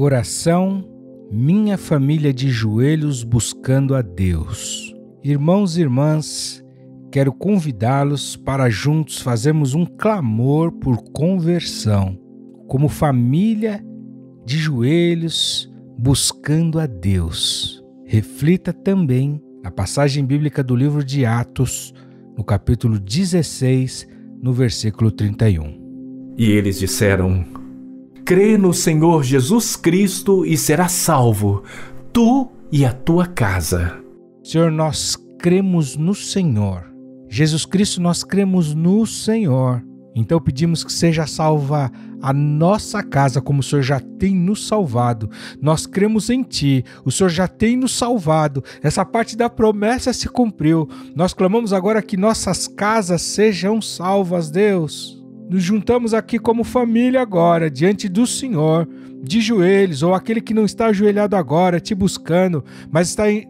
Oração, minha família de joelhos buscando a Deus. Irmãos e irmãs, quero convidá-los para juntos fazermos um clamor por conversão, como família de joelhos buscando a Deus. Reflita também a passagem bíblica do livro de Atos, no capítulo 16, no versículo 31. E eles disseram: crê no Senhor Jesus Cristo e serás salvo, tu e a tua casa. Senhor, nós cremos no Senhor. Jesus Cristo, nós cremos no Senhor. Então pedimos que seja salva a nossa casa, como o Senhor já tem nos salvado. Nós cremos em Ti, o Senhor já tem nos salvado. Essa parte da promessa se cumpriu. Nós clamamos agora que nossas casas sejam salvas, Deus. Nos juntamos aqui como família agora, diante do Senhor, de joelhos, ou aquele que não está ajoelhado agora, te buscando, mas está em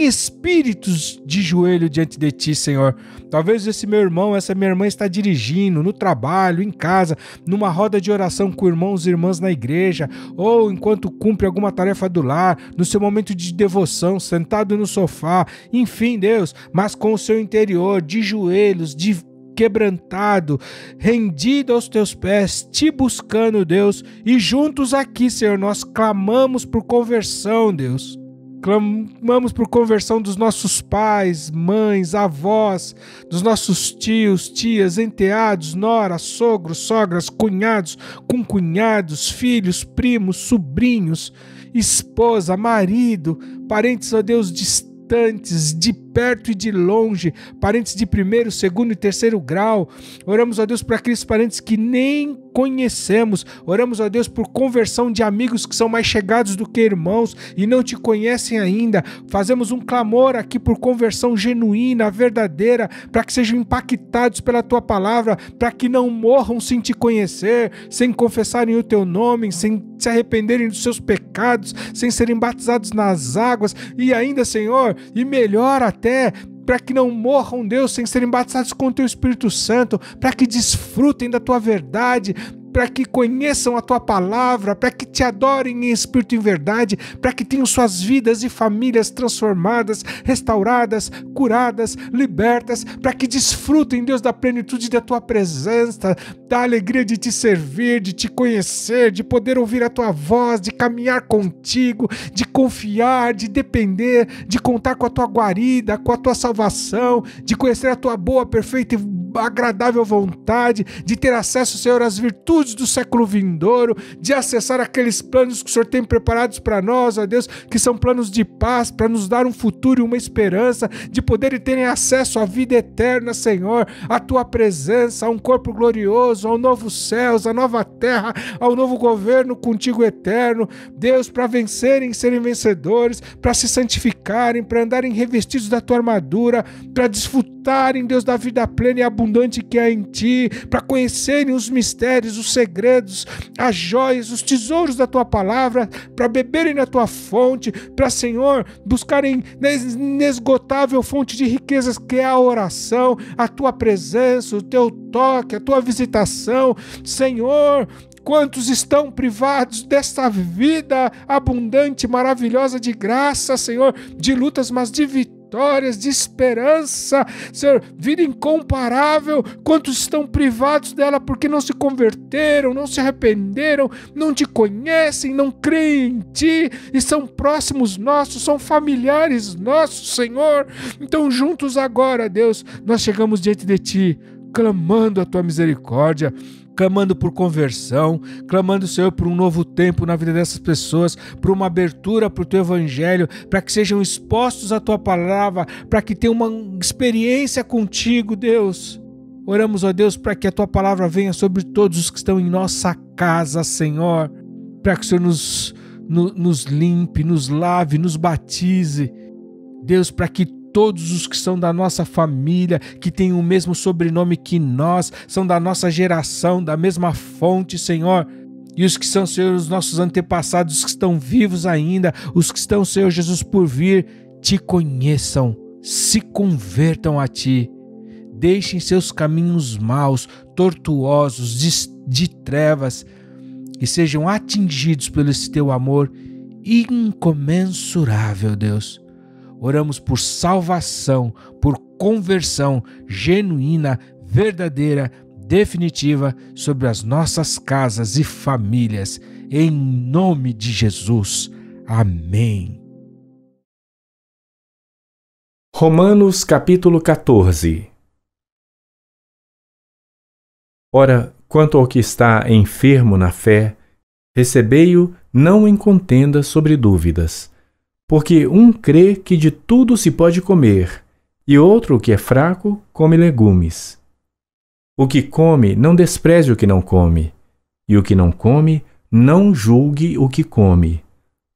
espíritos de joelho diante de Ti, Senhor. Talvez esse meu irmão, essa minha irmã está dirigindo, no trabalho, em casa, numa roda de oração com irmãos e irmãs na igreja, ou enquanto cumpre alguma tarefa do lar, no seu momento de devoção, sentado no sofá, enfim, Deus, mas com o seu interior, de joelhos, de quebrantado, rendido aos Teus pés, Te buscando, Deus, e juntos aqui, Senhor, nós clamamos por conversão, Deus. Clamamos por conversão dos nossos pais, mães, avós, dos nossos tios, tias, enteados, noras, sogros, sogras, cunhados, concunhados, filhos, primos, sobrinhos, esposa, marido, parentes, ó Deus, distantes, de perto e de longe, parentes de primeiro, segundo e terceiro grau. Oramos a Deus para aqueles parentes que nem conhecemos. Oramos a Deus por conversão de amigos que são mais chegados do que irmãos e não Te conhecem ainda. Fazemos um clamor aqui por conversão genuína, verdadeira, para que sejam impactados pela Tua palavra, para que não morram sem Te conhecer, sem confessarem o Teu nome, sem se arrependerem dos seus pecados, sem serem batizados nas águas, e ainda, Senhor, e melhor até, para que não morram, Deus, sem serem batizados com o Teu Espírito Santo, para que desfrutem da Tua verdade, para que conheçam a Tua palavra, para que Te adorem em espírito e em verdade, para que tenham suas vidas e famílias transformadas, restauradas, curadas, libertas, para que desfrutem, Deus, da plenitude da Tua presença, da alegria de Te servir, de Te conhecer, de poder ouvir a Tua voz, de caminhar contigo, de confiar, de depender, de contar com a Tua guarida, com a Tua salvação, de conhecer a Tua boa, perfeita e agradável vontade, de ter acesso, Senhor, às virtudes do século vindouro, de acessar aqueles planos que o Senhor tem preparados para nós, ó Deus, que são planos de paz, para nos dar um futuro e uma esperança, de poder terem acesso à vida eterna, Senhor, à Tua presença, a um corpo glorioso, ao novo céu, à nova terra, ao novo governo contigo eterno, Deus, para vencerem, serem vencedores, para se santificarem, para andarem revestidos da Tua armadura, para desfrutarem, Deus, da vida plena e abundante que há em Ti, para conhecerem os mistérios, os segredos, as joias, os tesouros da Tua palavra, para beberem na Tua fonte, para, Senhor, buscarem na inesgotável fonte de riquezas que é a oração, a Tua presença, o Teu toque, a Tua visitação, Senhor. Quantos estão privados desta vida abundante, maravilhosa de graça, Senhor, de lutas, mas de vitória, de esperança, Senhor, vida incomparável. Quantos estão privados dela porque não se converteram, não se arrependeram, não Te conhecem, não creem em Ti e são próximos nossos, são familiares nossos, Senhor. Então juntos agora, Deus, nós chegamos diante de Ti, clamando a Tua misericórdia, clamando por conversão, clamando, Senhor, por um novo tempo na vida dessas pessoas, por uma abertura para o Teu Evangelho, para que sejam expostos à Tua palavra, para que tenham uma experiência contigo, Deus. Oramos, ó Deus, para que a Tua palavra venha sobre todos os que estão em nossa casa, Senhor, para que o Senhor nos limpe, nos lave, nos batize, Deus, para que todos os que são da nossa família, que têm o mesmo sobrenome que nós, são da nossa geração, da mesma fonte, Senhor. E os que são, Senhor, os nossos antepassados, os que estão vivos ainda, os que estão, Senhor Jesus, por vir, Te conheçam, se convertam a Ti. Deixem seus caminhos maus, tortuosos, de trevas, que sejam atingidos pelo esse teu amor incomensurável, Deus. Oramos por salvação, por conversão genuína, verdadeira, definitiva sobre as nossas casas e famílias. Em nome de Jesus. Amém. Romanos capítulo 14. Ora, quanto ao que está enfermo na fé, recebei-o não em contenda sobre dúvidas, porque um crê que de tudo se pode comer, e outro que é fraco come legumes. O que come não despreze o que não come, e o que não come não julgue o que come,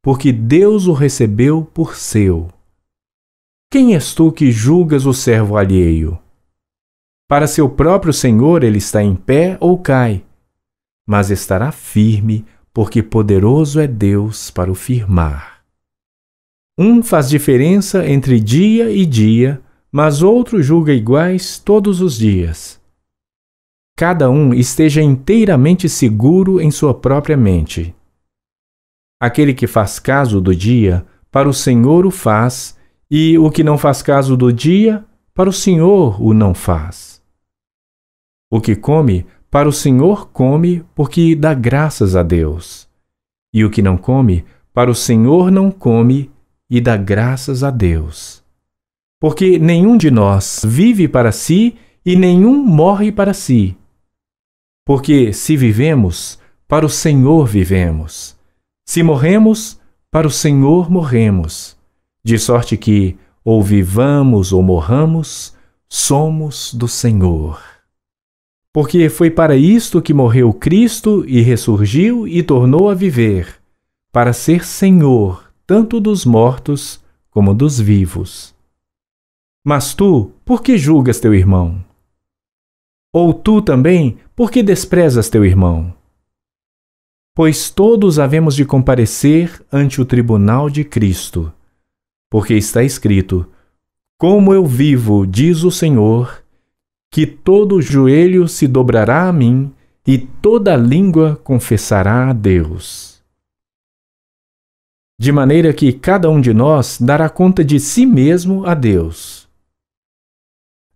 porque Deus o recebeu por seu. Quem és tu que julgas o servo alheio? Para seu próprio Senhor ele está em pé ou cai, mas estará firme, porque poderoso é Deus para o firmar. Um faz diferença entre dia e dia, mas outro julga iguais todos os dias. Cada um esteja inteiramente seguro em sua própria mente. Aquele que faz caso do dia, para o Senhor o faz, e o que não faz caso do dia, para o Senhor o não faz. O que come, para o Senhor come, porque dá graças a Deus. E o que não come, para o Senhor não come, e dá graças a Deus. Porque nenhum de nós vive para si, e nenhum morre para si. Porque se vivemos, para o Senhor vivemos. Se morremos, para o Senhor morremos. De sorte que, ou vivamos ou morramos, somos do Senhor. Porque foi para isto que morreu Cristo e ressurgiu e tornou a viver, para ser Senhor tanto dos mortos como dos vivos. Mas tu, por que julgas teu irmão? Ou tu também, por que desprezas teu irmão? Pois todos havemos de comparecer ante o tribunal de Cristo, porque está escrito: como eu vivo, diz o Senhor, que todo joelho se dobrará a mim e toda língua confessará a Deus. De maneira que cada um de nós dará conta de si mesmo a Deus.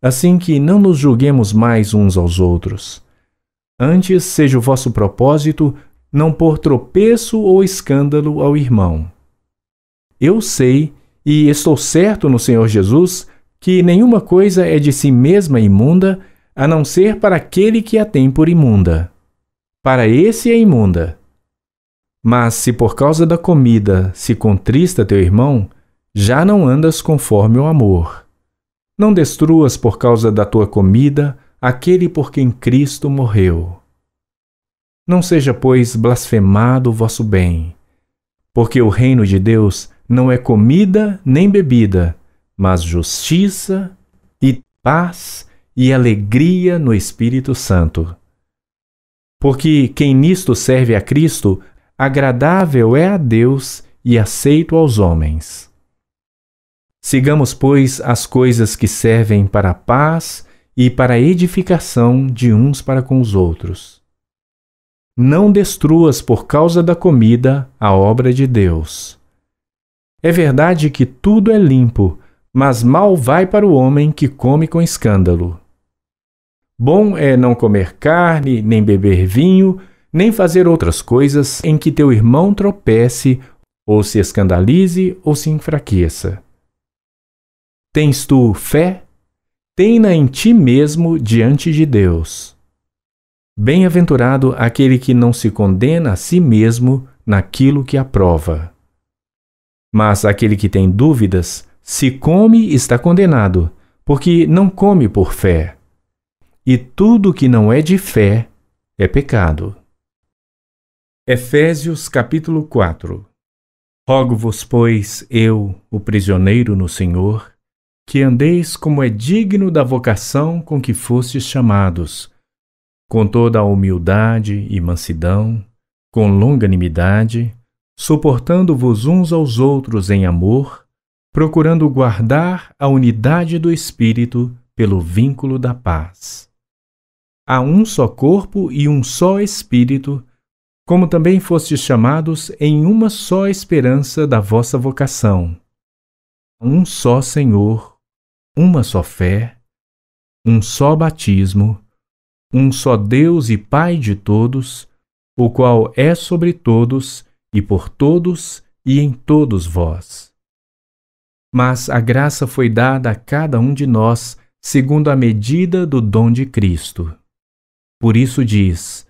Assim que não nos julguemos mais uns aos outros. Antes seja o vosso propósito não pôr tropeço ou escândalo ao irmão. Eu sei e estou certo no Senhor Jesus que nenhuma coisa é de si mesma imunda, a não ser para aquele que a tem por imunda. Para esse é imunda. Mas se por causa da comida se contrista teu irmão, já não andas conforme o amor. Não destruas por causa da tua comida aquele por quem Cristo morreu. Não seja, pois, blasfemado o vosso bem, porque o reino de Deus não é comida nem bebida, mas justiça e paz e alegria no Espírito Santo. Porque quem nisto serve a Cristo, agradável é a Deus e aceito aos homens. Sigamos, pois, as coisas que servem para a paz e para a edificação de uns para com os outros. Não destruas por causa da comida a obra de Deus. É verdade que tudo é limpo, mas mal vai para o homem que come com escândalo. Bom é não comer carne, nem beber vinho, nem fazer outras coisas em que teu irmão tropece, ou se escandalize, ou se enfraqueça. Tens tu fé? Tem-na em ti mesmo diante de Deus. Bem-aventurado aquele que não se condena a si mesmo naquilo que aprova. Mas aquele que tem dúvidas, se come, está condenado, porque não come por fé. E tudo que não é de fé é pecado. Efésios capítulo 4. Rogo-vos, pois, eu, o prisioneiro no Senhor, que andeis como é digno da vocação com que fostes chamados, com toda a humildade e mansidão, com longanimidade, suportando-vos uns aos outros em amor, procurando guardar a unidade do Espírito pelo vínculo da paz. Há um só corpo e um só Espírito, como também fostes chamados em uma só esperança da vossa vocação. Um só Senhor, uma só fé, um só batismo, um só Deus e Pai de todos, o qual é sobre todos e por todos e em todos vós. Mas a graça foi dada a cada um de nós segundo a medida do dom de Cristo. Por isso diz: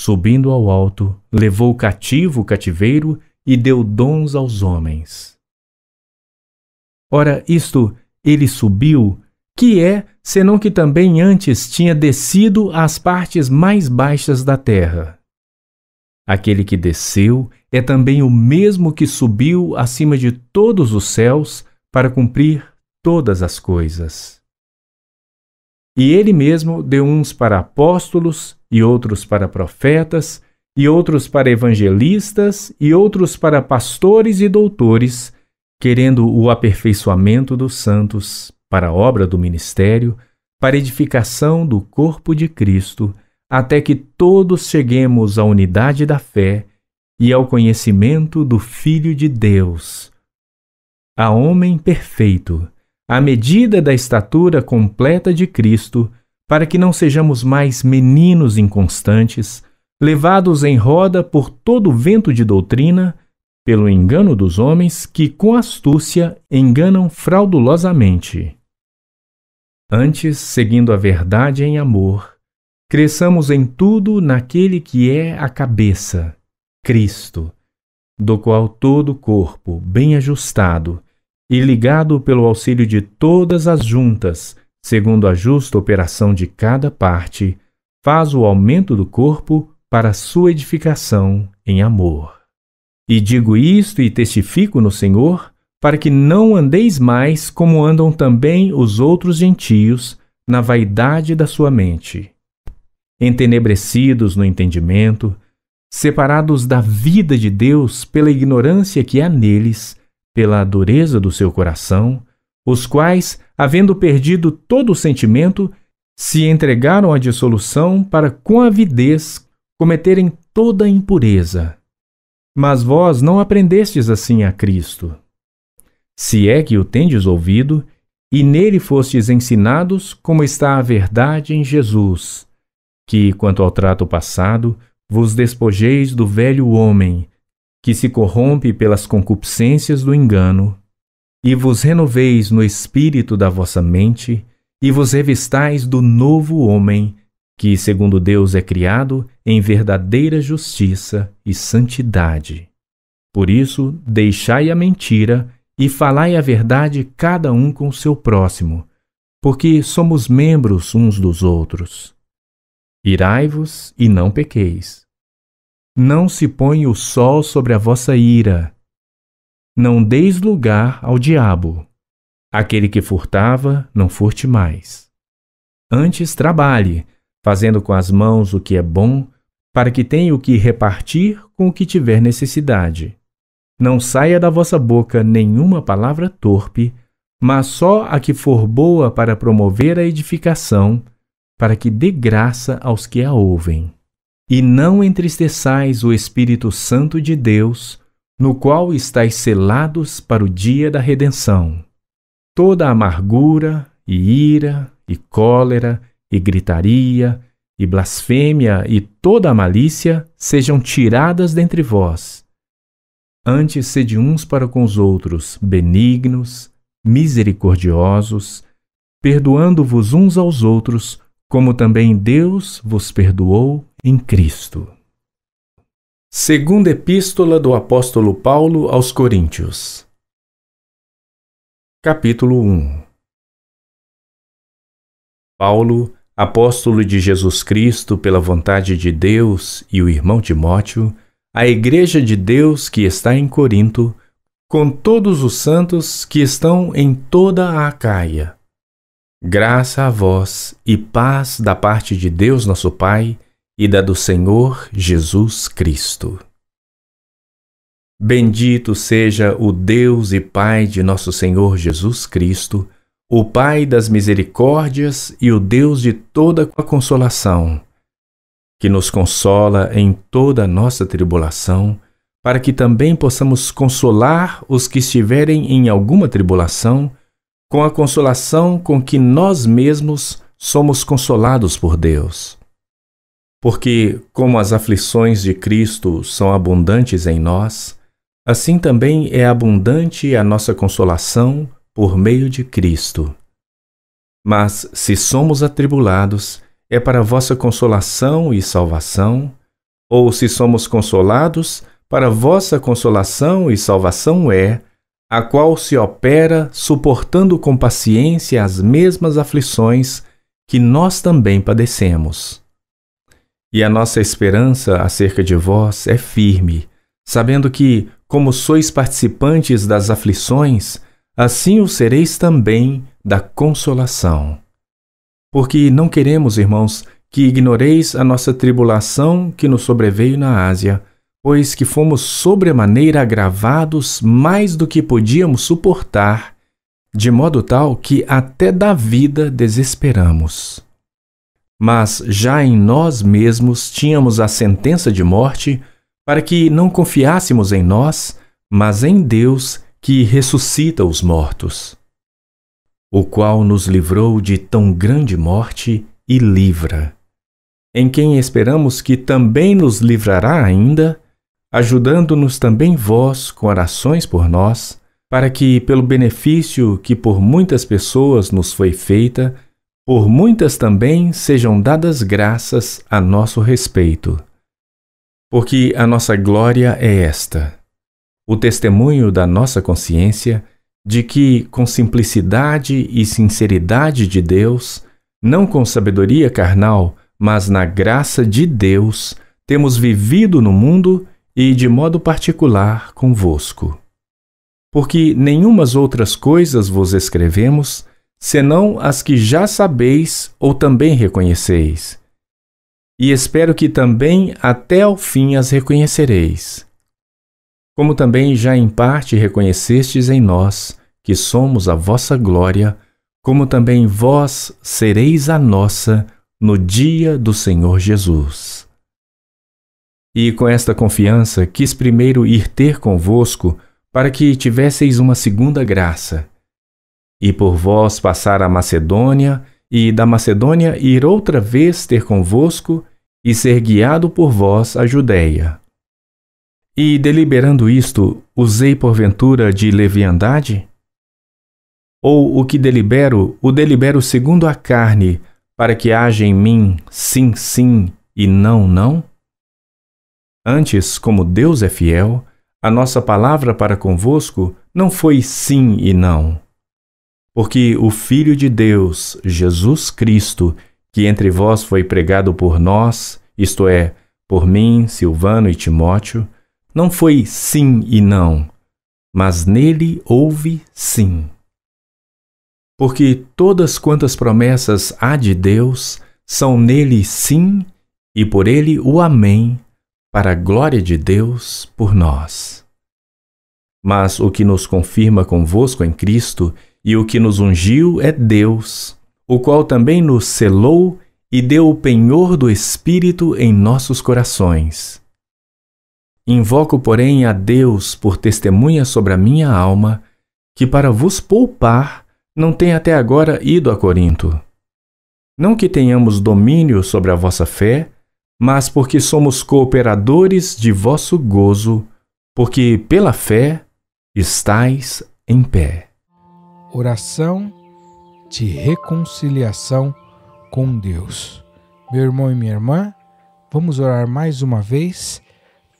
subindo ao alto, levou cativo o cativeiro e deu dons aos homens. Ora, isto, ele subiu, que é, senão que também antes tinha descido às partes mais baixas da terra. Aquele que desceu é também o mesmo que subiu acima de todos os céus para cumprir todas as coisas. E ele mesmo deu uns para apóstolos, e outros para profetas, e outros para evangelistas, e outros para pastores e doutores, querendo o aperfeiçoamento dos santos, para a obra do ministério, para edificação do corpo de Cristo, até que todos cheguemos à unidade da fé e ao conhecimento do Filho de Deus, a homem perfeito, à medida da estatura completa de Cristo, para que não sejamos mais meninos inconstantes, levados em roda por todo vento de doutrina, pelo engano dos homens que com astúcia enganam fraudulosamente. Antes, seguindo a verdade em amor, cresçamos em tudo naquele que é a cabeça, Cristo, do qual todo o corpo, bem ajustado, e ligado pelo auxílio de todas as juntas, segundo a justa operação de cada parte, faz o aumento do corpo para sua edificação em amor. E digo isto e testifico no Senhor, para que não andeis mais como andam também os outros gentios, na vaidade da sua mente, entenebrecidos no entendimento, separados da vida de Deus pela ignorância que há neles, pela dureza do seu coração, os quais, havendo perdido todo o sentimento, se entregaram à dissolução para, com avidez, cometerem toda a impureza. Mas vós não aprendestes assim a Cristo, se é que o tendes ouvido, e nele fostes ensinados como está a verdade em Jesus, que, quanto ao trato passado, vos despojeis do velho homem, que se corrompe pelas concupiscências do engano, e vos renoveis no espírito da vossa mente, e vos revistais do novo homem, que, segundo Deus, é criado em verdadeira justiça e santidade. Por isso, deixai a mentira e falai a verdade cada um com o seu próximo, porque somos membros uns dos outros. Irai-vos e não pequeis. Não se põe o sol sobre a vossa ira. Não deis lugar ao diabo. Aquele que furtava, não furte mais. Antes trabalhe, fazendo com as mãos o que é bom, para que tenha o que repartir com o que tiver necessidade. Não saia da vossa boca nenhuma palavra torpe, mas só a que for boa para promover a edificação, para que dê graça aos que a ouvem. E não entristeçais o Espírito Santo de Deus, no qual estáis selados para o dia da redenção. Toda a amargura, e ira, e cólera, e gritaria, e blasfêmia, e toda a malícia sejam tiradas dentre vós. Antes sede uns para com os outros benignos, misericordiosos, perdoando-vos uns aos outros, como também Deus vos perdoou em Cristo. Segunda Epístola do Apóstolo Paulo aos Coríntios, capítulo 1. Paulo, apóstolo de Jesus Cristo pela vontade de Deus, e o irmão Timóteo, à igreja de Deus que está em Corinto, com todos os santos que estão em toda a Acaia. Graça a vós e paz da parte de Deus nosso Pai, e da do Senhor Jesus Cristo. Bendito seja o Deus e Pai de nosso Senhor Jesus Cristo, o Pai das misericórdias e o Deus de toda a consolação, que nos consola em toda a nossa tribulação, para que também possamos consolar os que estiverem em alguma tribulação, com a consolação com que nós mesmos somos consolados por Deus. Porque, como as aflições de Cristo são abundantes em nós, assim também é abundante a nossa consolação por meio de Cristo. Mas, se somos atribulados, é para vossa consolação e salvação, ou se somos consolados, para vossa consolação e salvação é, a qual se opera suportando com paciência as mesmas aflições que nós também padecemos. E a nossa esperança acerca de vós é firme, sabendo que, como sois participantes das aflições, assim o sereis também da consolação. Porque não queremos, irmãos, que ignoreis a nossa tribulação que nos sobreveio na Ásia, pois que fomos sobremaneira agravados mais do que podíamos suportar, de modo tal que até da vida desesperamos. Mas já em nós mesmos tínhamos a sentença de morte, para que não confiássemos em nós, mas em Deus que ressuscita os mortos, o qual nos livrou de tão grande morte e livra, em quem esperamos que também nos livrará ainda, ajudando-nos também vós com orações por nós, para que, pelo benefício que por muitas pessoas nos foi feita, por muitas também sejam dadas graças a nosso respeito. Porque a nossa glória é esta, o testemunho da nossa consciência, de que, com simplicidade e sinceridade de Deus, não com sabedoria carnal, mas na graça de Deus, temos vivido no mundo e de modo particular convosco. Porque nenhumas outras coisas vos escrevemos, senão as que já sabeis ou também reconheceis. E espero que também até ao fim as reconhecereis, como também já em parte reconhecestes em nós, que somos a vossa glória, como também vós sereis a nossa no dia do Senhor Jesus. E com esta confiança quis primeiro ir ter convosco, para que tivesseis uma segunda graça, e por vós passar a Macedônia, e da Macedônia ir outra vez ter convosco, e ser guiado por vós à Judéia. E, deliberando isto, usei porventura de leviandade? Ou o que delibero, o delibero segundo a carne, para que haja em mim sim, sim, e não, não? Antes, como Deus é fiel, a nossa palavra para convosco não foi sim e não. Porque o Filho de Deus, Jesus Cristo, que entre vós foi pregado por nós, isto é, por mim, Silvano e Timóteo, não foi sim e não, mas nele houve sim. Porque todas quantas promessas há de Deus são nele sim e por ele o amém, para a glória de Deus por nós. Mas o que nos confirma convosco em Cristo e o que nos ungiu é Deus, o qual também nos selou e deu o penhor do Espírito em nossos corações. Invoco, porém, a Deus por testemunha sobre a minha alma, que para vos poupar não tem até agora ido a Corinto. Não que tenhamos domínio sobre a vossa fé, mas porque somos cooperadores de vosso gozo, porque pela fé estais em pé. Oração de reconciliação com Deus. Meu irmão e minha irmã, vamos orar mais uma vez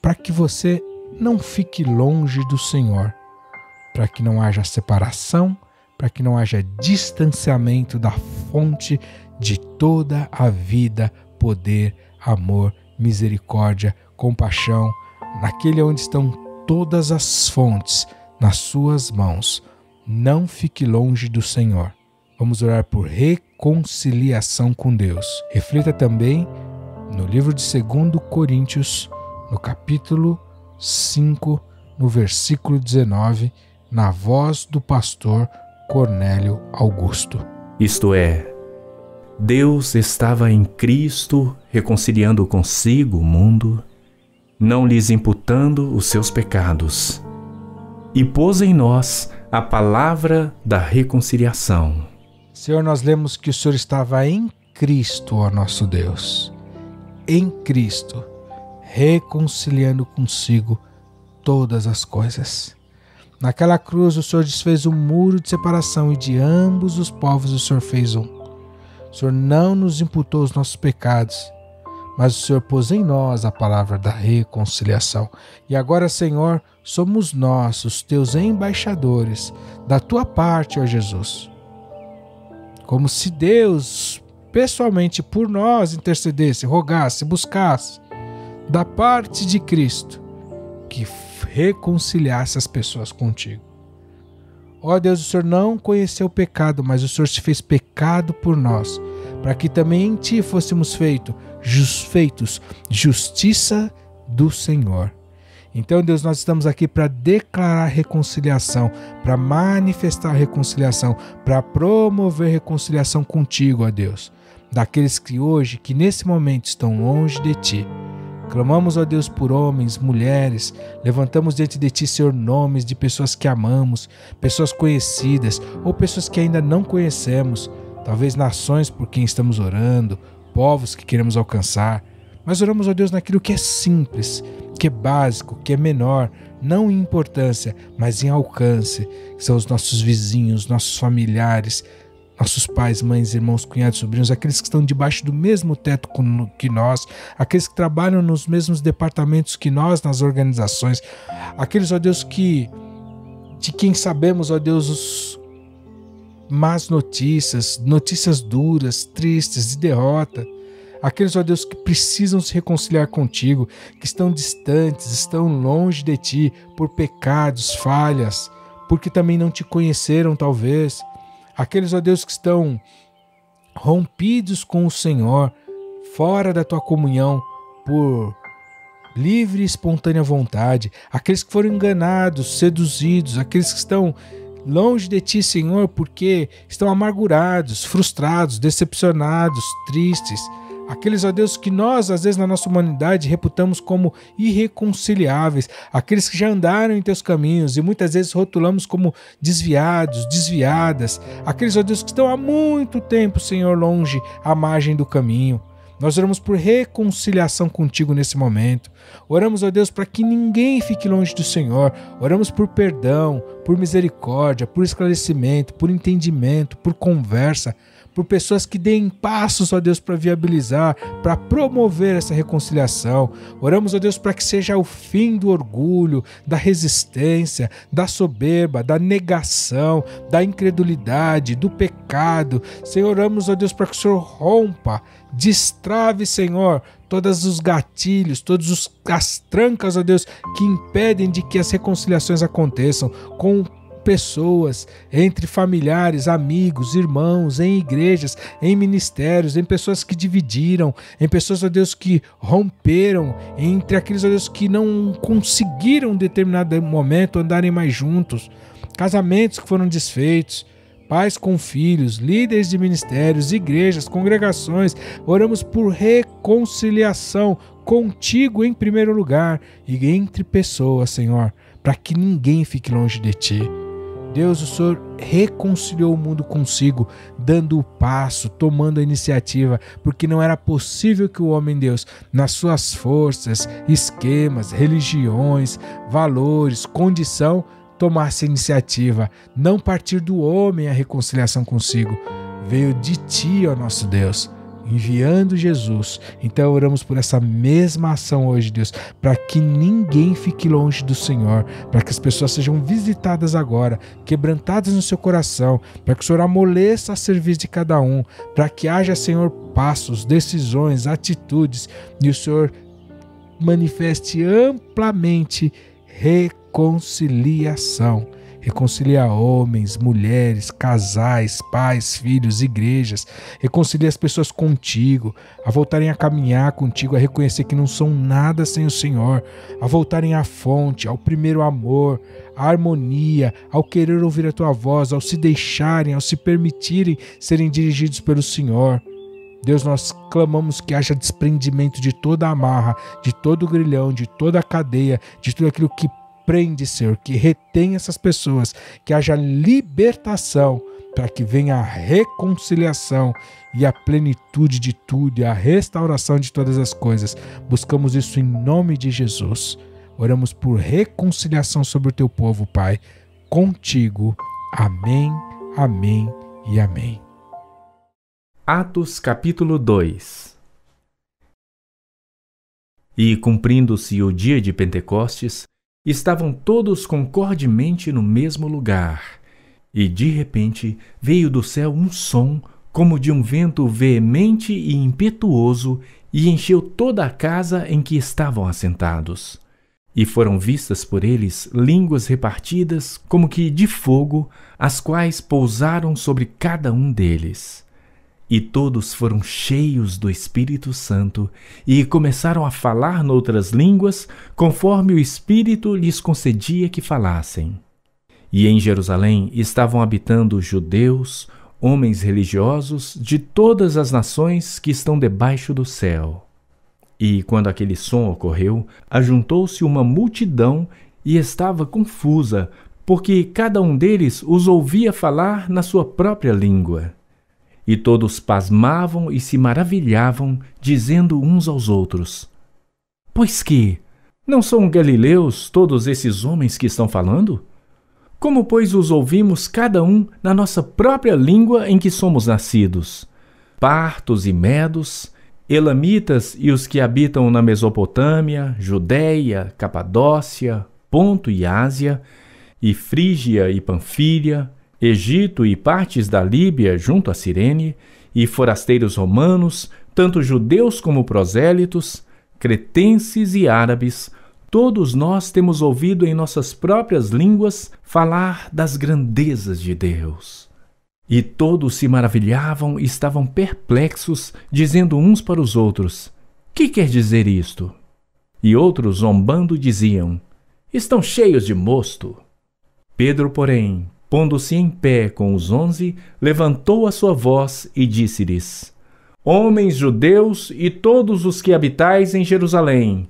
para que você não fique longe do Senhor, para que não haja separação, para que não haja distanciamento da fonte de toda a vida, poder, amor, misericórdia, compaixão, naquele onde estão todas as fontes, nas suas mãos. Não fique longe do Senhor. Vamos orar por reconciliação com Deus. Reflita também no livro de 2 Coríntios, no capítulo 5, no versículo 19, na voz do pastor Cornélio Augusto. Isto é, Deus estava em Cristo reconciliando consigo o mundo, não lhes imputando os seus pecados, e pôs em nós a palavra da reconciliação. Senhor, nós lemos que o Senhor estava em Cristo, ó nosso Deus, em Cristo, reconciliando consigo todas as coisas. Naquela cruz o Senhor desfez um muro de separação e de ambos os povos o Senhor fez um. O Senhor não nos imputou os nossos pecados, mas o Senhor pôs em nós a palavra da reconciliação. E agora, Senhor, somos nós, os teus embaixadores, da tua parte, ó Jesus. Como se Deus, pessoalmente, por nós intercedesse, rogasse, buscasse, da parte de Cristo, que reconciliasse as pessoas contigo. Ó Deus, o Senhor não conheceu o pecado, mas o Senhor se fez pecado por nós, para que também em ti fôssemos feitos justiça do Senhor. Então, Deus, nós estamos aqui para declarar reconciliação, para manifestar reconciliação, para promover reconciliação contigo, ó Deus, daqueles que hoje, que nesse momento estão longe de ti. Clamamos, ó Deus, por homens, mulheres, levantamos diante de ti, Senhor, nomes de pessoas que amamos, pessoas conhecidas ou pessoas que ainda não conhecemos, talvez nações por quem estamos orando, povos que queremos alcançar, mas oramos, ó Deus, naquilo que é simples, que é básico, que é menor, não em importância, mas em alcance, que são os nossos vizinhos, nossos familiares, nossos pais, mães, irmãos, cunhados, sobrinhos, aqueles que estão debaixo do mesmo teto que nós, aqueles que trabalham nos mesmos departamentos que nós, nas organizações, aqueles, ó Deus, de quem sabemos, ó Deus, os más notícias, notícias duras, tristes, de derrota, aqueles, ó Deus, que precisam se reconciliar contigo, que estão distantes, estão longe de ti, por pecados, falhas, porque também não te conheceram, talvez. Aqueles, ó Deus, que estão rompidos com o Senhor, fora da tua comunhão, por livre e espontânea vontade. Aqueles que foram enganados, seduzidos, aqueles que estão longe de ti, Senhor, porque estão amargurados, frustrados, decepcionados, tristes. Aqueles, ó Deus, que nós, às vezes, na nossa humanidade, reputamos como irreconciliáveis. Aqueles que já andaram em teus caminhos e muitas vezes rotulamos como desviados, desviadas. Aqueles, ó Deus, que estão há muito tempo, Senhor, longe, à margem do caminho. Nós oramos por reconciliação contigo nesse momento. Oramos, ó Deus, para que ninguém fique longe do Senhor. Oramos por perdão, por misericórdia, por esclarecimento, por entendimento, por conversa, por pessoas que deem passos, ó Deus, para viabilizar, para promover essa reconciliação. Oramos, ó Deus, para que seja o fim do orgulho, da resistência, da soberba, da negação, da incredulidade, do pecado. Senhor, oramos, ó Deus, para que o Senhor rompa, destrave, Senhor, todos os gatilhos, todas as trancas, ó Deus, que impedem de que as reconciliações aconteçam com pessoas, entre familiares, amigos, irmãos, em igrejas, em ministérios, em pessoas que dividiram, em pessoas, ó Deus, que romperam, entre aqueles, ó Deus, que não conseguiram em determinado momento andarem mais juntos, casamentos que foram desfeitos, pais com filhos, líderes de ministérios, igrejas, congregações. Oramos por reconciliação contigo em primeiro lugar e entre pessoas, Senhor, para que ninguém fique longe de ti. Deus, o Senhor reconciliou o mundo consigo, dando o passo, tomando a iniciativa, porque não era possível que o homem, Deus, nas suas forças, esquemas, religiões, valores, condição, tomasse a iniciativa. Não partir do homem a reconciliação consigo. Veio de ti, ó nosso Deus, enviando Jesus. Então oramos por essa mesma ação hoje, Deus, para que ninguém fique longe do Senhor, para que as pessoas sejam visitadas agora, quebrantadas no seu coração, para que o Senhor amoleça a serviço de cada um, para que haja, Senhor, passos, decisões, atitudes, e o Senhor manifeste amplamente reconciliação. Reconcilia homens, mulheres, casais, pais, filhos, igrejas. Reconcilia as pessoas contigo, a voltarem a caminhar contigo, a reconhecer que não são nada sem o Senhor, a voltarem à fonte, ao primeiro amor, à harmonia, ao querer ouvir a tua voz, ao se deixarem, ao se permitirem serem dirigidos pelo Senhor. Deus, nós clamamos que haja desprendimento de toda a amarra, de todo o grilhão, de toda a cadeia, de tudo aquilo que prende, Senhor, que retém essas pessoas, que haja libertação, para que venha a reconciliação e a plenitude de tudo e a restauração de todas as coisas. Buscamos isso em nome de Jesus. Oramos por reconciliação sobre o teu povo, Pai, contigo. Amém, amém e amém. Atos capítulo 2. E cumprindo-se o dia de Pentecostes, estavam todos concordemente no mesmo lugar. E de repente veio do céu um som, como de um vento veemente e impetuoso, e encheu toda a casa em que estavam assentados. E foram vistas por eles línguas repartidas, como que de fogo, as quais pousaram sobre cada um deles. E todos foram cheios do Espírito Santo e começaram a falar noutras línguas, conforme o Espírito lhes concedia que falassem. E em Jerusalém estavam habitando judeus, homens religiosos de todas as nações que estão debaixo do céu. E quando aquele som ocorreu, ajuntou-se uma multidão e estava confusa, porque cada um deles os ouvia falar na sua própria língua. E todos pasmavam e se maravilhavam, dizendo uns aos outros: Pois que? Não são galileus todos esses homens que estão falando? Como, pois, os ouvimos cada um na nossa própria língua em que somos nascidos? Partos e medos, elamitas e os que habitam na Mesopotâmia, Judéia, Capadócia, Ponto e Ásia, e Frígia e Panfilha, Egito e partes da Líbia junto a Cirene, e forasteiros romanos, tanto judeus como prosélitos, cretenses e árabes, todos nós temos ouvido em nossas próprias línguas falar das grandezas de Deus. E todos se maravilhavam e estavam perplexos, dizendo uns para os outros: Que quer dizer isto? E outros, zombando, diziam: Estão cheios de mosto. Pedro, porém, pondo-se em pé com os 11, levantou a sua voz e disse-lhes: Homens judeus e todos os que habitais em Jerusalém,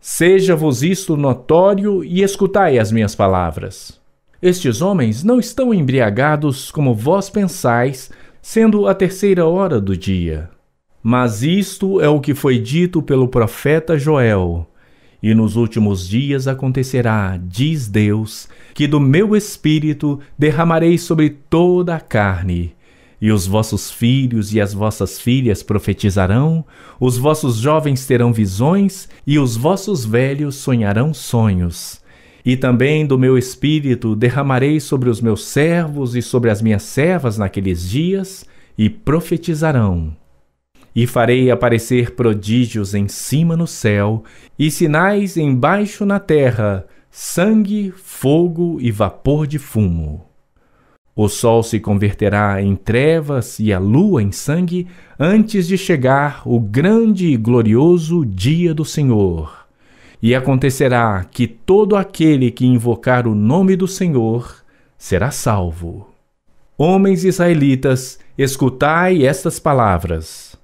seja-vos isto notório e escutai as minhas palavras. Estes homens não estão embriagados como vós pensais, sendo a 3ª hora do dia. Mas isto é o que foi dito pelo profeta Joel: E nos últimos dias acontecerá, diz Deus, que do meu Espírito derramarei sobre toda a carne. E os vossos filhos e as vossas filhas profetizarão, os vossos jovens terão visões e os vossos velhos sonharão sonhos. E também do meu Espírito derramarei sobre os meus servos e sobre as minhas servas naqueles dias, e profetizarão. E farei aparecer prodígios em cima no céu, e sinais embaixo na terra: sangue, fogo e vapor de fumo. O sol se converterá em trevas e a lua em sangue, antes de chegar o grande e glorioso dia do Senhor. E acontecerá que todo aquele que invocar o nome do Senhor será salvo. Homens israelitas, escutai estas palavras.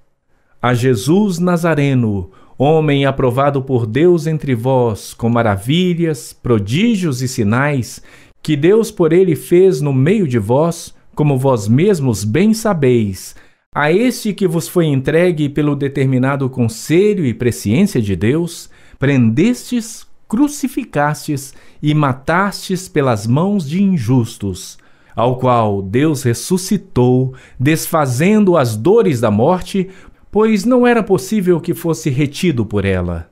A Jesus Nazareno, homem aprovado por Deus entre vós, com maravilhas, prodígios e sinais, que Deus por ele fez no meio de vós, como vós mesmos bem sabeis, a este que vos foi entregue pelo determinado conselho e presciência de Deus, prendestes, crucificastes e matastes pelas mãos de injustos, ao qual Deus ressuscitou, desfazendo as dores da morte, pois não era possível que fosse retido por ela.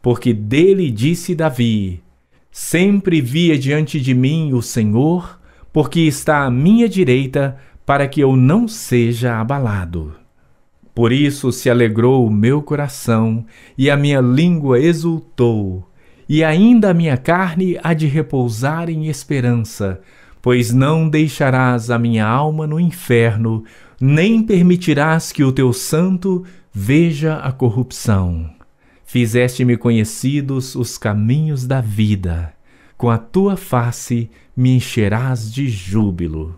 Porque dele disse Davi: Sempre via diante de mim o Senhor, porque está à minha direita, para que eu não seja abalado. Por isso se alegrou o meu coração, e a minha língua exultou, e ainda a minha carne há de repousar em esperança, pois não deixarás a minha alma no inferno, nem permitirás que o teu santo veja a corrupção. Fizeste-me conhecidos os caminhos da vida. Com a tua face me encherás de júbilo.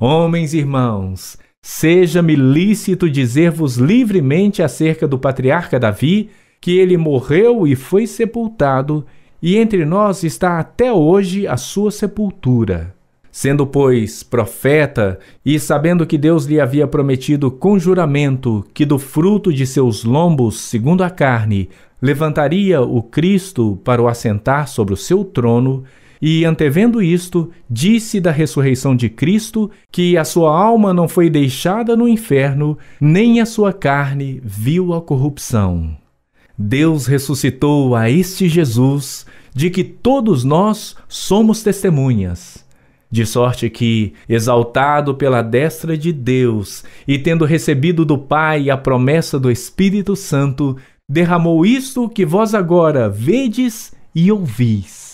Homens e irmãos, Seja-me lícito dizer-vos livremente acerca do patriarca Davi, que ele morreu e foi sepultado, e entre nós está até hoje a sua sepultura. Sendo, pois, profeta, e sabendo que Deus lhe havia prometido com juramento que do fruto de seus lombos, segundo a carne, levantaria o Cristo para o assentar sobre o seu trono, e, antevendo isto, disse da ressurreição de Cristo que a sua alma não foi deixada no inferno, nem a sua carne viu a corrupção. Deus ressuscitou a este Jesus, de que todos nós somos testemunhas. De sorte que, exaltado pela destra de Deus e tendo recebido do Pai a promessa do Espírito Santo, derramou isto que vós agora vedes e ouvis.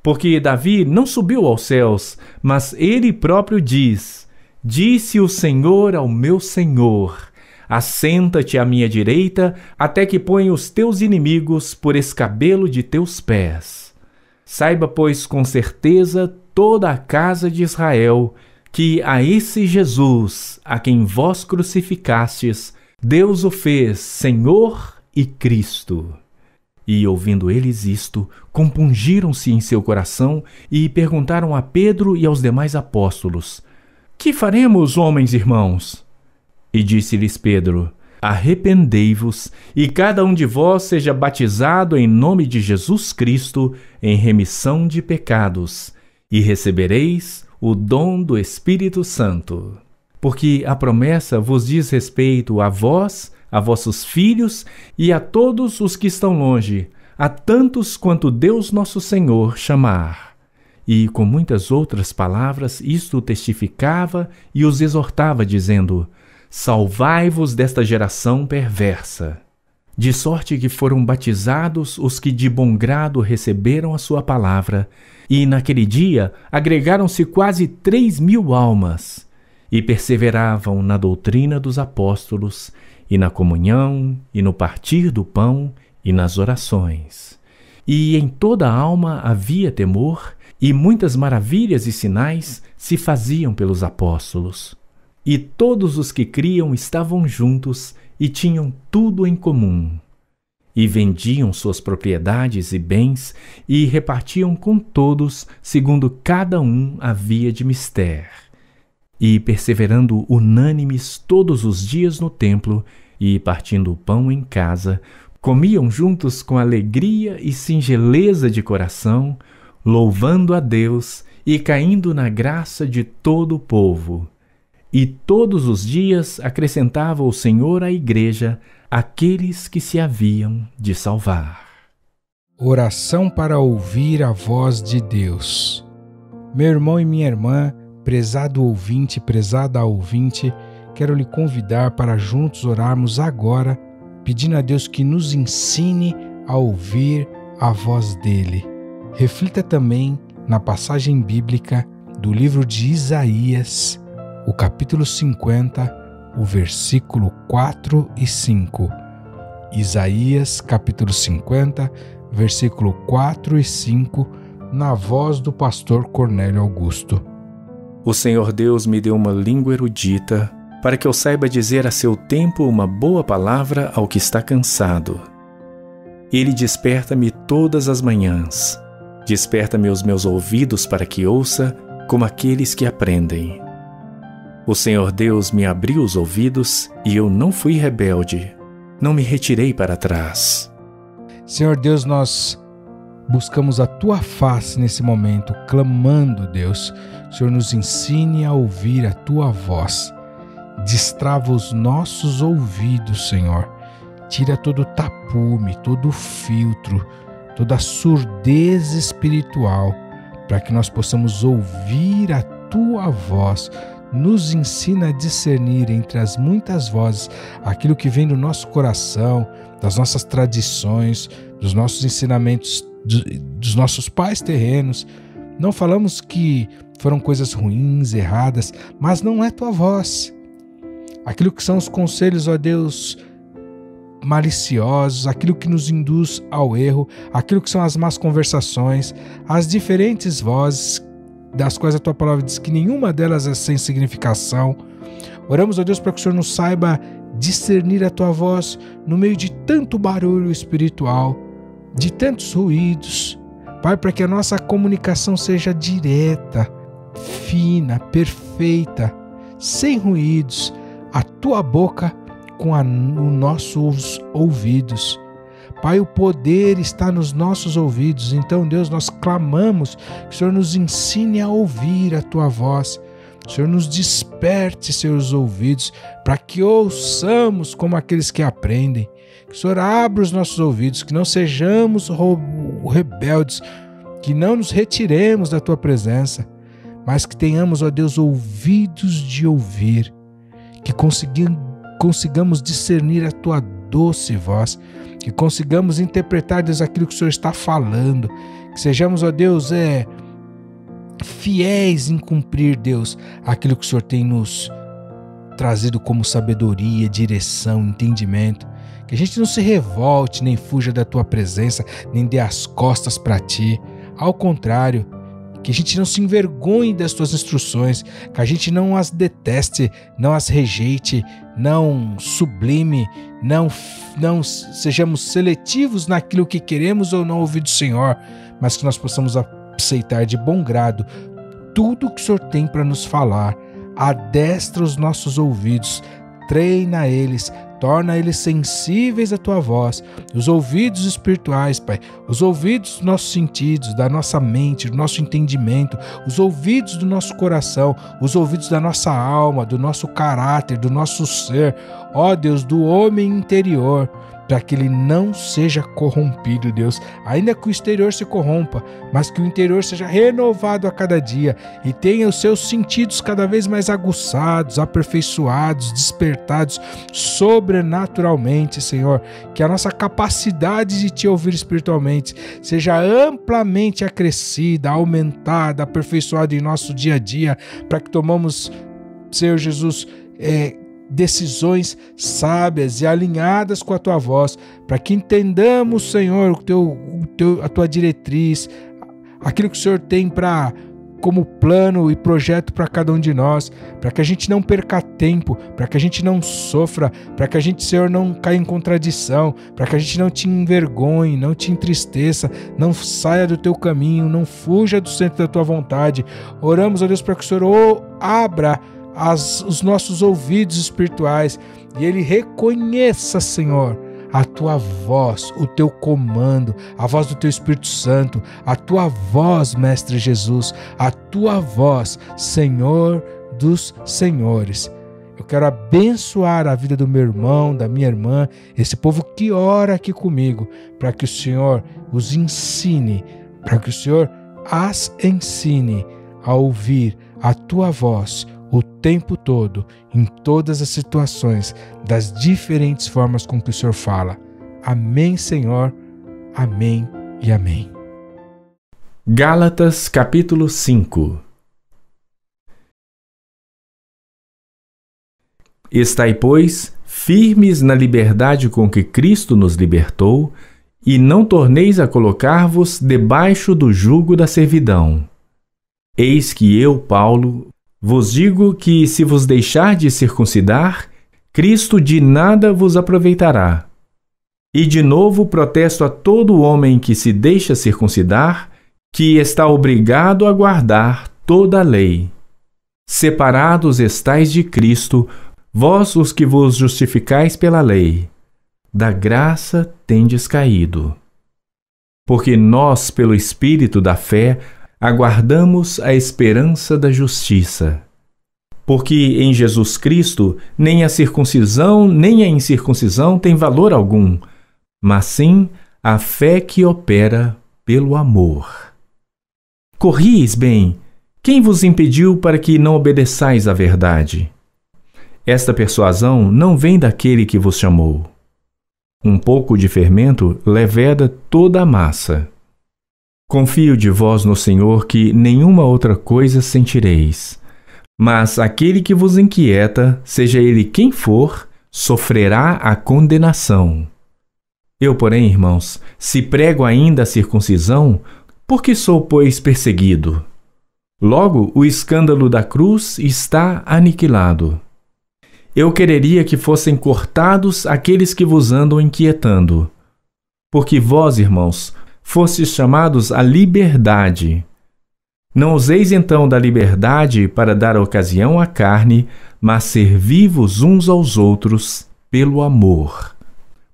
Porque Davi não subiu aos céus, mas ele próprio diz: disse o Senhor ao meu Senhor, assenta-te à minha direita, até que ponha os teus inimigos por escabelo de teus pés. Saiba, pois, com certeza toda a casa de Israel, que a esse Jesus, a quem vós crucificastes, Deus o fez Senhor e Cristo. E, ouvindo eles isto, compungiram-se em seu coração e perguntaram a Pedro e aos demais apóstolos: que faremos, homens irmãos? E disse-lhes Pedro: arrependei-vos, e cada um de vós seja batizado em nome de Jesus Cristo, em remissão de pecados, e recebereis o dom do Espírito Santo. Porque a promessa vos diz respeito a vós, a vossos filhos e a todos os que estão longe, a tantos quanto Deus nosso Senhor chamar. E com muitas outras palavras isto testificava e os exortava, dizendo: salvai-vos desta geração perversa. De sorte que foram batizados os que de bom grado receberam a sua palavra, e naquele dia agregaram-se quase 3.000 almas, e perseveravam na doutrina dos apóstolos, e na comunhão, e no partir do pão, e nas orações. E em toda a alma havia temor, e muitas maravilhas e sinais se faziam pelos apóstolos. E todos os que criam estavam juntos, e tinham tudo em comum. E vendiam suas propriedades e bens, e repartiam com todos, segundo cada um havia de mister. E perseverando unânimes todos os dias no templo, e partindo o pão em casa, comiam juntos com alegria e singeleza de coração, louvando a Deus e caindo na graça de todo o povo. E todos os dias acrescentava o Senhor à igreja aqueles que se haviam de salvar. Oração para ouvir a voz de Deus. Meu irmão e minha irmã, prezado ouvinte, prezada ouvinte, quero lhe convidar para juntos orarmos agora, pedindo a Deus que nos ensine a ouvir a voz dele. Reflita também na passagem bíblica do livro de Isaías, o capítulo 50, o versículo 4 e 5. Isaías, capítulo 50, versículo 4 e 5, na voz do pastor Cornélio Augusto. O Senhor Deus me deu uma língua erudita, para que eu saiba dizer a seu tempo uma boa palavra ao que está cansado. Ele desperta-me todas as manhãs, desperta-me os meus ouvidos para que ouça como aqueles que aprendem. O Senhor Deus me abriu os ouvidos e eu não fui rebelde, não me retirei para trás. Senhor Deus, nós buscamos a Tua face nesse momento, clamando, Deus. O Senhor nos ensine a ouvir a Tua voz. Destrava os nossos ouvidos, Senhor. Tira todo o tapume, todo o filtro, toda a surdez espiritual, para que nós possamos ouvir a Tua voz. Nos ensina a discernir entre as muitas vozes aquilo que vem do nosso coração, das nossas tradições, dos nossos ensinamentos, dos nossos pais terrenos. Não falamos que foram coisas ruins, erradas, mas não é tua voz. Aquilo que são os conselhos, ó Deus, maliciosos, aquilo que nos induz ao erro, aquilo que são as más conversações, as diferentes vozes das quais a Tua palavra diz que nenhuma delas é sem significação, Oramos, ó Deus, para que o Senhor nos saiba discernir a Tua voz no meio de tanto barulho espiritual, de tantos ruídos, Pai, para que a nossa comunicação seja direta, fina, perfeita, sem ruídos, a Tua boca com os nossos ouvidos. Pai, o poder está nos nossos ouvidos. Então, Deus, nós clamamos que o Senhor nos ensine a ouvir a Tua voz. O Senhor nos desperte seus ouvidos para que ouçamos como aqueles que aprendem. Que o Senhor abra os nossos ouvidos, que não sejamos rebeldes, que não nos retiremos da Tua presença, mas que tenhamos, ó Deus, ouvidos de ouvir, que consigamos discernir a Tua doce voz, que consigamos interpretar, Deus, aquilo que o Senhor está falando, que sejamos, ó Deus, fiéis em cumprir, Deus, aquilo que o Senhor tem nos trazido como sabedoria, direção, entendimento, que a gente não se revolte, nem fuja da Tua presença, nem dê as costas para Ti, ao contrário, que a gente não se envergonhe das Tuas instruções, que a gente não as deteste, não as rejeite, não sublime, não sejamos seletivos naquilo que queremos ou não ouvir do Senhor, mas que nós possamos aceitar de bom grado tudo que o Senhor tem para nos falar. Adestra os nossos ouvidos, treina eles, torna eles sensíveis à Tua voz, os ouvidos espirituais, Pai, os ouvidos dos nossos sentidos, da nossa mente, do nosso entendimento, os ouvidos do nosso coração, os ouvidos da nossa alma, do nosso caráter, do nosso ser, ó Deus, do homem interior, para que ele não seja corrompido, Deus, ainda que o exterior se corrompa, mas que o interior seja renovado a cada dia e tenha os seus sentidos cada vez mais aguçados, aperfeiçoados, despertados sobrenaturalmente, Senhor, que a nossa capacidade de Te ouvir espiritualmente seja amplamente acrescida, aumentada, aperfeiçoada em nosso dia a dia, para que tomamos, Senhor Jesus, decisões sábias e alinhadas com a Tua voz, para que entendamos, Senhor, a Tua diretriz, aquilo que o Senhor tem como plano e projeto para cada um de nós, para que a gente não perca tempo, para que a gente não sofra, para que a gente, Senhor, não caia em contradição, para que a gente não Te envergonhe, não Te entristeça, não saia do Teu caminho, não fuja do centro da Tua vontade. Oramos, ó Deus, para que o Senhor abra os nossos ouvidos espirituais e ele reconheça, Senhor, a Tua voz, o Teu comando, a voz do Teu Espírito Santo, a Tua voz, Mestre Jesus, a Tua voz, Senhor dos senhores. Eu quero abençoar a vida do meu irmão, da minha irmã, esse povo que ora aqui comigo, para que o Senhor os ensine, para que o Senhor as ensine a ouvir a Tua voz o tempo todo, em todas as situações, das diferentes formas com que o Senhor fala. Amém, Senhor. Amém e amém. Gálatas capítulo 5. Estai, pois, firmes na liberdade com que Cristo nos libertou, e não torneis a colocar-vos debaixo do jugo da servidão. Eis que eu, Paulo, vos digo que, se vos deixar de circuncidar, Cristo de nada vos aproveitará. E de novo protesto a todo homem que se deixa circuncidar, que está obrigado a guardar toda a lei. Separados estais de Cristo, vós os que vos justificais pela lei. Da graça tendes caído. Porque nós, pelo Espírito da fé, aguardamos a esperança da justiça. Porque em Jesus Cristo nem a circuncisão nem a incircuncisão tem valor algum, mas sim a fé que opera pelo amor. Corrieis bem, quem vos impediu para que não obedeçais à verdade? Esta persuasão não vem daquele que vos chamou. Um pouco de fermento leveda toda a massa. Confio de vós no Senhor que nenhuma outra coisa sentireis, mas aquele que vos inquieta, seja ele quem for, sofrerá a condenação. Eu, porém, irmãos, se prego ainda a circuncisão, por que sou, pois, perseguido? Logo, o escândalo da cruz está aniquilado. eu quereria que fossem cortados aqueles que vos andam inquietando. Porque vós, irmãos, fostes chamados à liberdade. Não useis então da liberdade para dar ocasião à carne, mas servi-vos uns aos outros pelo amor.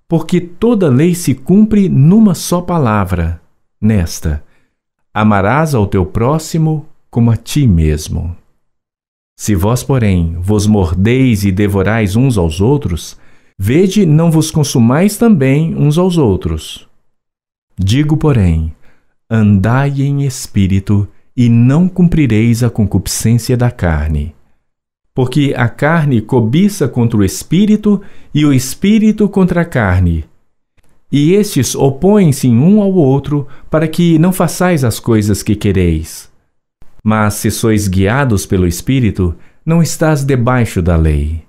Porque toda lei se cumpre numa só palavra, nesta: amarás ao teu próximo como a ti mesmo. Se vós, porém, vos mordeis e devorais uns aos outros, vede, não vos consumais também uns aos outros. Digo, porém, andai em espírito e não cumprireis a concupiscência da carne. Porque a carne cobiça contra o espírito e o espírito contra a carne. E estes opõem-se um ao outro para que não façais as coisas que quereis. Mas se sois guiados pelo espírito, não estás debaixo da lei.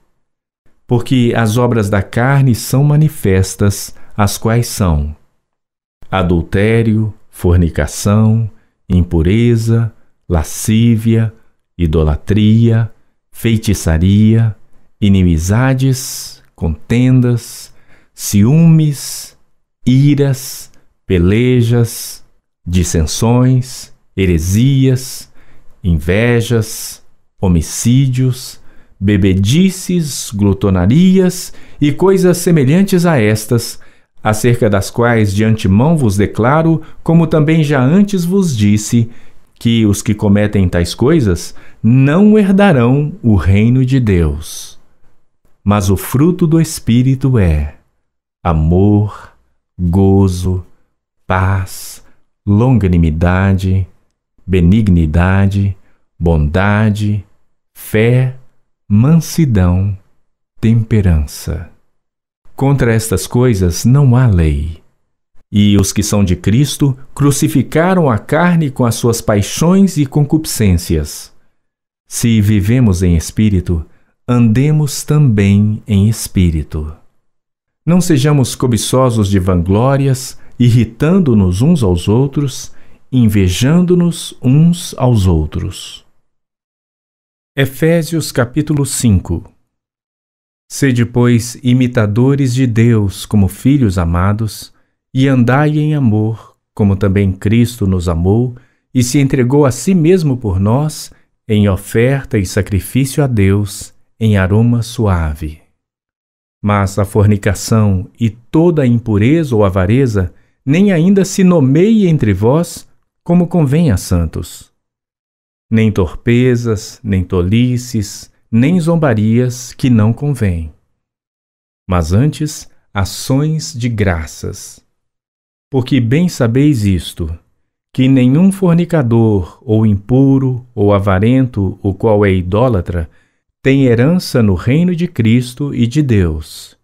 Porque as obras da carne são manifestas, as quais são: adultério, fornicação, impureza, lascívia, idolatria, feitiçaria, inimizades, contendas, ciúmes, iras, pelejas, dissensões, heresias, invejas, homicídios, bebedices, glutonarias e coisas semelhantes a estas, acerca das quais de antemão vos declaro, como também já antes vos disse, que os que cometem tais coisas não herdarão o reino de Deus. Mas o fruto do Espírito é amor, gozo, paz, longanimidade, benignidade, bondade, fé, mansidão, temperança. Contra estas coisas não há lei. E os que são de Cristo crucificaram a carne com as suas paixões e concupiscências. Se vivemos em espírito, andemos também em espírito. Não sejamos cobiçosos de vanglórias, irritando-nos uns aos outros, invejando-nos uns aos outros. Efésios capítulo 5. Sede, pois, imitadores de Deus como filhos amados, e andai em amor, como também Cristo nos amou e se entregou a si mesmo por nós, em oferta e sacrifício a Deus, em aroma suave. Mas a fornicação e toda a impureza ou avareza nem ainda se nomeie entre vós, como convém a santos. Nem torpezas, nem tolices, nem zombarias que não convêm, mas antes ações de graças. Porque bem sabeis isto, que nenhum fornicador, ou impuro, ou avarento, o qual é idólatra, tem herança no reino de Cristo e de Deus.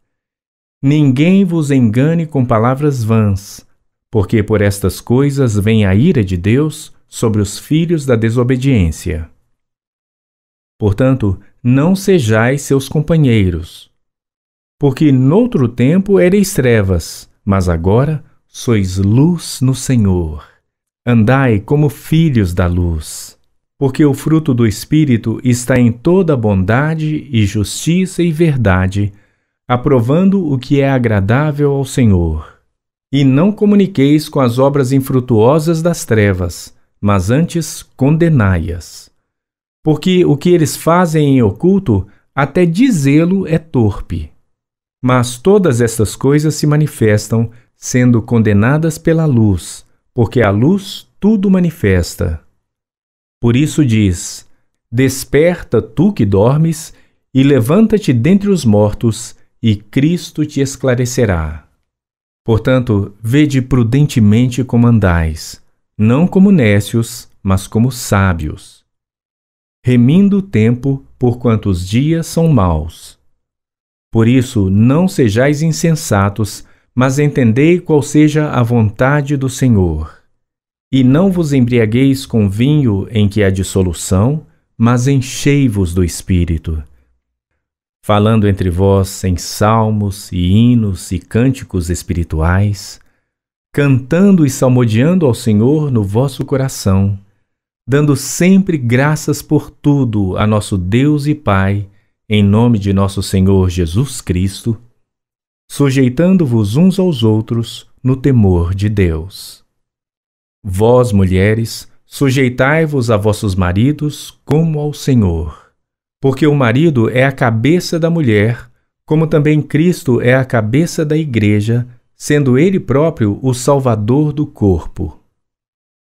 Ninguém vos engane com palavras vãs, porque por estas coisas vem a ira de Deus sobre os filhos da desobediência. Portanto, não sejais seus companheiros. Porque noutro tempo ereis trevas, mas agora sois luz no Senhor. Andai como filhos da luz. Porque o fruto do Espírito está em toda bondade e justiça e verdade, aprovando o que é agradável ao Senhor. E não comuniqueis com as obras infrutuosas das trevas, mas antes condenai-as. Porque o que eles fazem em oculto, até dizê-lo é torpe. Mas todas estas coisas se manifestam, sendo condenadas pela luz, porque a luz tudo manifesta. Por isso diz: desperta, tu que dormes, e levanta-te dentre os mortos, e Cristo te esclarecerá. Portanto, vede prudentemente como andais, não como nécios, mas como sábios, remindo o tempo, porquanto os dias são maus. Por isso, não sejais insensatos, mas entendei qual seja a vontade do Senhor. E não vos embriagueis com vinho em que há dissolução, mas enchei-vos do Espírito, falando entre vós em salmos e hinos e cânticos espirituais, cantando e salmodiando ao Senhor no vosso coração, dando sempre graças por tudo a nosso Deus e Pai, em nome de nosso Senhor Jesus Cristo, sujeitando-vos uns aos outros no temor de Deus. Vós, mulheres, sujeitai-vos a vossos maridos como ao Senhor, porque o marido é a cabeça da mulher, como também Cristo é a cabeça da Igreja, sendo ele próprio o Salvador do corpo.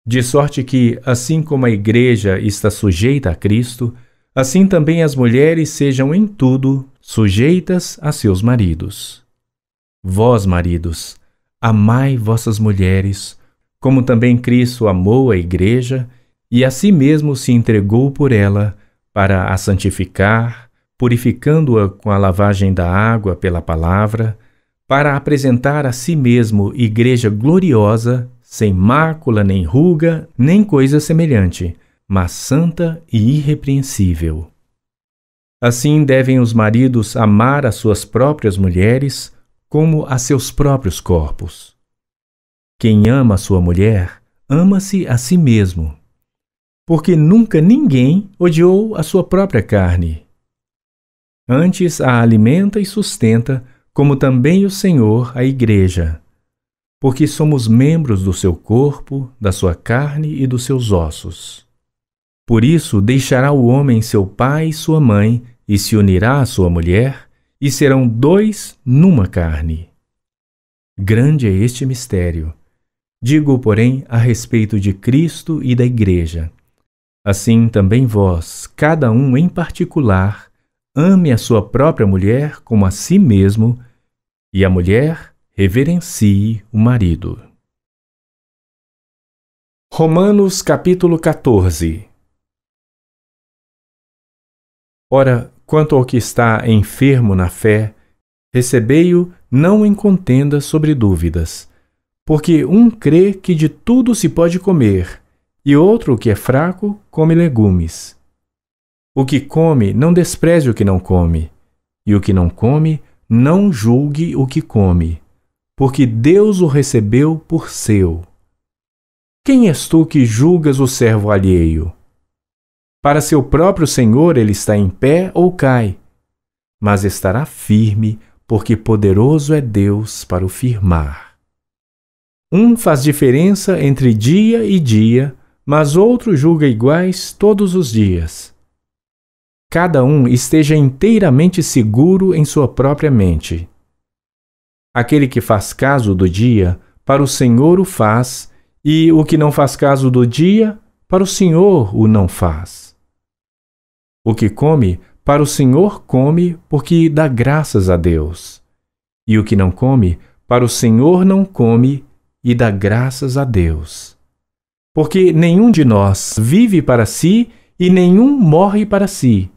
De sorte que, assim como a Igreja está sujeita a Cristo, assim também as mulheres sejam em tudo sujeitas a seus maridos. Vós, maridos, amai vossas mulheres, como também Cristo amou a Igreja e a si mesmo se entregou por ela, para a santificar, purificando-a com a lavagem da água pela palavra, para apresentar a si mesmo Igreja gloriosa, sem mácula, nem ruga, nem coisa semelhante, mas santa e irrepreensível. Assim devem os maridos amar as suas próprias mulheres como a seus próprios corpos. Quem ama sua mulher, ama-se a si mesmo, porque nunca ninguém odiou a sua própria carne. Antes a alimenta e sustenta, como também o Senhor a Igreja, porque somos membros do seu corpo, da sua carne e dos seus ossos. Por isso deixará o homem seu pai e sua mãe, e se unirá à sua mulher, e serão dois numa carne. Grande é este mistério. Digo, porém, a respeito de Cristo e da Igreja. Assim também vós, cada um em particular, ame a sua própria mulher como a si mesmo, e a mulher reverencie o marido. Romanos capítulo 14. Ora, quanto ao que está enfermo na fé, recebei-o não em contenda sobre dúvidas, porque um crê que de tudo se pode comer, e outro que é fraco come legumes. O que come não despreze o que não come, e o que não come não julgue o que come, porque Deus o recebeu por seu. Quem és tu que julgas o servo alheio? Para seu próprio Senhor ele está em pé ou cai, mas estará firme, porque poderoso é Deus para o firmar. Um faz diferença entre dia e dia, mas outro julga iguais todos os dias. Cada um esteja inteiramente seguro em sua própria mente. Aquele que faz caso do dia, para o Senhor o faz, e o que não faz caso do dia, para o Senhor o não faz. O que come, para o Senhor come, porque dá graças a Deus. E o que não come, para o Senhor não come, e dá graças a Deus. Porque nenhum de nós vive para si, e nenhum morre para si.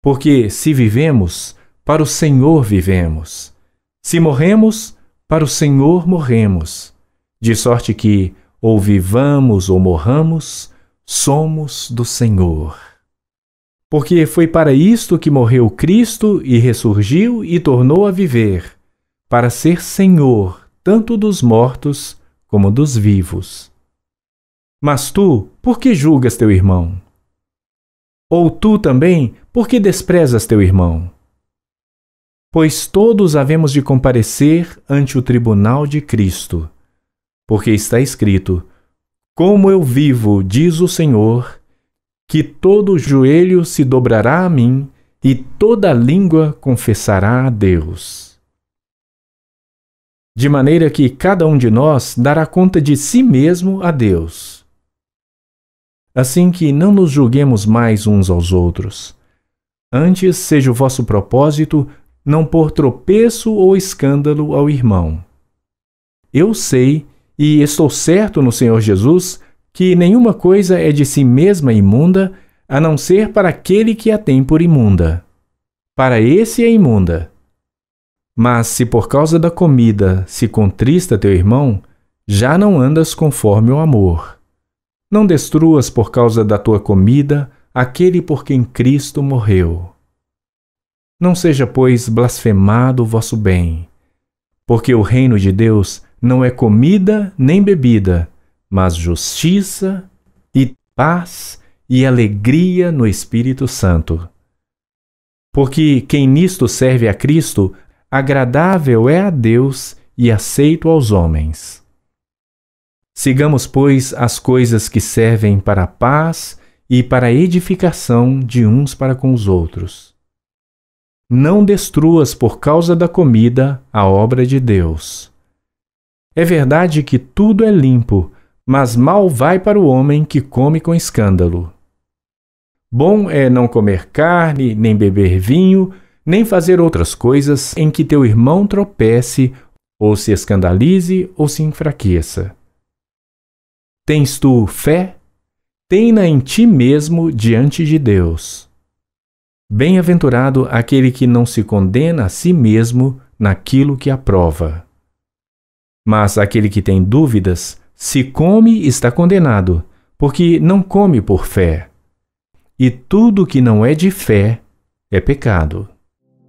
Porque se vivemos, para o Senhor vivemos. Se morremos, para o Senhor morremos, de sorte que, ou vivamos ou morramos, somos do Senhor. Porque foi para isto que morreu Cristo e ressurgiu e tornou a viver, para ser Senhor tanto dos mortos como dos vivos. Mas tu, por que julgas teu irmão? Ou tu também, por que desprezas teu irmão? Pois todos havemos de comparecer ante o tribunal de Cristo, porque está escrito: como eu vivo, diz o Senhor, que todo joelho se dobrará a mim e toda língua confessará a Deus. De maneira que cada um de nós dará conta de si mesmo a Deus. Assim que não nos julguemos mais uns aos outros. Antes seja o vosso propósito não pôr tropeço ou escândalo ao irmão. Eu sei, e estou certo no Senhor Jesus, que nenhuma coisa é de si mesma imunda, a não ser para aquele que a tem por imunda. Para esse é imunda. Mas se por causa da comida se contrista teu irmão, já não andas conforme o amor. Não destruas por causa da tua comida aquele por quem Cristo morreu. Não seja, pois, blasfemado o vosso bem, porque o reino de Deus não é comida nem bebida, mas justiça e paz e alegria no Espírito Santo. Porque quem nisto serve a Cristo, agradável é a Deus e aceito aos homens. Sigamos, pois, as coisas que servem para a paz e para a edificação de uns para com os outros. Não destruas por causa da comida a obra de Deus. É verdade que tudo é limpo, mas mal vai para o homem que come com escândalo. Bom é não comer carne, nem beber vinho, nem fazer outras coisas em que teu irmão tropece, ou se escandalize, ou se enfraqueça. Tens tu fé? Tem-na em ti mesmo diante de Deus. Bem-aventurado aquele que não se condena a si mesmo naquilo que aprova. Mas aquele que tem dúvidas, se come, está condenado, porque não come por fé. E tudo que não é de fé é pecado.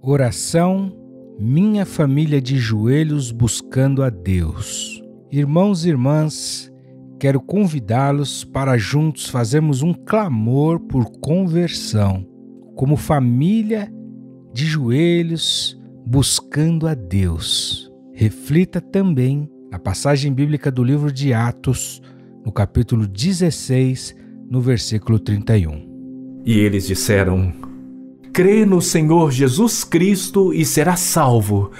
Oração, minha família de joelhos buscando a Deus. Irmãos e irmãs, quero convidá-los para juntos fazermos um clamor por conversão, como família de joelhos buscando a Deus. Reflita também na passagem bíblica do livro de Atos, no capítulo 16, no versículo 31. E eles disseram: crê no Senhor Jesus Cristo e serás salvo,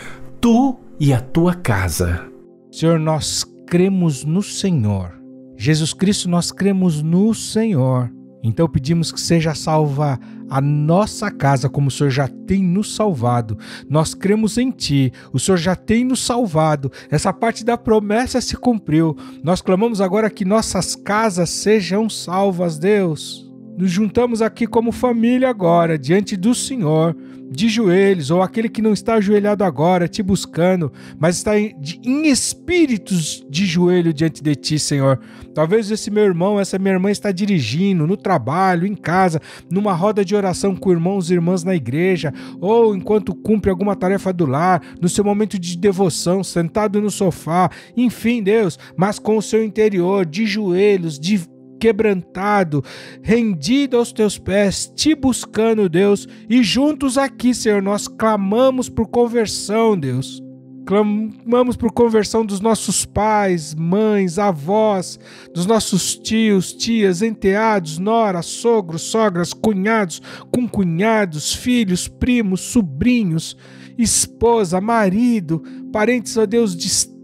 tu e a tua casa. Senhor, nós cremos no Senhor. Jesus Cristo, nós cremos no Senhor. Então pedimos que seja salva a nossa casa, como o Senhor já tem nos salvado. Nós cremos em Ti, o Senhor já tem nos salvado. Essa parte da promessa se cumpriu. Nós clamamos agora que nossas casas sejam salvas, Deus. Nos juntamos aqui como família agora, diante do Senhor, de joelhos, ou aquele que não está ajoelhado agora, te buscando, mas está em espíritos de joelho diante de ti, Senhor. Talvez esse meu irmão, essa minha irmã está dirigindo, no trabalho, em casa, numa roda de oração com irmãos e irmãs na igreja, ou enquanto cumpre alguma tarefa do lar, no seu momento de devoção, sentado no sofá, enfim, Deus, mas com o seu interior, de joelhos, de quebrantado, rendido aos teus pés, te buscando, Deus, e juntos aqui, Senhor, nós clamamos por conversão, Deus. Clamamos por conversão dos nossos pais, mães, avós, dos nossos tios, tias, enteados, noras, sogros, sogras, cunhados, concunhados, filhos, primos, sobrinhos, esposa, marido, parentes, ó Deus, distantes,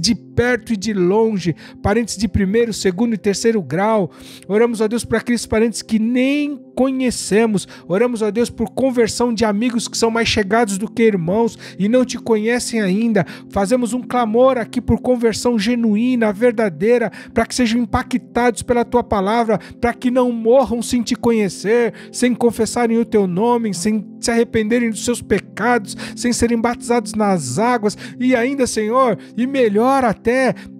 de perto e de longe, parentes de primeiro, segundo e terceiro grau. Oramos a Deus para aqueles parentes que nem conhecemos. Oramos a Deus por conversão de amigos que são mais chegados do que irmãos e não te conhecem ainda. Fazemos um clamor aqui por conversão genuína, verdadeira, para que sejam impactados pela tua palavra, para que não morram sem te conhecer, sem confessarem o teu nome, sem se arrependerem dos seus pecados, sem serem batizados nas águas, e ainda, Senhor, e melhor até,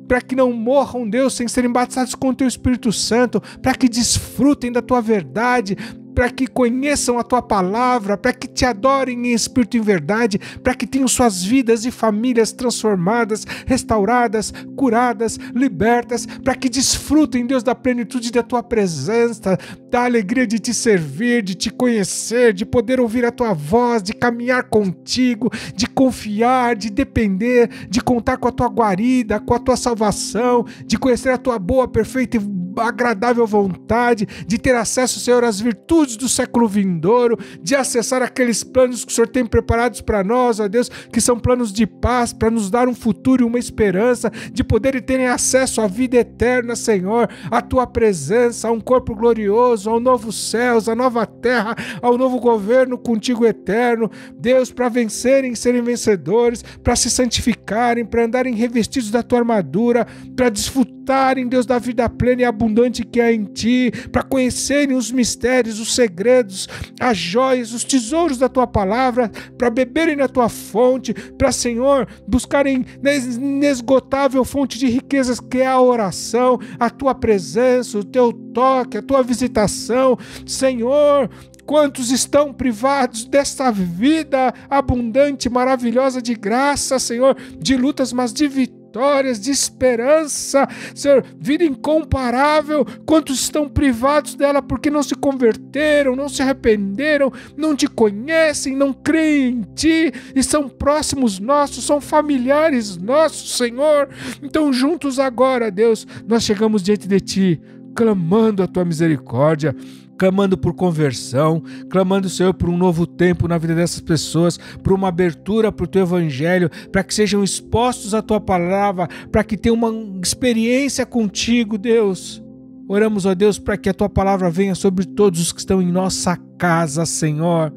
para que não morram, Deus, sem serem batizados com o teu Espírito Santo, para que desfrutem da tua verdade, para que conheçam a tua palavra, para que te adorem em espírito e em verdade, para que tenham suas vidas e famílias transformadas, restauradas, curadas, libertas, para que desfrutem, Deus, da plenitude da tua presença, da alegria de te servir, de te conhecer, de poder ouvir a tua voz, de caminhar contigo, de confiar, de depender, de contar com a tua guarida, com a tua salvação, de conhecer a tua boa, perfeita e agradável vontade, de ter acesso, Senhor, às virtudes do século vindouro, de acessar aqueles planos que o Senhor tem preparados para nós, ó Deus, que são planos de paz, para nos dar um futuro e uma esperança, de poderem terem acesso à vida eterna, Senhor, à tua presença, a um corpo glorioso, ao novo céus, à nova terra, ao novo governo contigo eterno, Deus, para vencerem, serem vencedores, para se santificarem, para andarem revestidos da tua armadura, para desfrutarem, Deus, da vida plena e abundante que há em ti, para conhecerem os mistérios, os segredos, as joias, os tesouros da tua palavra, para beberem na tua fonte, para, Senhor, buscarem na inesgotável fonte de riquezas que é a oração, a tua presença, o teu toque, a tua visitação, Senhor. Quantos estão privados desta vida abundante, maravilhosa de graça, Senhor, de lutas, mas de vitória, vitórias, de esperança, Senhor, vida incomparável, quantos estão privados dela porque não se converteram, não se arrependeram, não te conhecem, não creem em ti, e são próximos nossos, são familiares nossos, Senhor. Então juntos agora, Deus, nós chegamos diante de ti, clamando a tua misericórdia, clamando por conversão, clamando, Senhor, por um novo tempo na vida dessas pessoas, por uma abertura para o teu evangelho, para que sejam expostos à tua palavra, para que tenham uma experiência contigo, Deus. Oramos, ó Deus, para que a tua palavra venha sobre todos os que estão em nossa casa, Senhor,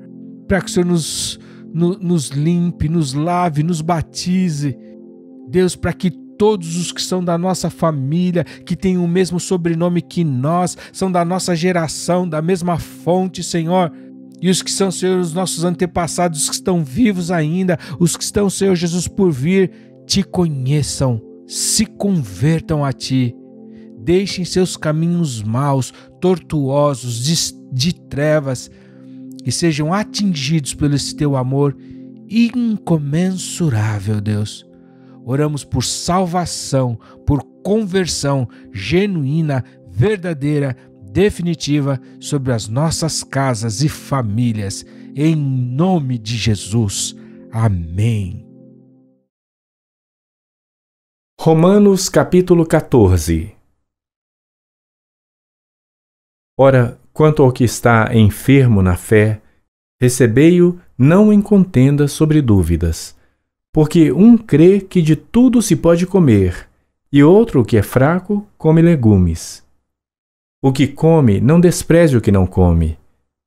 para que o Senhor nos limpe, nos lave, nos batize, Deus, para que todos os que são da nossa família, que têm o mesmo sobrenome que nós, são da nossa geração, da mesma fonte, Senhor, e os que são, Senhor, os nossos antepassados, os que estão vivos ainda, os que estão, Senhor Jesus, por vir, te conheçam, se convertam a ti, deixem seus caminhos maus, tortuosos, de trevas, e sejam atingidos pelo esse teu amor incomensurável, Deus. Oramos por salvação, por conversão genuína, verdadeira, definitiva sobre as nossas casas e famílias. Em nome de Jesus. Amém. Romanos capítulo 14. Ora, quanto ao que está enfermo na fé, recebei-o não em contenda sobre dúvidas. Porque um crê que de tudo se pode comer, e outro que é fraco come legumes. O que come não despreze o que não come,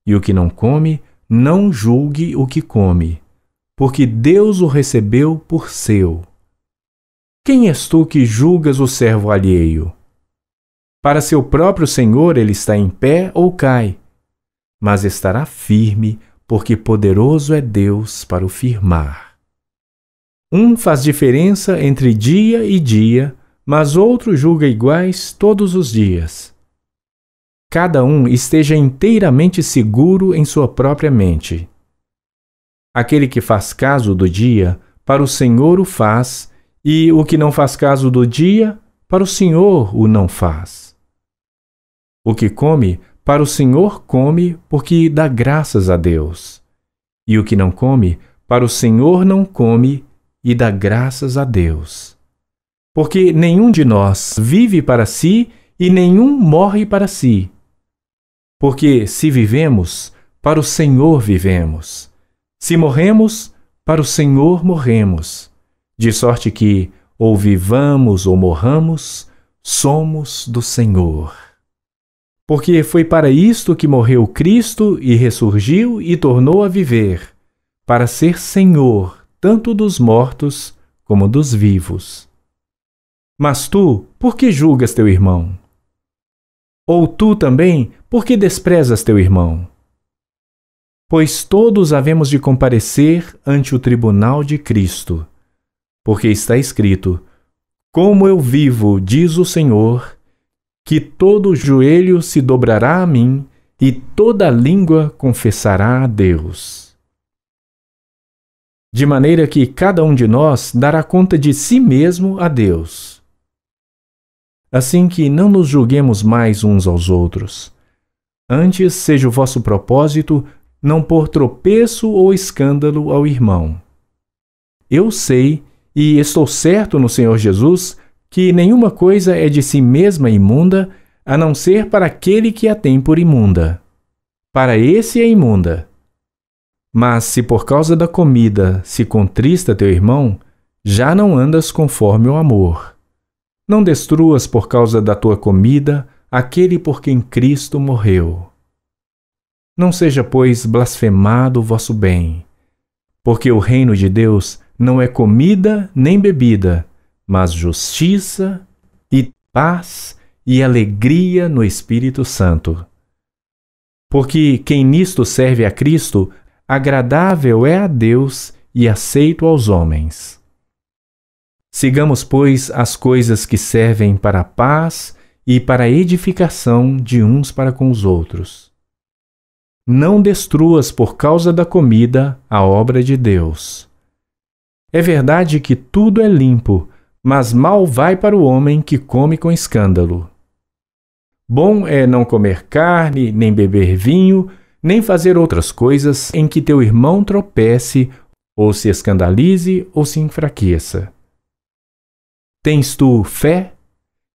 e o que não come não julgue o que come, porque Deus o recebeu por seu. Quem és tu que julgas o servo alheio? Para seu próprio Senhor ele está em pé ou cai, mas estará firme, porque poderoso é Deus para o firmar. Um faz diferença entre dia e dia, mas outro julga iguais todos os dias. Cada um esteja inteiramente seguro em sua própria mente. Aquele que faz caso do dia, para o Senhor o faz, e o que não faz caso do dia, para o Senhor o não faz. O que come, para o Senhor come, porque dá graças a Deus. E o que não come, para o Senhor não come, e dá graças a Deus. Porque nenhum de nós vive para si e nenhum morre para si. Porque se vivemos, para o Senhor vivemos. Se morremos, para o Senhor morremos. De sorte que, ou vivamos ou morramos, somos do Senhor. Porque foi para isto que morreu Cristo e ressurgiu e tornou a viver, para ser Senhor, tanto dos mortos como dos vivos. Mas tu, por que julgas teu irmão? Ou tu também, por que desprezas teu irmão? Pois todos havemos de comparecer ante o tribunal de Cristo, porque está escrito: Como eu vivo, diz o Senhor, que todo joelho se dobrará a mim e toda língua confessará a Deus. De maneira que cada um de nós dará conta de si mesmo a Deus. Assim que não nos julguemos mais uns aos outros. Antes seja o vosso propósito não pôr tropeço ou escândalo ao irmão. Eu sei, e estou certo no Senhor Jesus, que nenhuma coisa é de si mesma imunda, a não ser para aquele que a tem por imunda. Para esse é imunda. Mas se por causa da comida se contrista teu irmão, já não andas conforme o amor. Não destruas por causa da tua comida aquele por quem Cristo morreu. Não seja, pois, blasfemado o vosso bem, porque o reino de Deus não é comida nem bebida, mas justiça e paz e alegria no Espírito Santo. Porque quem nisto serve a Cristo, agradável é a Deus e aceito aos homens. Sigamos, pois, as coisas que servem para a paz e para a edificação de uns para com os outros. Não destruas por causa da comida a obra de Deus. É verdade que tudo é limpo, mas mal vai para o homem que come com escândalo. Bom é não comer carne, nem beber vinho, nem fazer outras coisas em que teu irmão tropece, ou se escandalize, ou se enfraqueça. Tens tu fé?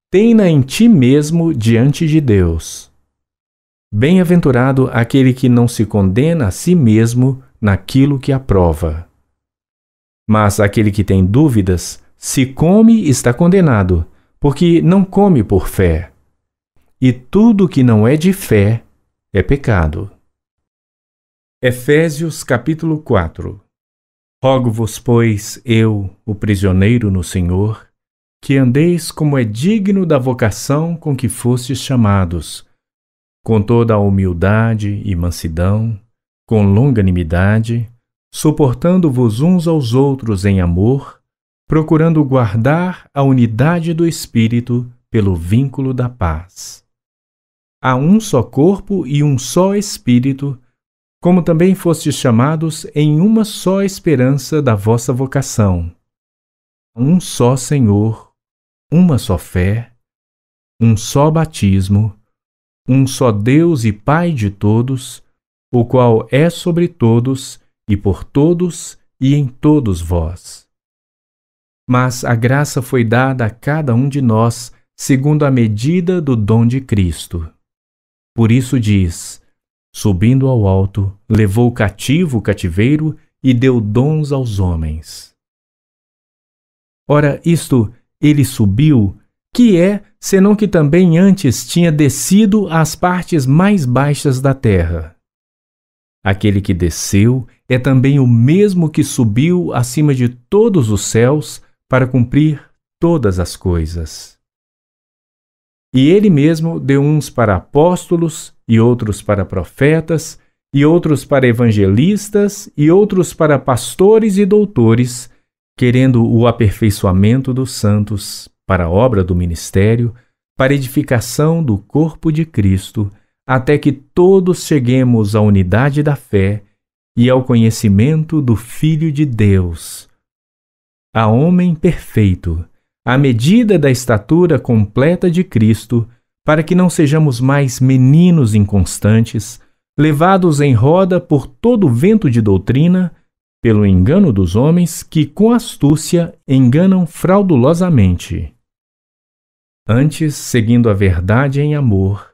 Tem-na em ti mesmo diante de Deus. Bem-aventurado aquele que não se condena a si mesmo naquilo que aprova. Mas aquele que tem dúvidas, se come, está condenado, porque não come por fé. E tudo que não é de fé é pecado. Efésios capítulo 4. Rogo-vos, pois, eu, o prisioneiro no Senhor, que andeis como é digno da vocação com que fostes chamados, com toda a humildade e mansidão, com longanimidade, suportando-vos uns aos outros em amor, procurando guardar a unidade do Espírito pelo vínculo da paz. Há um só corpo e um só Espírito, como também fostes chamados em uma só esperança da vossa vocação. Um só Senhor, uma só fé, um só batismo, um só Deus e Pai de todos, o qual é sobre todos e por todos e em todos vós. Mas a graça foi dada a cada um de nós segundo a medida do dom de Cristo. Por isso diz, subindo ao alto, levou cativo o cativeiro e deu dons aos homens. Ora, isto, ele subiu, que é, senão que também antes tinha descido às partes mais baixas da terra. Aquele que desceu é também o mesmo que subiu acima de todos os céus para cumprir todas as coisas. E ele mesmo deu uns para apóstolos, e outros para profetas, e outros para evangelistas, e outros para pastores e doutores, querendo o aperfeiçoamento dos santos, para a obra do ministério, para edificação do corpo de Cristo, até que todos cheguemos à unidade da fé e ao conhecimento do Filho de Deus, a homem perfeito, à medida da estatura completa de Cristo, para que não sejamos mais meninos inconstantes, levados em roda por todo o vento de doutrina, pelo engano dos homens que, com astúcia, enganam fraudulosamente. Antes, seguindo a verdade em amor,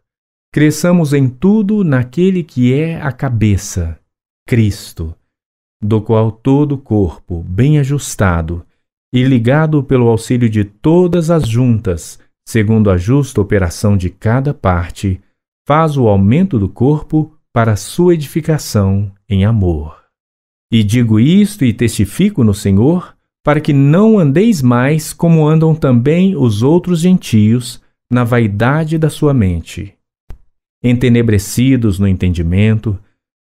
cresçamos em tudo naquele que é a cabeça, Cristo, do qual todo o corpo, bem ajustado e ligado pelo auxílio de todas as juntas, segundo a justa operação de cada parte, faz o aumento do corpo para sua edificação em amor. E digo isto e testifico no Senhor, para que não andeis mais como andam também os outros gentios, na vaidade da sua mente, entenebrecidos no entendimento,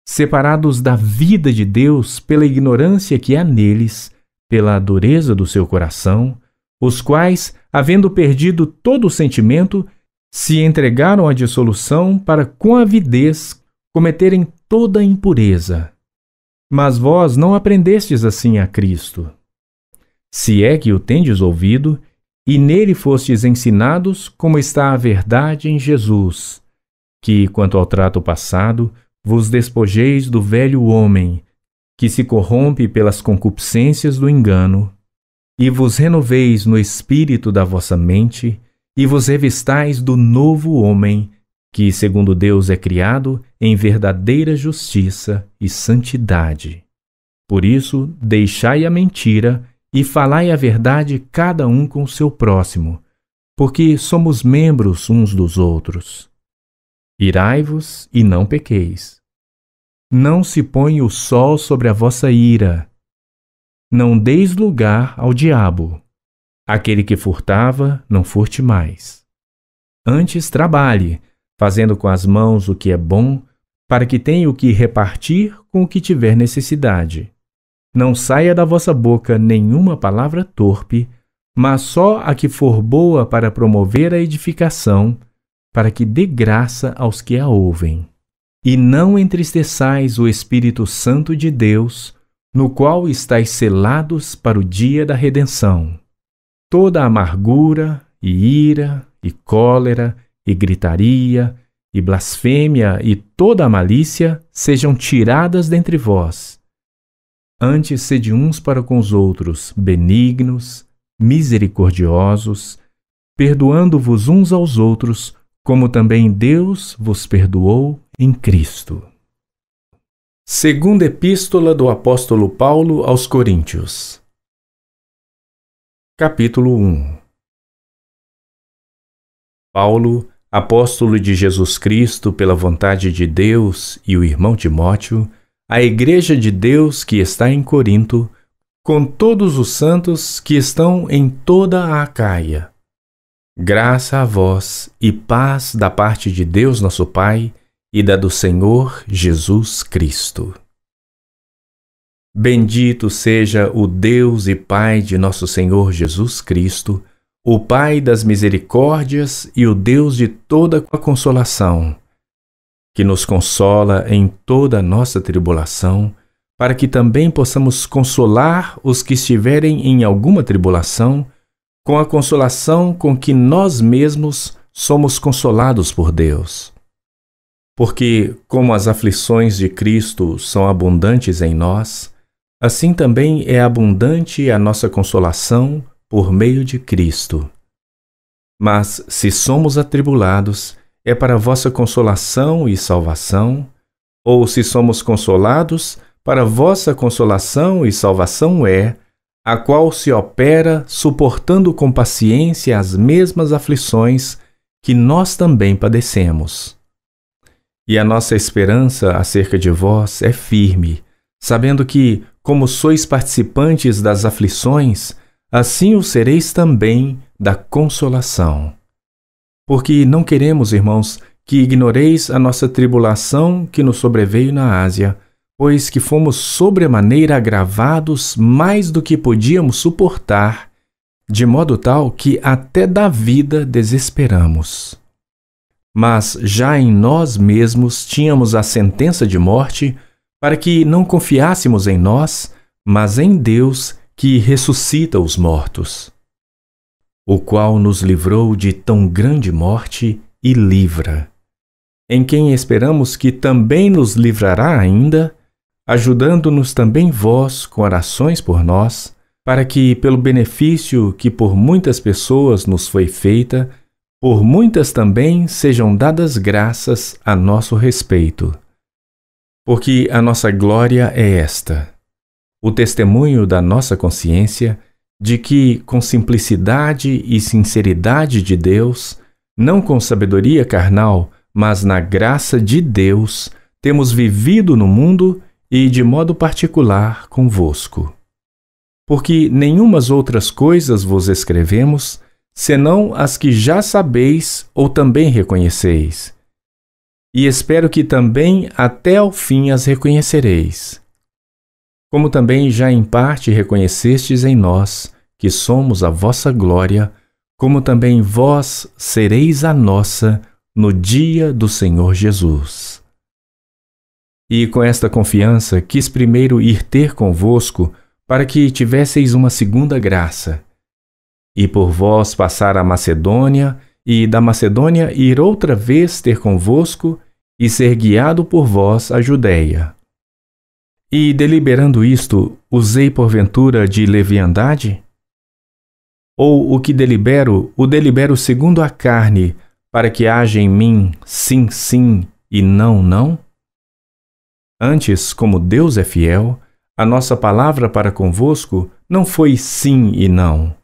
separados da vida de Deus pela ignorância que há neles, pela dureza do seu coração, os quais, havendo perdido todo o sentimento, se entregaram à dissolução para com avidez cometerem toda a impureza. Mas vós não aprendestes assim a Cristo, se é que o tendes ouvido, e nele fostes ensinados como está a verdade em Jesus, que, quanto ao trato passado, vos despojeis do velho homem, que se corrompe pelas concupiscências do engano, e vos renoveis no espírito da vossa mente, e vos revistais do novo homem, que, segundo Deus, é criado em verdadeira justiça e santidade. Por isso, deixai a mentira e falai a verdade cada um com o seu próximo, porque somos membros uns dos outros. Irai-vos e não pequeis. Não se põe o sol sobre a vossa ira. Não deis lugar ao diabo. Aquele que furtava, não furte mais. Antes trabalhe, fazendo com as mãos o que é bom, para que tenha o que repartir com o que tiver necessidade. Não saia da vossa boca nenhuma palavra torpe, mas só a que for boa para promover a edificação, para que dê graça aos que a ouvem. E não entristeçais o Espírito Santo de Deus, no qual estáis selados para o dia da redenção. toda a amargura e ira e cólera e gritaria e blasfêmia e toda a malícia sejam tiradas dentre vós. Antes sede uns para com os outros benignos, misericordiosos, perdoando-vos uns aos outros, como também Deus vos perdoou em Cristo. Segunda Epístola do Apóstolo Paulo aos Coríntios, capítulo 1. Paulo, apóstolo de Jesus Cristo pela vontade de Deus, e o irmão Timóteo, à Igreja de Deus que está em Corinto, com todos os santos que estão em toda a Acaia. Graça a vós e paz da parte de Deus nosso Pai e da do Senhor Jesus Cristo. Bendito seja o Deus e Pai de nosso Senhor Jesus Cristo, o Pai das misericórdias e o Deus de toda a consolação, que nos consola em toda a nossa tribulação, para que também possamos consolar os que estiverem em alguma tribulação, com a consolação com que nós mesmos somos consolados por Deus. Porque, como as aflições de Cristo são abundantes em nós, assim também é abundante a nossa consolação por meio de Cristo. Mas, se somos atribulados, é para vossa consolação e salvação, ou se somos consolados, para vossa consolação e salvação é, a qual se opera suportando com paciência as mesmas aflições que nós também padecemos. E a nossa esperança acerca de vós é firme, sabendo que, como sois participantes das aflições, assim o sereis também da consolação. Porque não queremos, irmãos, que ignoreis a nossa tribulação que nos sobreveio na Ásia, pois que fomos sobremaneira agravados mais do que podíamos suportar, de modo tal que até da vida desesperamos. Mas já em nós mesmos tínhamos a sentença de morte, para que não confiássemos em nós, mas em Deus que ressuscita os mortos, o qual nos livrou de tão grande morte e livra, em quem esperamos que também nos livrará ainda, ajudando-nos também vós com orações por nós, para que, pelo benefício que por muitas pessoas nos foi feita, por muitas também sejam dadas graças a nosso respeito. Porque a nossa glória é esta, o testemunho da nossa consciência, de que, com simplicidade e sinceridade de Deus, não com sabedoria carnal, mas na graça de Deus, temos vivido no mundo e de modo particular convosco. Porque nenhumas outras coisas vos escrevemos, senão as que já sabeis ou também reconheceis. E espero que também até ao fim as reconhecereis. Como também já em parte reconhecestes em nós, que somos a vossa glória, como também vós sereis a nossa no dia do Senhor Jesus. E com esta confiança quis primeiro ir ter convosco para que tivesseis uma segunda graça, e por vós passar a Macedônia, e da Macedônia ir outra vez ter convosco e ser guiado por vós à Judéia. E deliberando isto, usei porventura de leviandade? Ou o que delibero, o delibero segundo a carne, para que haja em mim sim, sim e não, não? Antes, como Deus é fiel, a nossa palavra para convosco não foi sim e não.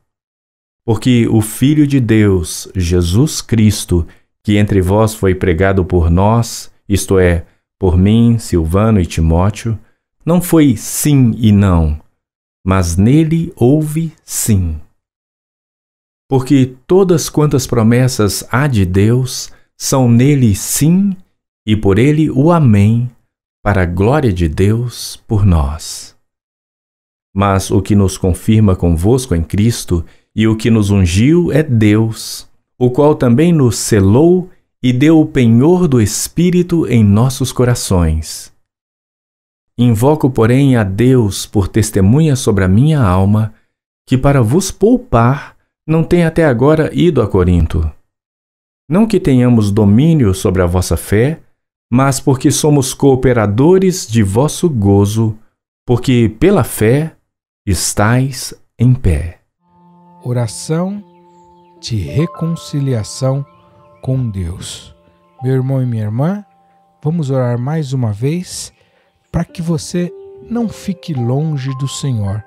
Porque o Filho de Deus, Jesus Cristo, que entre vós foi pregado por nós, isto é, por mim, Silvano e Timóteo, não foi sim e não, mas nele houve sim. Porque todas quantas promessas há de Deus são nele sim e por ele o amém, para a glória de Deus por nós. Mas o que nos confirma convosco em Cristo e o que nos ungiu é Deus, o qual também nos selou e deu o penhor do Espírito em nossos corações. Invoco, porém, a Deus por testemunha sobre a minha alma, que para vos poupar não tem até agora ido a Corinto. Não que tenhamos domínio sobre a vossa fé, mas porque somos cooperadores de vosso gozo, porque pela fé estais em pé. Oração de reconciliação com Deus. Meu irmão e minha irmã, vamos orar mais uma vez para que você não fique longe do Senhor,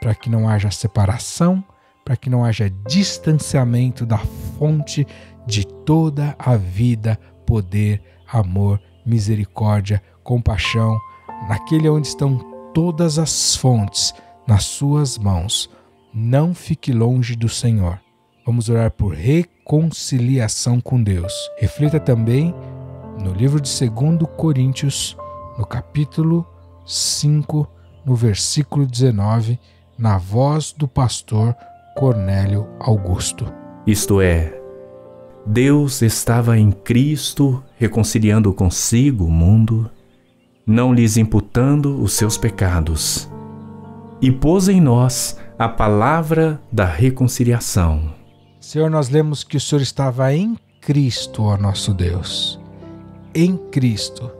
para que não haja separação, para que não haja distanciamento da fonte de toda a vida, poder, amor, misericórdia, compaixão, naquele onde estão todas as fontes, nas suas mãos. Não fique longe do Senhor. Vamos orar por reconciliação com Deus. Reflita também no livro de 2 Coríntios, no capítulo 5, no versículo 19, na voz do pastor Cornélio Augusto. Isto é, Deus estava em Cristo reconciliando consigo o mundo, não lhes imputando os seus pecados, e pôs em nós a palavra da reconciliação. Senhor, nós lemos que o Senhor estava em Cristo, ó nosso Deus, em Cristo,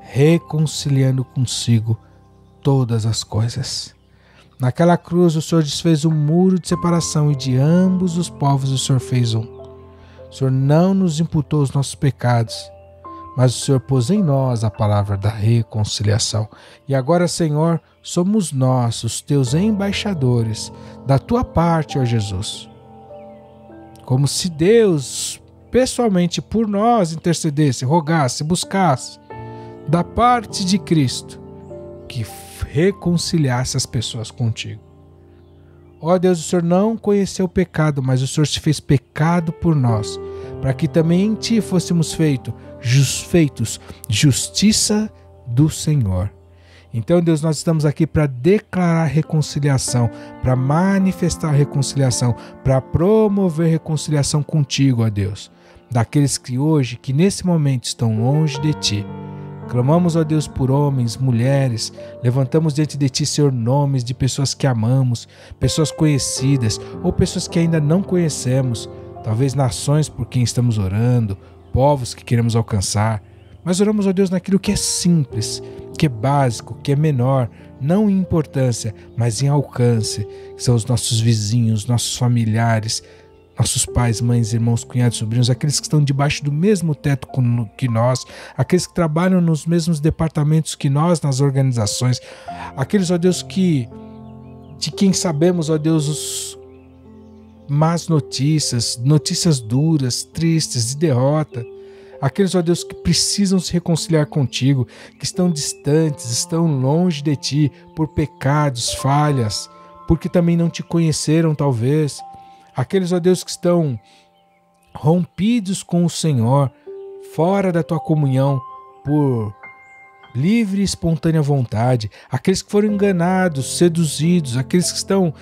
reconciliando consigo todas as coisas. Naquela cruz o Senhor desfez um muro de separação e de ambos os povos o Senhor fez um. O Senhor não nos imputou os nossos pecados, mas o Senhor pôs em nós a palavra da reconciliação. E agora, Senhor, somos nós, os teus embaixadores, da tua parte, ó Jesus. Como se Deus, pessoalmente, por nós intercedesse, rogasse, buscasse, da parte de Cristo, que reconciliasse as pessoas contigo. Ó Deus, o Senhor não conheceu o pecado, mas o Senhor se fez pecado por nós, para que também em ti fôssemos feitos justiça do Senhor. Então, Deus, nós estamos aqui para declarar reconciliação, para manifestar reconciliação, para promover reconciliação contigo, ó Deus, daqueles que hoje, que nesse momento estão longe de ti. Clamamos, ó Deus, por homens, mulheres, levantamos diante de ti, Senhor, nomes de pessoas que amamos, pessoas conhecidas ou pessoas que ainda não conhecemos, talvez nações por quem estamos orando, povos que queremos alcançar, mas oramos, ó Deus, naquilo que é simples, que é básico, que é menor, não em importância, mas em alcance, que são os nossos vizinhos, nossos familiares, nossos pais, mães, irmãos, cunhados, sobrinhos, aqueles que estão debaixo do mesmo teto que nós, aqueles que trabalham nos mesmos departamentos que nós, nas organizações, aqueles, ó Deus, de quem sabemos, ó Deus, más notícias, notícias duras, tristes, de derrota, aqueles, ó Deus, que precisam se reconciliar contigo, que estão distantes, estão longe de ti, por pecados, falhas, porque também não te conheceram, talvez, aqueles, ó Deus, que estão rompidos com o Senhor, fora da tua comunhão, por livre e espontânea vontade, aqueles que foram enganados, seduzidos, aqueles que estão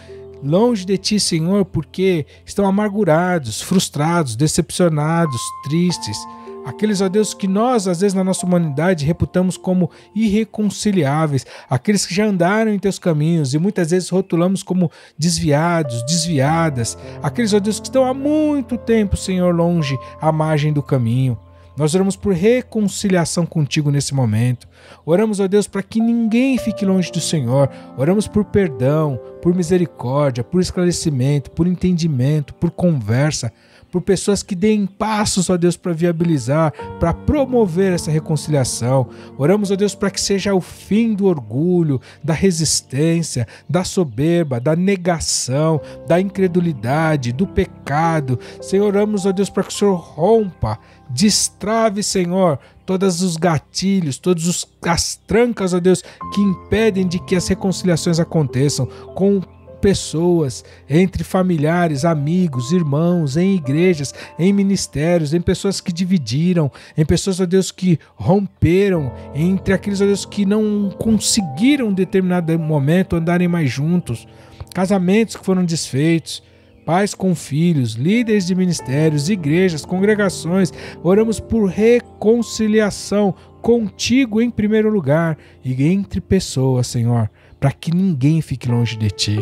longe de ti, Senhor, porque estão amargurados, frustrados, decepcionados, tristes, aqueles, ó Deus, que nós, às vezes, na nossa humanidade, reputamos como irreconciliáveis, aqueles que já andaram em teus caminhos e muitas vezes rotulamos como desviados, desviadas, aqueles, ó Deus, que estão há muito tempo, Senhor, longe, à margem do caminho. Nós oramos por reconciliação contigo nesse momento. Oramos, ó Deus, para que ninguém fique longe do Senhor. Oramos por perdão, por misericórdia, por esclarecimento, por entendimento, por conversa, por pessoas que deem passos, ó Deus, para viabilizar, para promover essa reconciliação. Oramos, ó Deus, para que seja o fim do orgulho, da resistência, da soberba, da negação, da incredulidade, do pecado. Senhor, oramos, ó Deus, para que o Senhor rompa, destrave, Senhor, todos os gatilhos, todas as trancas, ó Deus, que impedem de que as reconciliações aconteçam com pessoas, entre familiares, amigos, irmãos, em igrejas, em ministérios, em pessoas que dividiram, em pessoas, ó Deus, que romperam, entre aqueles, ó Deus, que não conseguiram em determinado momento andarem mais juntos, casamentos que foram desfeitos, pais com filhos, líderes de ministérios, igrejas, congregações. Oramos por reconciliação contigo em primeiro lugar e entre pessoas, Senhor, para que ninguém fique longe de ti.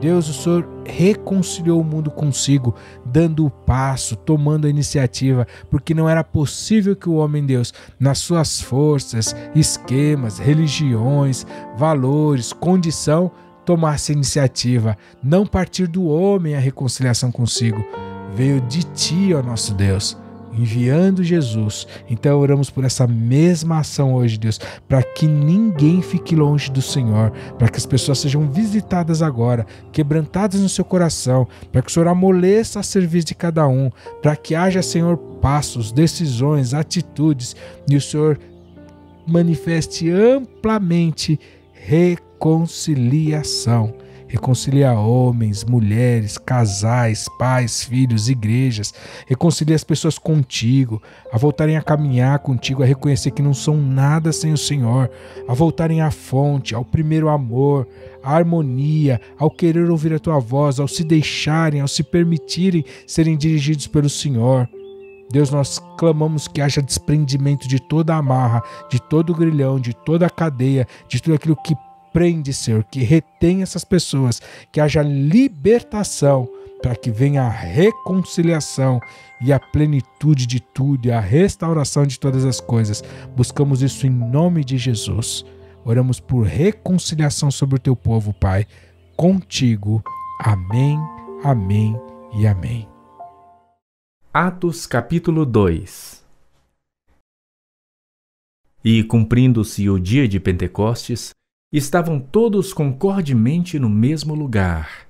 Deus, o Senhor reconciliou o mundo consigo, dando o passo, tomando a iniciativa, porque não era possível que o homem Deus, nas suas forças, esquemas, religiões, valores, condição, tomasse a iniciativa. Não partir do homem a reconciliação consigo. Veio de ti, ó nosso Deus, enviando Jesus. Então oramos por essa mesma ação hoje, Deus, para que ninguém fique longe do Senhor, para que as pessoas sejam visitadas agora, quebrantadas no seu coração, para que o Senhor amoleça a serviço de cada um, para que haja, Senhor, passos, decisões, atitudes, e o Senhor manifeste amplamente reconciliação. Reconcilia homens, mulheres, casais, pais, filhos, igrejas. Reconcilia as pessoas contigo, a voltarem a caminhar contigo, a reconhecer que não são nada sem o Senhor, a voltarem à fonte, ao primeiro amor, à harmonia, ao querer ouvir a tua voz, ao se deixarem, ao se permitirem serem dirigidos pelo Senhor. Deus, nós clamamos que haja desprendimento de toda a amarra, de todo o grilhão, de toda a cadeia, de tudo aquilo que prende, Senhor, que retém essas pessoas, que haja libertação, para que venha a reconciliação e a plenitude de tudo, e a restauração de todas as coisas. Buscamos isso em nome de Jesus. Oramos por reconciliação sobre o teu povo, Pai, contigo. Amém, amém e amém. Atos capítulo 2. E cumprindo-se o dia de Pentecostes, estavam todos concordemente no mesmo lugar,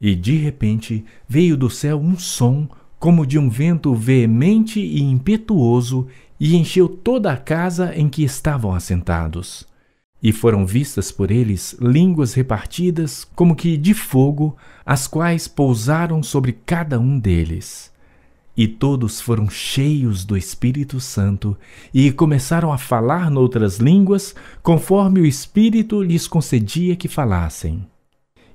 e de repente veio do céu um som, como de um vento veemente e impetuoso, e encheu toda a casa em que estavam assentados. E foram vistas por eles línguas repartidas, como que de fogo, as quais pousaram sobre cada um deles. E todos foram cheios do Espírito Santo e começaram a falar noutras línguas, conforme o Espírito lhes concedia que falassem.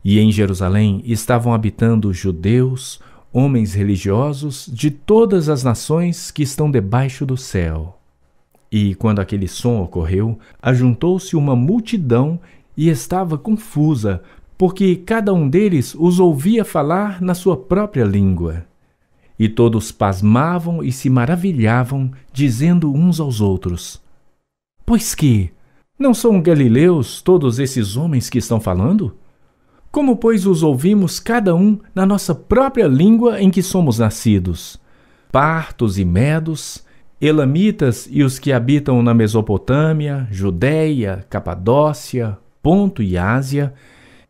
E em Jerusalém estavam habitando judeus, homens religiosos de todas as nações que estão debaixo do céu. E quando aquele som ocorreu, ajuntou-se uma multidão e estava confusa, porque cada um deles os ouvia falar na sua própria língua. E todos pasmavam e se maravilhavam, dizendo uns aos outros: Pois que? Não são galileus todos esses homens que estão falando? Como, pois, os ouvimos cada um na nossa própria língua em que somos nascidos? Partos e medos, elamitas e os que habitam na Mesopotâmia, Judéia, Capadócia, Ponto e Ásia,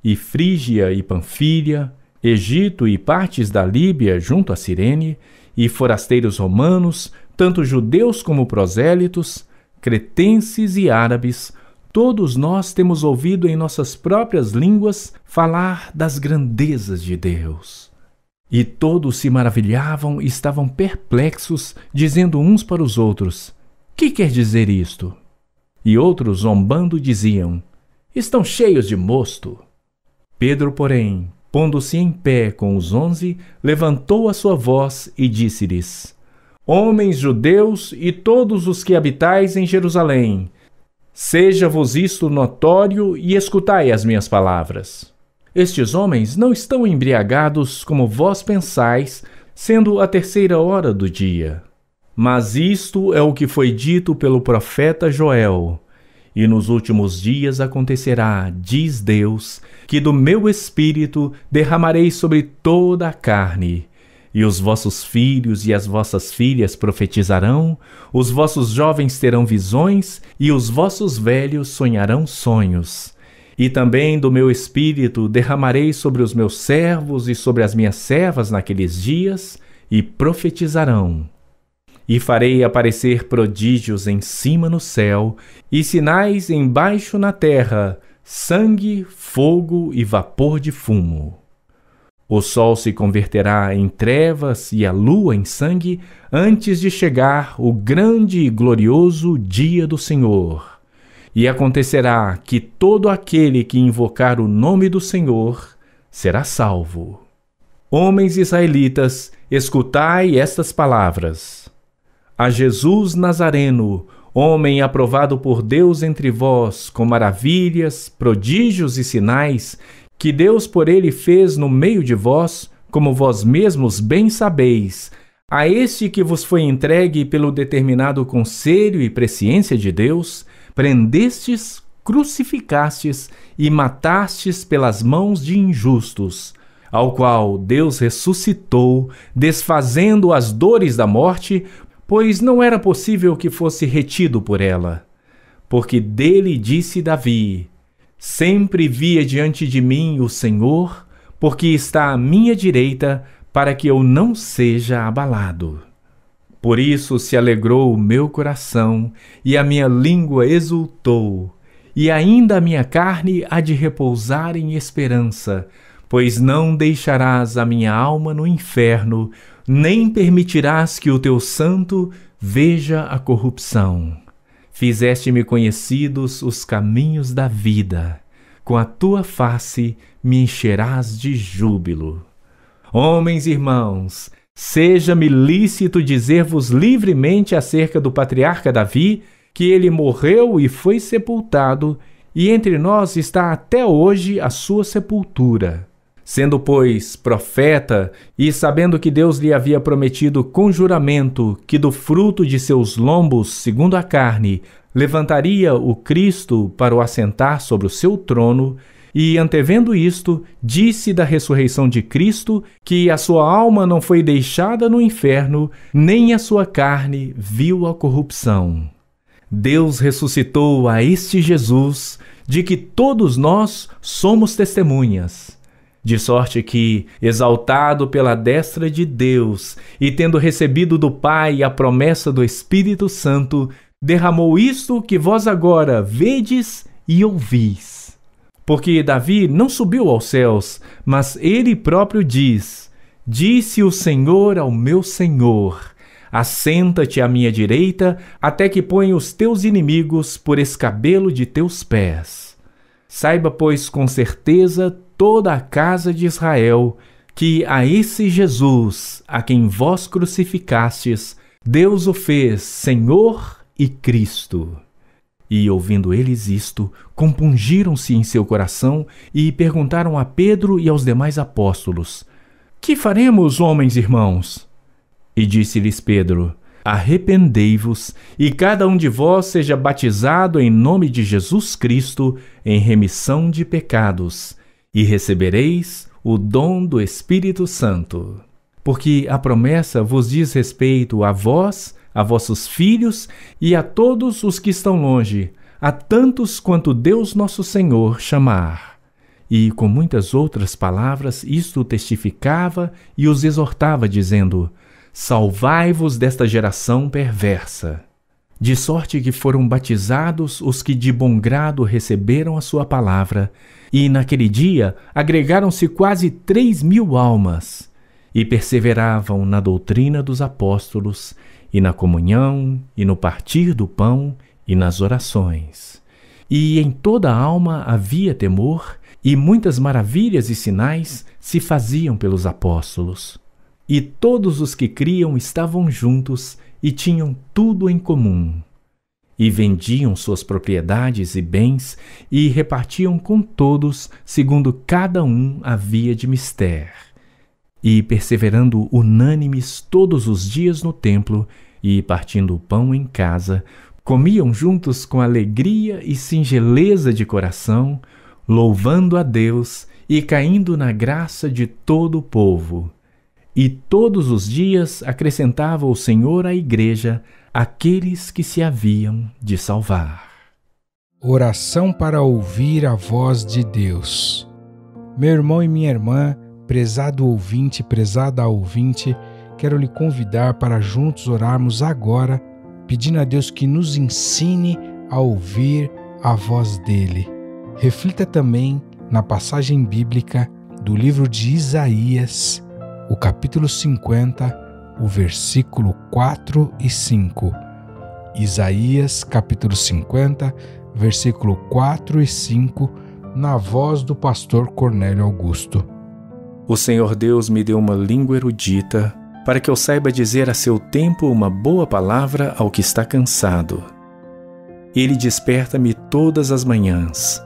e Frígia e Panfilha, Egito e partes da Líbia junto a Cirene, e forasteiros romanos, tanto judeus como prosélitos, cretenses e árabes, todos nós temos ouvido em nossas próprias línguas falar das grandezas de Deus. E todos se maravilhavam e estavam perplexos, dizendo uns para os outros: Que quer dizer isto? E outros, zombando, diziam: Estão cheios de mosto. Pedro, porém, pondo-se em pé com os 11, levantou a sua voz e disse-lhes: Homens judeus e todos os que habitais em Jerusalém, seja-vos isto notório e escutai as minhas palavras. Estes homens não estão embriagados como vós pensais, sendo a 3ª hora do dia. Mas isto é o que foi dito pelo profeta Joel: E nos últimos dias acontecerá, diz Deus, que do meu espírito derramarei sobre toda a carne. E os vossos filhos e as vossas filhas profetizarão, os vossos jovens terão visões e os vossos velhos sonharão sonhos. E também do meu espírito derramarei sobre os meus servos e sobre as minhas servas naqueles dias, e profetizarão. E farei aparecer prodígios em cima no céu, e sinais embaixo na terra: sangue, fogo e vapor de fumo. O sol se converterá em trevas e a lua em sangue, antes de chegar o grande e glorioso dia do Senhor. E acontecerá que todo aquele que invocar o nome do Senhor será salvo. Homens israelitas, escutai estas palavras. A Jesus Nazareno, homem aprovado por Deus entre vós, com maravilhas, prodígios e sinais, que Deus por ele fez no meio de vós, como vós mesmos bem sabeis, a este que vos foi entregue pelo determinado conselho e presciência de Deus, prendestes, crucificastes e matastes pelas mãos de injustos, ao qual Deus ressuscitou, desfazendo as dores da morte, pois não era possível que fosse retido por ela. Porque dele disse Davi, sempre via diante de mim o Senhor, porque está à minha direita, para que eu não seja abalado. Por isso se alegrou o meu coração, e a minha língua exultou, e ainda a minha carne há de repousar em esperança, pois não deixarás a minha alma no inferno, nem permitirás que o teu santo veja a corrupção. Fizeste-me conhecidos os caminhos da vida. Com a tua face me encherás de júbilo. Homens e irmãos, seja-me lícito dizer-vos livremente acerca do patriarca Davi, que ele morreu e foi sepultado, e entre nós está até hoje a sua sepultura. Sendo, pois, profeta, e sabendo que Deus lhe havia prometido com juramento que do fruto de seus lombos, segundo a carne, levantaria o Cristo para o assentar sobre o seu trono, e, antevendo isto, disse da ressurreição de Cristo que a sua alma não foi deixada no inferno, nem a sua carne viu a corrupção. Deus ressuscitou a este Jesus, de que todos nós somos testemunhas. De sorte que, exaltado pela destra de Deus e tendo recebido do Pai a promessa do Espírito Santo, derramou isto que vós agora vedes e ouvis. Porque Davi não subiu aos céus, mas ele próprio diz, disse o Senhor ao meu Senhor, assenta-te à minha direita, até que ponha os teus inimigos por escabelo de teus pés. Saiba, pois, com certeza toda a casa de Israel, que a esse Jesus, a quem vós crucificastes, Deus o fez Senhor e Cristo. E, ouvindo eles isto, compungiram-se em seu coração e perguntaram a Pedro e aos demais apóstolos, que faremos, homens irmãos? E disse-lhes Pedro, arrependei-vos, e cada um de vós seja batizado em nome de Jesus Cristo, em remissão de pecados, e recebereis o dom do Espírito Santo. Porque a promessa vos diz respeito a vós, a vossos filhos e a todos os que estão longe, a tantos quanto Deus nosso Senhor chamar. E com muitas outras palavras isto testificava e os exortava, dizendo, salvai-vos desta geração perversa. De sorte que foram batizados os que de bom grado receberam a sua palavra, e naquele dia agregaram-se quase 3.000 almas, e perseveravam na doutrina dos apóstolos, e na comunhão, e no partir do pão, e nas orações. E em toda a alma havia temor, e muitas maravilhas e sinais se faziam pelos apóstolos. E todos os que criam estavam juntos e tinham tudo em comum. E vendiam suas propriedades e bens e repartiam com todos, segundo cada um havia de mister. E perseverando unânimes todos os dias no templo e partindo o pão em casa, comiam juntos com alegria e singeleza de coração, louvando a Deus e caindo na graça de todo o povo. E todos os dias acrescentava o Senhor à igreja aqueles que se haviam de salvar. Oração para ouvir a voz de Deus. Meu irmão e minha irmã, prezado ouvinte, prezada ouvinte, quero lhe convidar para juntos orarmos agora, pedindo a Deus que nos ensine a ouvir a voz dele. Reflita também na passagem bíblica do livro de Isaías, o capítulo 50, o versículo 4 e 5. Isaías, capítulo 50, versículo 4 e 5, na voz do pastor Cornélio Augusto. O Senhor Deus me deu uma língua erudita, para que eu saiba dizer a seu tempo uma boa palavra ao que está cansado. Ele desperta-me todas as manhãs.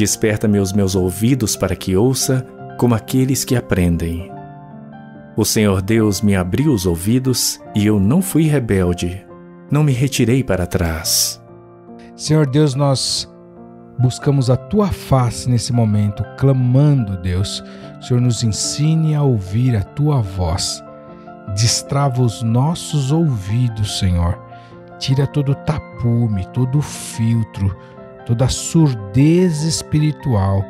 Desperta-me os meus ouvidos para que ouça, como aqueles que aprendem. O Senhor Deus me abriu os ouvidos e eu não fui rebelde, não me retirei para trás. Senhor Deus, nós buscamos a Tua face nesse momento, clamando, Deus, o Senhor nos ensine a ouvir a Tua voz. Destrava os nossos ouvidos, Senhor. Tira todo o tapume, todo o filtro, toda a surdez espiritual,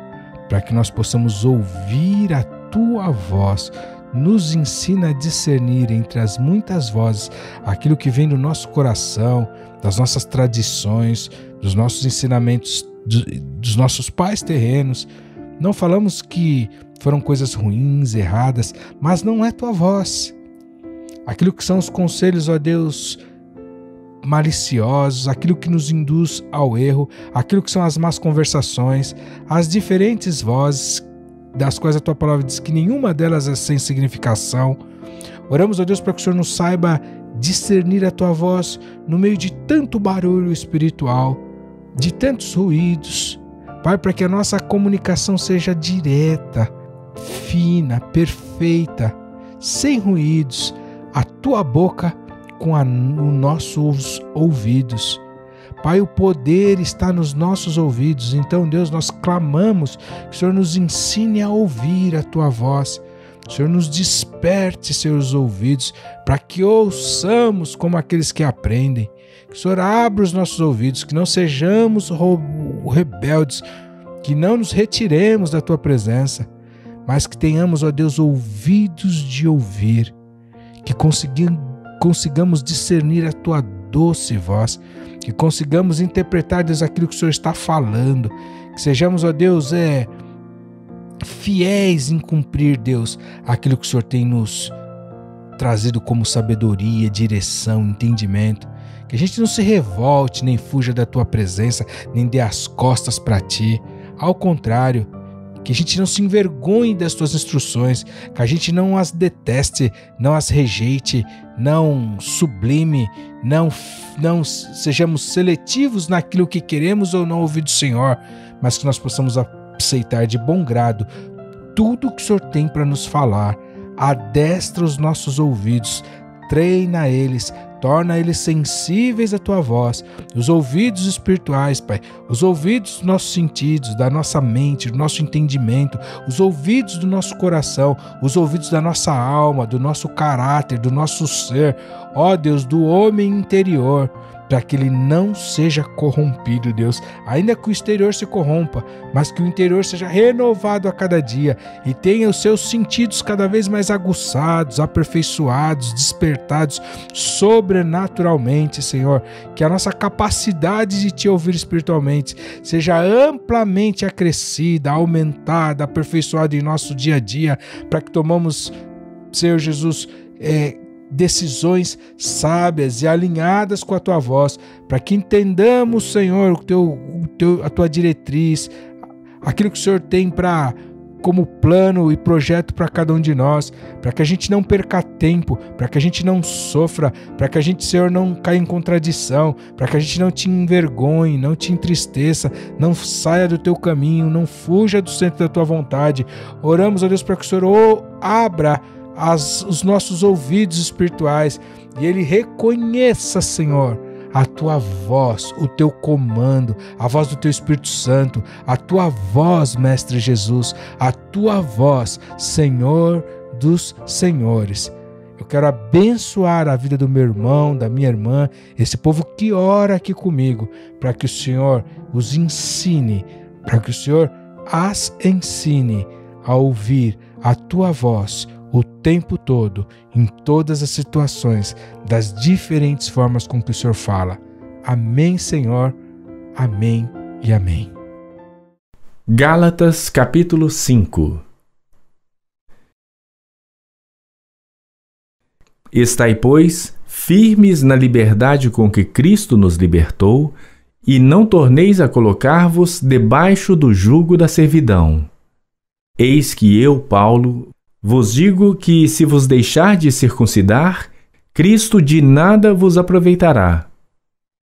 para que nós possamos ouvir a Tua voz. Nos ensina a discernir entre as muitas vozes aquilo que vem do nosso coração, das nossas tradições, dos nossos ensinamentos, dos nossos pais terrenos. Não falamos que foram coisas ruins, erradas, mas não é Tua voz. Aquilo que são os conselhos, ó Deus, maliciosos, aquilo que nos induz ao erro, aquilo que são as más conversações, as diferentes vozes, das quais a Tua palavra diz que nenhuma delas é sem significação. Oramos, ó Deus, para que o Senhor nos saiba discernir a Tua voz no meio de tanto barulho espiritual, de tantos ruídos, Pai, para que a nossa comunicação seja direta, fina, perfeita, sem ruídos, a Tua boca com os nossos ouvidos. Pai, o poder está nos nossos ouvidos. Então, Deus, nós clamamos que o Senhor nos ensine a ouvir a Tua voz. O Senhor nos desperte seus ouvidos para que ouçamos como aqueles que aprendem. Que o Senhor abra os nossos ouvidos, que não sejamos rebeldes, que não nos retiremos da Tua presença, mas que tenhamos, ó Deus, ouvidos de ouvir, que consigamos discernir a Tua doce voz, que consigamos interpretar, Deus, aquilo que o Senhor está falando, que sejamos, ó Deus, fiéis em cumprir, Deus, aquilo que o Senhor tem nos trazido como sabedoria, direção, entendimento, que a gente não se revolte, nem fuja da Tua presença, nem dê as costas para Ti, ao contrário, que a gente não se envergonhe das Tuas instruções, que a gente não as deteste, não as rejeite, não sublime, não sejamos seletivos naquilo que queremos ou não ouvir do Senhor, mas que nós possamos aceitar de bom grado tudo que o Senhor tem para nos falar. Adestra os nossos ouvidos, treina eles, torna eles sensíveis à Tua voz, os ouvidos espirituais, Pai, os ouvidos dos nossos sentidos, da nossa mente, do nosso entendimento, os ouvidos do nosso coração, os ouvidos da nossa alma, do nosso caráter, do nosso ser, ó Deus, do homem interior, para que ele não seja corrompido, Deus, ainda que o exterior se corrompa, mas que o interior seja renovado a cada dia e tenha os seus sentidos cada vez mais aguçados, aperfeiçoados, despertados sobrenaturalmente, Senhor, que a nossa capacidade de Te ouvir espiritualmente seja amplamente acrescida, aumentada, aperfeiçoada em nosso dia a dia, para que tomamos, Senhor Jesus, decisões sábias e alinhadas com a Tua voz, para que entendamos, Senhor, a Tua diretriz, aquilo que o Senhor tem como plano e projeto para cada um de nós, para que a gente não perca tempo, para que a gente não sofra, para que a gente, Senhor, não caia em contradição, para que a gente não te envergonhe, não te entristeça, não saia do Teu caminho, não fuja do centro da Tua vontade. Oramos, ó Deus, para que o Senhor abra os nossos ouvidos espirituais e ele reconheça, Senhor, a Tua voz, o Teu comando, a voz do Teu Espírito Santo, a Tua voz, Mestre Jesus, a Tua voz, Senhor dos senhores. Eu quero abençoar a vida do meu irmão, da minha irmã, esse povo que ora aqui comigo, para que o Senhor os ensine, para que o Senhor as ensine a ouvir a Tua voz o tempo todo, em todas as situações, das diferentes formas com que o Senhor fala. Amém, Senhor. Amém e amém. Gálatas, capítulo 5. Estai, pois, firmes na liberdade com que Cristo nos libertou, e não torneis a colocar-vos debaixo do jugo da servidão. Eis que eu, Paulo, vos digo que, se vos deixar de circuncidar, Cristo de nada vos aproveitará.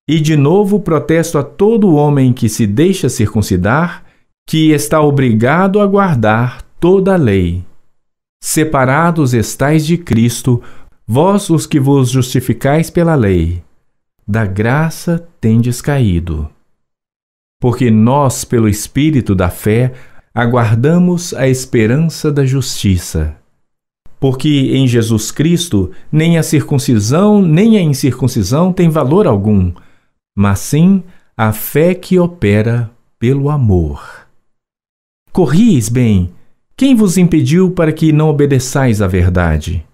E de novo protesto a todo homem que se deixa circuncidar, que está obrigado a guardar toda a lei. Separados estais de Cristo, vós os que vos justificais pela lei, da graça tendes caído. Porque nós, pelo Espírito da fé, aguardamos a esperança da justiça. Porque em Jesus Cristo nem a circuncisão nem a incircuncisão tem valor algum, mas sim a fé que opera pelo amor. Corris bem, quem vos impediu para que não obedeçais à verdade?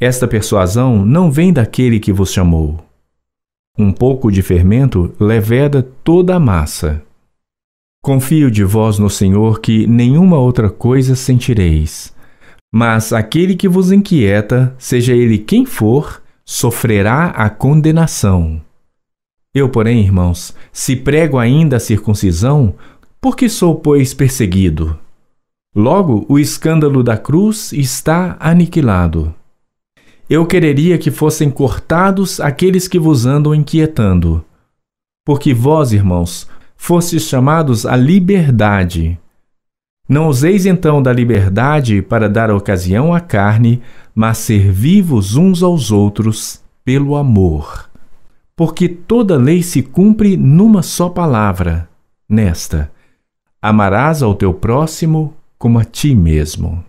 Esta persuasão não vem daquele que vos chamou. Um pouco de fermento leveda toda a massa. Confio de vós no Senhor que nenhuma outra coisa sentireis, mas aquele que vos inquieta, seja ele quem for, sofrerá a condenação. Eu, porém, irmãos, se prego ainda a circuncisão, por que sou, pois, perseguido? Logo, o escândalo da cruz está aniquilado. Eu quereria que fossem cortados aqueles que vos andam inquietando. Porque vós, irmãos, fostes chamados à liberdade. Não useis então da liberdade para dar ocasião à carne, mas servi-vos uns aos outros pelo amor. Porque toda lei se cumpre numa só palavra, nesta: amarás ao teu próximo como a ti mesmo.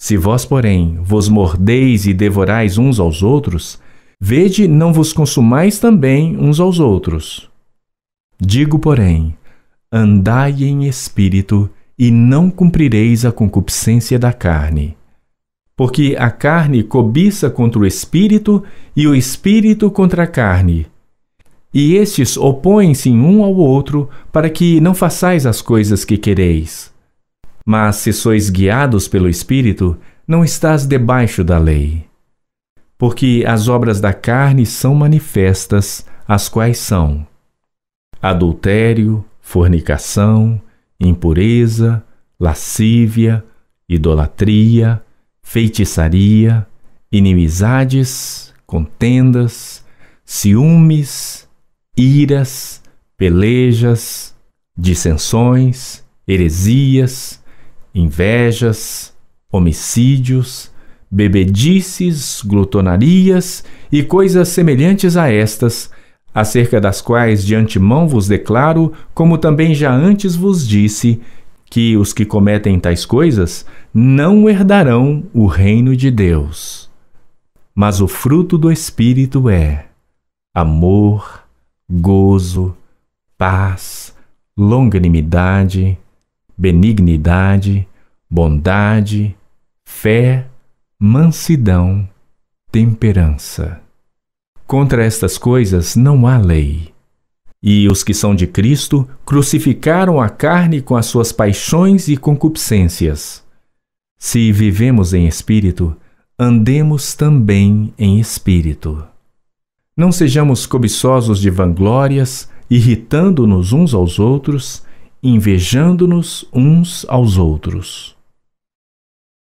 Se vós, porém, vos mordeis e devorais uns aos outros, vede não vos consumais também uns aos outros. Digo, porém, andai em espírito e não cumprireis a concupiscência da carne. Porque a carne cobiça contra o espírito e o espírito contra a carne. E estes opõem-se um ao outro para que não façais as coisas que quereis. Mas se sois guiados pelo Espírito, não estás debaixo da lei. Porque as obras da carne são manifestas, as quais são: adultério, fornicação, impureza, lascívia, idolatria, feitiçaria, inimizades, contendas, ciúmes, iras, pelejas, dissensões, heresias, invejas, homicídios, bebedices, glutonarias e coisas semelhantes a estas, acerca das quais de antemão vos declaro, como também já antes vos disse, que os que cometem tais coisas não herdarão o reino de Deus. Mas o fruto do Espírito é amor, gozo, paz, longanimidade, benignidade, bondade, fé, mansidão, temperança. Contra estas coisas não há lei. E os que são de Cristo crucificaram a carne com as suas paixões e concupiscências. Se vivemos em espírito, andemos também em espírito. Não sejamos cobiçosos de vanglórias, irritando-nos uns aos outros, invejando-nos uns aos outros.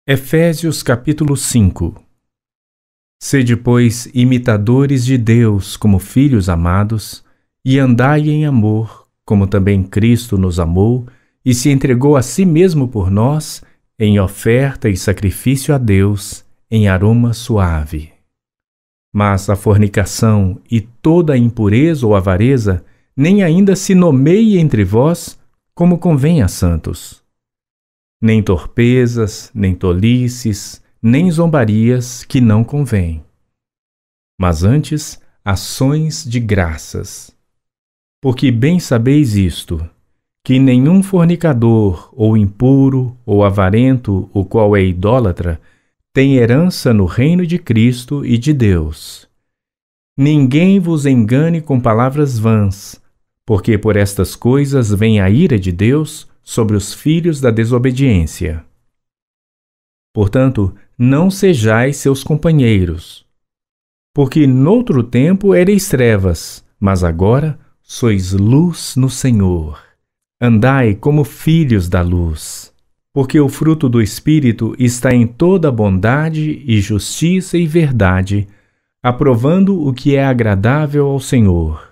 Efésios capítulo 5. Sede, pois, imitadores de Deus como filhos amados, e andai em amor, como também Cristo nos amou e se entregou a si mesmo por nós, em oferta e sacrifício a Deus, em aroma suave. Mas a fornicação e toda impureza ou avareza nem ainda se nomeie entre vós, como convém a santos. Nem torpezas, nem tolices, nem zombarias que não convém, mas antes ações de graças. Porque bem sabeis isto, que nenhum fornicador, ou impuro, ou avarento, o qual é idólatra, tem herança no reino de Cristo e de Deus. Ninguém vos engane com palavras vãs, porque por estas coisas vem a ira de Deus sobre os filhos da desobediência. Portanto, não sejais seus companheiros. Porque noutro tempo ereis trevas, mas agora sois luz no Senhor. Andai como filhos da luz. Porque o fruto do Espírito está em toda bondade e justiça e verdade, aprovando o que é agradável ao Senhor.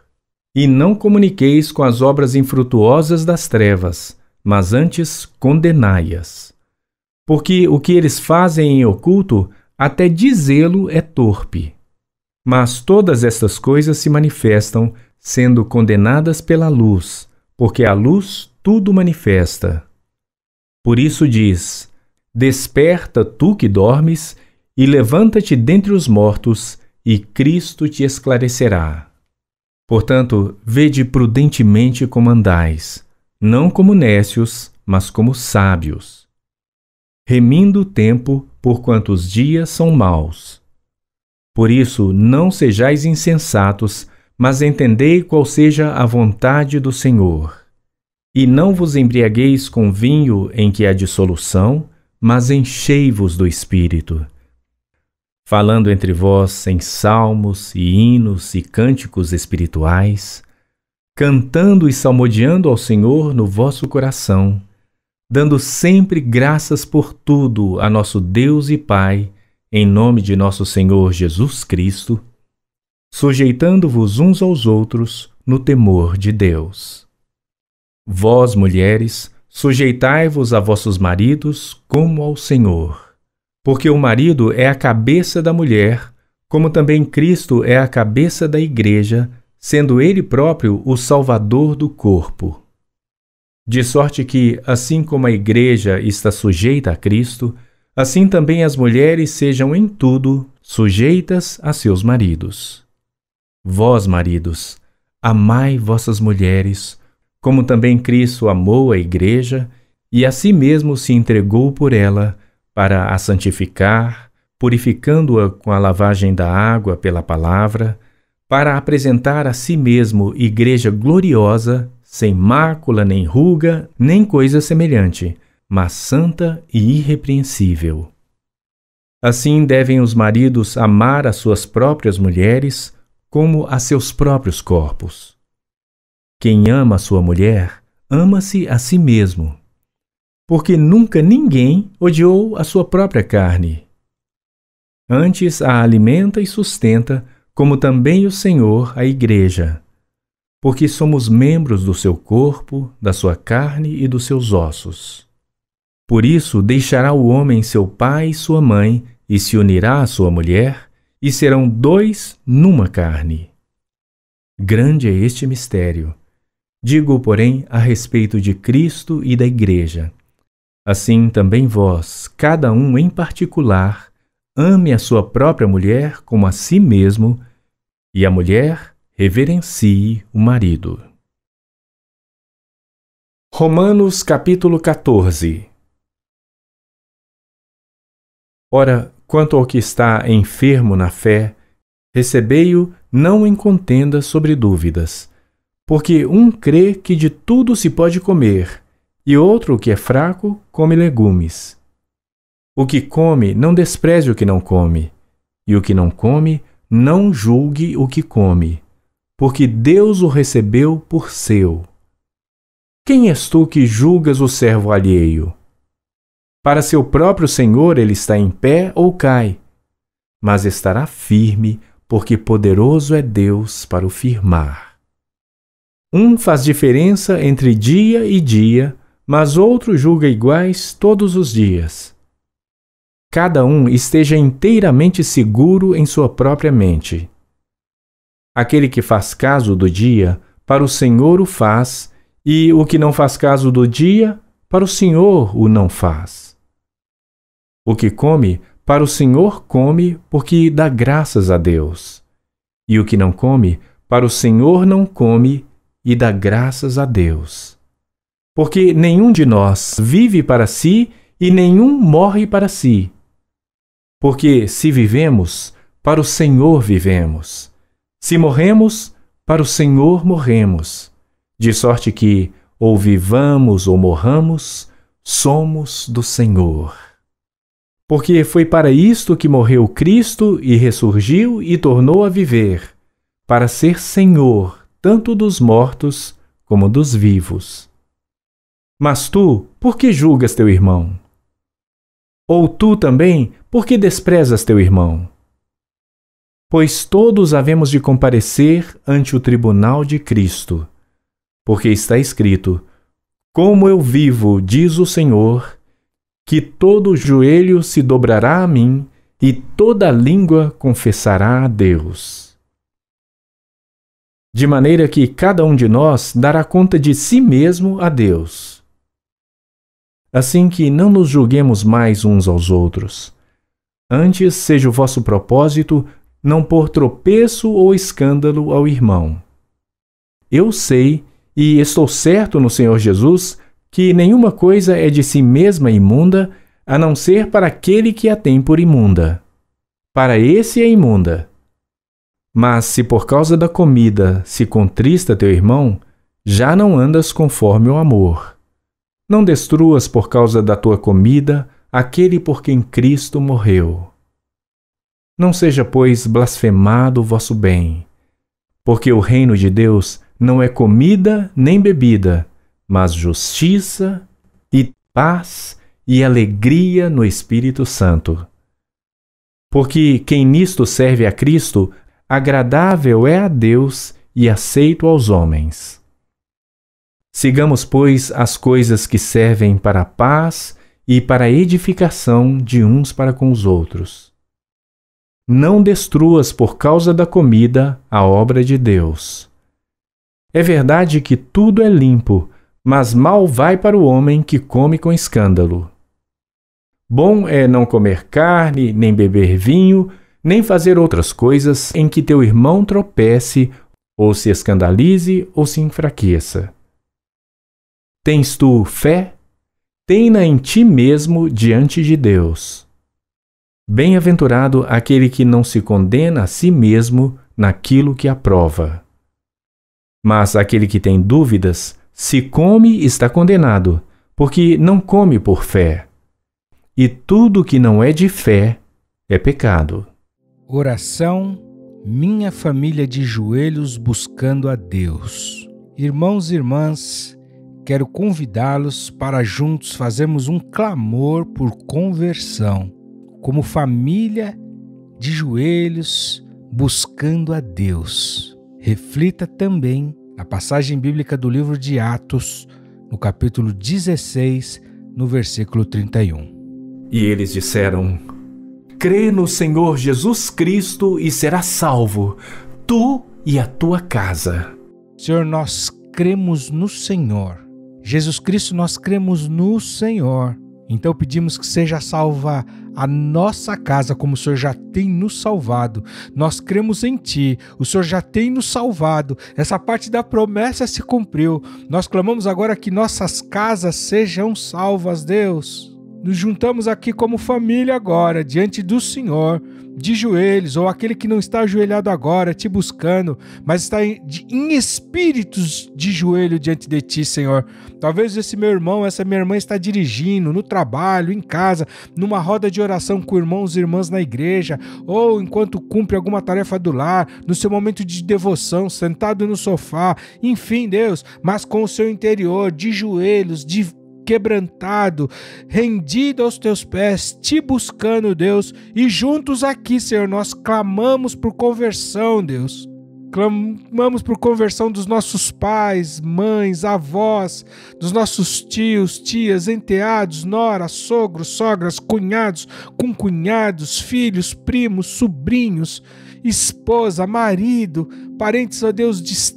E não comuniqueis com as obras infrutuosas das trevas, mas antes condenai-as. Porque o que eles fazem em oculto, até dizê-lo é torpe. Mas todas estas coisas se manifestam, sendo condenadas pela luz, porque a luz tudo manifesta. Por isso diz: Desperta, tu que dormes, e levanta-te dentre os mortos, e Cristo te esclarecerá. Portanto, vede prudentemente como andais, não como necios, mas como sábios, remindo o tempo, porquanto os dias são maus. Por isso, não sejais insensatos, mas entendei qual seja a vontade do Senhor. E não vos embriagueis com vinho em que há dissolução, mas enchei-vos do Espírito, falando entre vós em salmos e hinos e cânticos espirituais, cantando e salmodiando ao Senhor no vosso coração, dando sempre graças por tudo a nosso Deus e Pai, em nome de nosso Senhor Jesus Cristo, sujeitando-vos uns aos outros no temor de Deus. Vós, mulheres, sujeitai-vos a vossos maridos como ao Senhor, porque o marido é a cabeça da mulher, como também Cristo é a cabeça da Igreja, sendo ele próprio o Salvador do corpo. De sorte que, assim como a Igreja está sujeita a Cristo, assim também as mulheres sejam em tudo sujeitas a seus maridos. Vós, maridos, amai vossas mulheres, como também Cristo amou a Igreja e a si mesmo se entregou por ela, para a santificar, purificando-a com a lavagem da água pela palavra, para apresentar a si mesmo igreja gloriosa, sem mácula nem ruga, nem coisa semelhante, mas santa e irrepreensível. Assim devem os maridos amar as suas próprias mulheres como a seus próprios corpos. Quem ama a sua mulher, ama-se a si mesmo, porque nunca ninguém odiou a sua própria carne. Antes a alimenta e sustenta, como também o Senhor a Igreja, porque somos membros do seu corpo, da sua carne e dos seus ossos. Por isso deixará o homem seu pai e sua mãe, e se unirá à sua mulher, e serão dois numa carne. Grande é este mistério. Digo, porém, a respeito de Cristo e da Igreja. Assim também vós, cada um em particular, ame a sua própria mulher como a si mesmo, e a mulher reverencie o marido. Romanos capítulo 14. Ora, quanto ao que está enfermo na fé, recebei-o não em contenda sobre dúvidas, porque um crê que de tudo se pode comer, e outro que é fraco come legumes. O que come, não despreze o que não come, e o que não come, não julgue o que come, porque Deus o recebeu por seu. Quem és tu que julgas o servo alheio? Para seu próprio Senhor ele está em pé ou cai, mas estará firme, porque poderoso é Deus para o firmar. Um faz diferença entre dia e dia, mas outro julga iguais todos os dias. Cada um esteja inteiramente seguro em sua própria mente. Aquele que faz caso do dia, para o Senhor o faz, e o que não faz caso do dia, para o Senhor o não faz. O que come, para o Senhor come, porque dá graças a Deus. E o que não come, para o Senhor não come, e dá graças a Deus. Porque nenhum de nós vive para si, e nenhum morre para si. Porque se vivemos, para o Senhor vivemos. Se morremos, para o Senhor morremos. De sorte que, ou vivamos ou morramos, somos do Senhor. Porque foi para isto que morreu Cristo e ressurgiu e tornou a viver, para ser Senhor tanto dos mortos como dos vivos. Mas tu, por que julgas teu irmão? Ou tu também, por que desprezas teu irmão? Pois todos havemos de comparecer ante o tribunal de Cristo. Porque está escrito, como eu vivo, diz o Senhor, que todo joelho se dobrará a mim e toda língua confessará a Deus. De maneira que cada um de nós dará conta de si mesmo a Deus. Assim que não nos julguemos mais uns aos outros. Antes seja o vosso propósito não pôr tropeço ou escândalo ao irmão. Eu sei e estou certo no Senhor Jesus que nenhuma coisa é de si mesma imunda, a não ser para aquele que a tem por imunda. Para esse é imunda. Mas se por causa da comida se contrista teu irmão, já não andas conforme o amor. Não destruas por causa da tua comida aquele por quem Cristo morreu. Não seja, pois, blasfemado o vosso bem, porque o reino de Deus não é comida nem bebida, mas justiça e paz e alegria no Espírito Santo. Porque quem nisto serve a Cristo, agradável é a Deus e aceito aos homens. Sigamos, pois, as coisas que servem para a paz e para a edificação de uns para com os outros. Não destruas por causa da comida a obra de Deus. É verdade que tudo é limpo, mas mal vai para o homem que come com escândalo. Bom é não comer carne, nem beber vinho, nem fazer outras coisas em que teu irmão tropece, ou se escandalize, ou se enfraqueça. Tens tu fé? Tem-na em ti mesmo diante de Deus. Bem-aventurado aquele que não se condena a si mesmo naquilo que aprova. Mas aquele que tem dúvidas, se come, está condenado, porque não come por fé. E tudo que não é de fé é pecado. Oração, minha família de joelhos buscando a Deus. Irmãos e irmãs, quero convidá-los para juntos fazermos um clamor por conversão. Como família de joelhos buscando a Deus. Reflita também a passagem bíblica do livro de Atos, no capítulo 16, no versículo 31. E eles disseram, crê no Senhor Jesus Cristo e serás salvo, tu e a tua casa. Senhor, nós cremos no Senhor. Jesus Cristo, nós cremos no Senhor. Então pedimos que seja salva a nossa casa, como o Senhor já tem nos salvado. Nós cremos em Ti, o Senhor já tem nos salvado. Essa parte da promessa se cumpriu. Nós clamamos agora que nossas casas sejam salvas, Deus. Nos juntamos aqui como família agora, diante do Senhor, de joelhos, ou aquele que não está ajoelhado agora, te buscando, mas está em espíritos de joelho diante de ti, Senhor. Talvez esse meu irmão, essa minha irmã está dirigindo, no trabalho, em casa, numa roda de oração com irmãos e irmãs na igreja, ou enquanto cumpre alguma tarefa do lar, no seu momento de devoção, sentado no sofá, enfim, Deus, mas com o seu interior, de joelhos, de quebrantado, rendido aos teus pés, te buscando, Deus, e juntos aqui, Senhor, nós clamamos por conversão, Deus. Clamamos por conversão dos nossos pais, mães, avós, dos nossos tios, tias, enteados, noras, sogros, sogras, cunhados, concunhados, filhos, primos, sobrinhos, esposa, marido, parentes, ó Deus, distantes,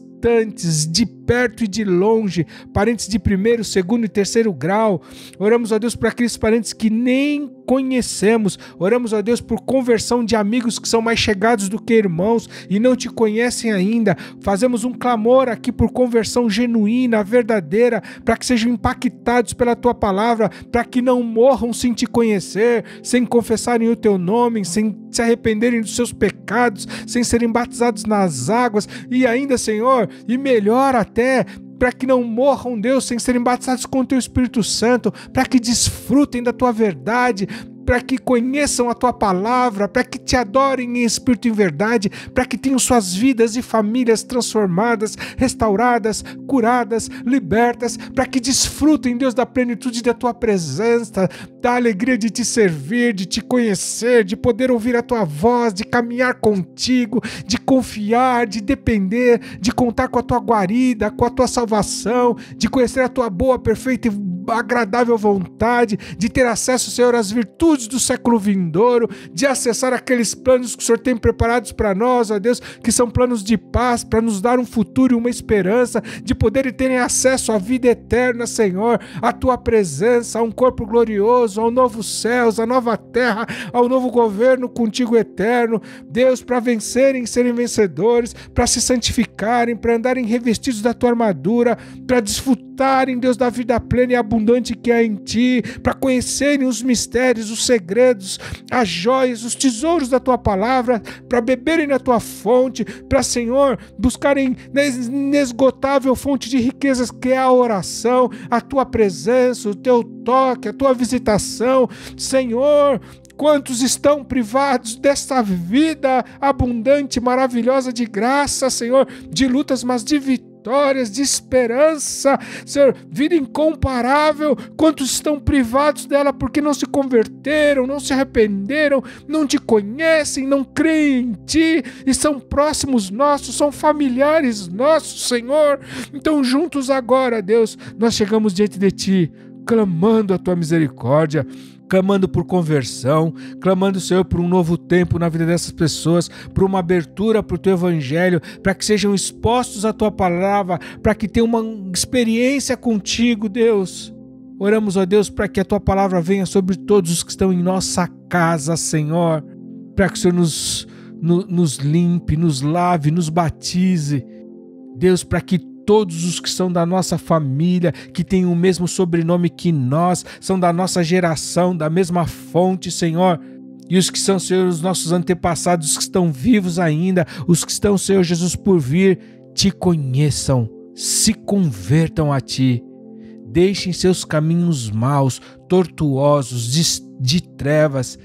de perto e de longe, parentes de primeiro, segundo e terceiro grau. Oramos a Deus para aqueles parentes que nem conhecemos. Oramos a Deus por conversão de amigos que são mais chegados do que irmãos e não te conhecem ainda. Fazemos um clamor aqui por conversão genuína, verdadeira, para que sejam impactados pela tua palavra, para que não morram sem te conhecer, sem confessarem o teu nome, sem se arrependerem dos seus pecados, sem serem batizados nas águas, e ainda, Senhor, e melhor até, para que não morram, Deus, sem serem batizados com o Teu Espírito Santo, para que desfrutem da Tua verdade, para que conheçam a tua palavra, para que te adorem em espírito e em verdade, para que tenham suas vidas e famílias transformadas, restauradas, curadas, libertas, para que desfrutem, Deus, da plenitude da tua presença, da alegria de te servir, de te conhecer, de poder ouvir a tua voz, de caminhar contigo, de confiar, de depender, de contar com a tua guarida, com a tua salvação, de conhecer a tua boa, perfeita e agradável vontade, de ter acesso, Senhor, às virtudes do século vindouro, de acessar aqueles planos que o Senhor tem preparados para nós, ó Deus, que são planos de paz, para nos dar um futuro e uma esperança, de poder ter acesso à vida eterna, Senhor, à tua presença, a um corpo glorioso, ao novo céus, à nova terra, ao novo governo contigo eterno, Deus, para vencerem, serem vencedores, para se santificarem, para andarem revestidos da tua armadura, para desfrutarem, Deus, da vida plena e abundante que há em ti, para conhecerem os mistérios, os segredos, as joias, os tesouros da tua palavra, para beberem na tua fonte, para, Senhor, buscarem na inesgotável fonte de riquezas que é a oração, a tua presença, o teu toque, a tua visitação, Senhor. Quantos estão privados desta vida abundante, maravilhosa de graça, Senhor, de lutas, mas de vitória, de esperança, Senhor, vida incomparável, quantos estão privados dela porque não se converteram, não se arrependeram, não te conhecem, não creem em ti, e são próximos nossos, são familiares nossos, Senhor. Então juntos agora, Deus, nós chegamos diante de ti, clamando a tua misericórdia, clamando por conversão, clamando, Senhor, por um novo tempo na vida dessas pessoas, por uma abertura para o teu evangelho, para que sejam expostos à tua palavra, para que tenham uma experiência contigo, Deus. Oramos, ó Deus, para que a tua palavra venha sobre todos os que estão em nossa casa, Senhor, para que o Senhor nos limpe, nos lave, nos batize, Deus, para que todos os que são da nossa família, que têm o mesmo sobrenome que nós, são da nossa geração, da mesma fonte, Senhor. E os que são, Senhor, os nossos antepassados, os que estão vivos ainda, os que estão, Senhor Jesus, por vir, te conheçam, se convertam a ti. Deixem seus caminhos maus, tortuosos, de trevas,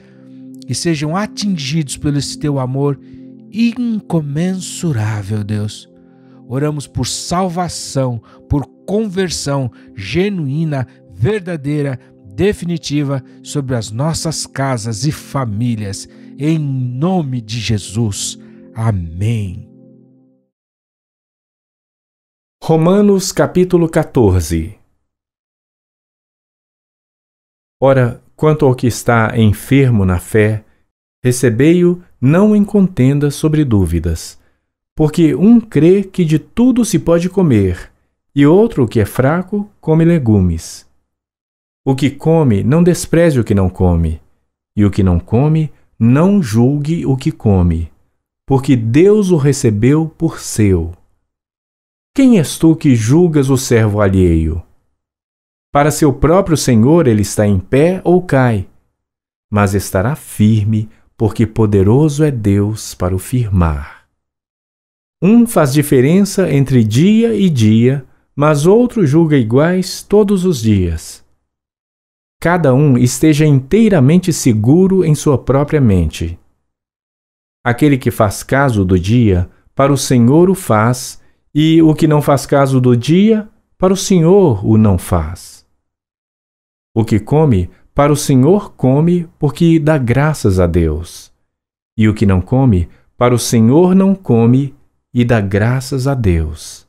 e sejam atingidos pelo esse teu amor incomensurável, Deus. Oramos por salvação, por conversão genuína, verdadeira, definitiva sobre as nossas casas e famílias. Em nome de Jesus. Amém. Romanos capítulo 14. Ora, quanto ao que está enfermo na fé, recebei-o não em contenda sobre dúvidas. Porque um crê que de tudo se pode comer, e outro que é fraco come legumes. O que come não despreze o que não come, e o que não come não julgue o que come, porque Deus o recebeu por seu. Quem és tu que julgas o servo alheio? Para seu próprio Senhor ele está em pé ou cai, mas estará firme, porque poderoso é Deus para o firmar. Um faz diferença entre dia e dia, mas outro julga iguais todos os dias. Cada um esteja inteiramente seguro em sua própria mente. Aquele que faz caso do dia, para o Senhor o faz, e o que não faz caso do dia, para o Senhor o não faz. O que come, para o Senhor come, porque dá graças a Deus. E o que não come, para o Senhor não come, e dá graças a Deus.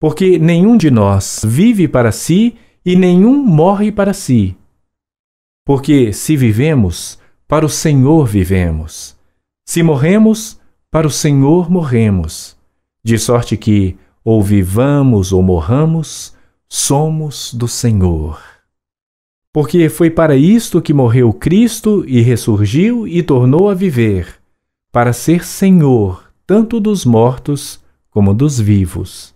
Porque nenhum de nós vive para si e nenhum morre para si. Porque se vivemos, para o Senhor vivemos. Se morremos, para o Senhor morremos. De sorte que, ou vivamos ou morramos, somos do Senhor. Porque foi para isto que morreu Cristo e ressurgiu e tornou a viver, para ser Senhor, tanto dos mortos como dos vivos.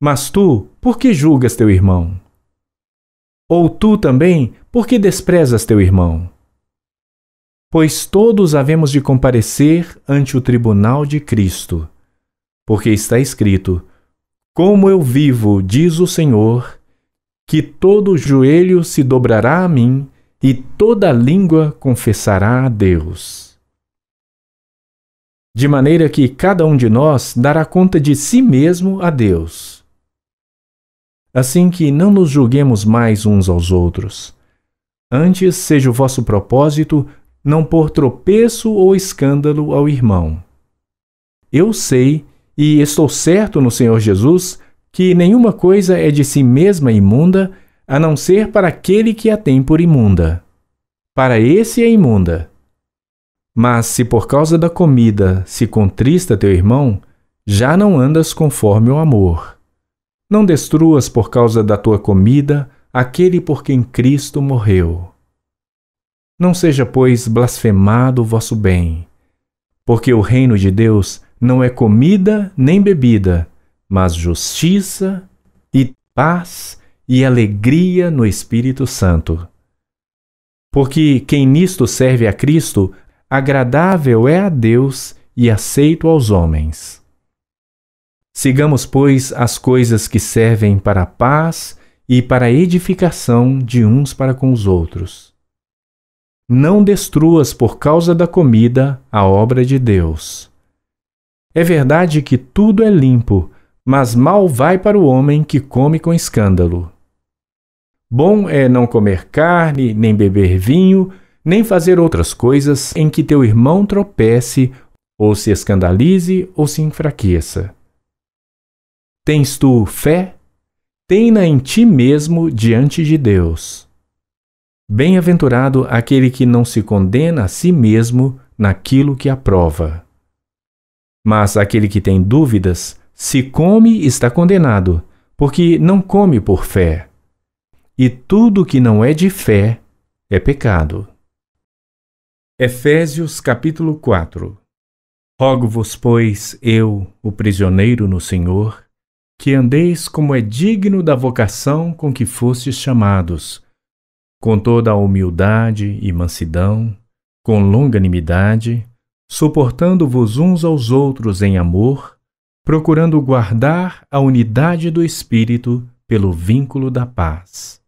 Mas tu, por que julgas teu irmão? Ou tu também, por que desprezas teu irmão? Pois todos havemos de comparecer ante o tribunal de Cristo, porque está escrito: Como eu vivo, diz o Senhor, que todo joelho se dobrará a mim e toda língua confessará a Deus. De maneira que cada um de nós dará conta de si mesmo a Deus. Assim que não nos julguemos mais uns aos outros. Antes seja o vosso propósito não pôr tropeço ou escândalo ao irmão. Eu sei e estou certo no Senhor Jesus que nenhuma coisa é de si mesma imunda, a não ser para aquele que a tem por imunda. Para esse é imunda. Mas se por causa da comida se contrista teu irmão, já não andas conforme o amor. Não destruas por causa da tua comida aquele por quem Cristo morreu. Não seja, pois, blasfemado o vosso bem, porque o reino de Deus não é comida nem bebida, mas justiça e paz e alegria no Espírito Santo. Porque quem nisto serve a Cristo, agradável é a Deus e aceito aos homens. Sigamos, pois, as coisas que servem para a paz e para a edificação de uns para com os outros. Não destruas por causa da comida a obra de Deus. É verdade que tudo é limpo, mas mal vai para o homem que come com escândalo. Bom é não comer carne, nem beber vinho, nem fazer outras coisas em que teu irmão tropece, ou se escandalize, ou se enfraqueça. Tens tu fé? Tem-na em ti mesmo diante de Deus. Bem-aventurado aquele que não se condena a si mesmo naquilo que aprova. Mas aquele que tem dúvidas, se come, está condenado, porque não come por fé. E tudo que não é de fé é pecado. Efésios capítulo 4. Rogo-vos, pois, eu, o prisioneiro no Senhor, que andeis como é digno da vocação com que fostes chamados, com toda a humildade e mansidão, com longanimidade, suportando-vos uns aos outros em amor, procurando guardar a unidade do Espírito pelo vínculo da paz.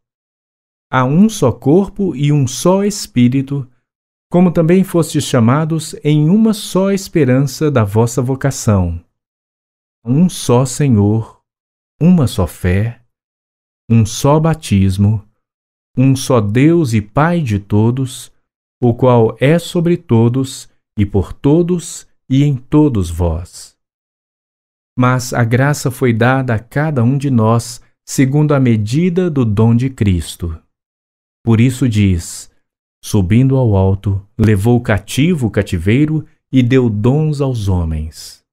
Há um só corpo e um só Espírito, como também fostes chamados em uma só esperança da vossa vocação. Um só Senhor, uma só fé, um só batismo, um só Deus e Pai de todos, o qual é sobre todos e por todos e em todos vós. Mas a graça foi dada a cada um de nós segundo a medida do dom de Cristo. Por isso diz: subindo ao alto, levou cativo o cativeiro e deu dons aos homens.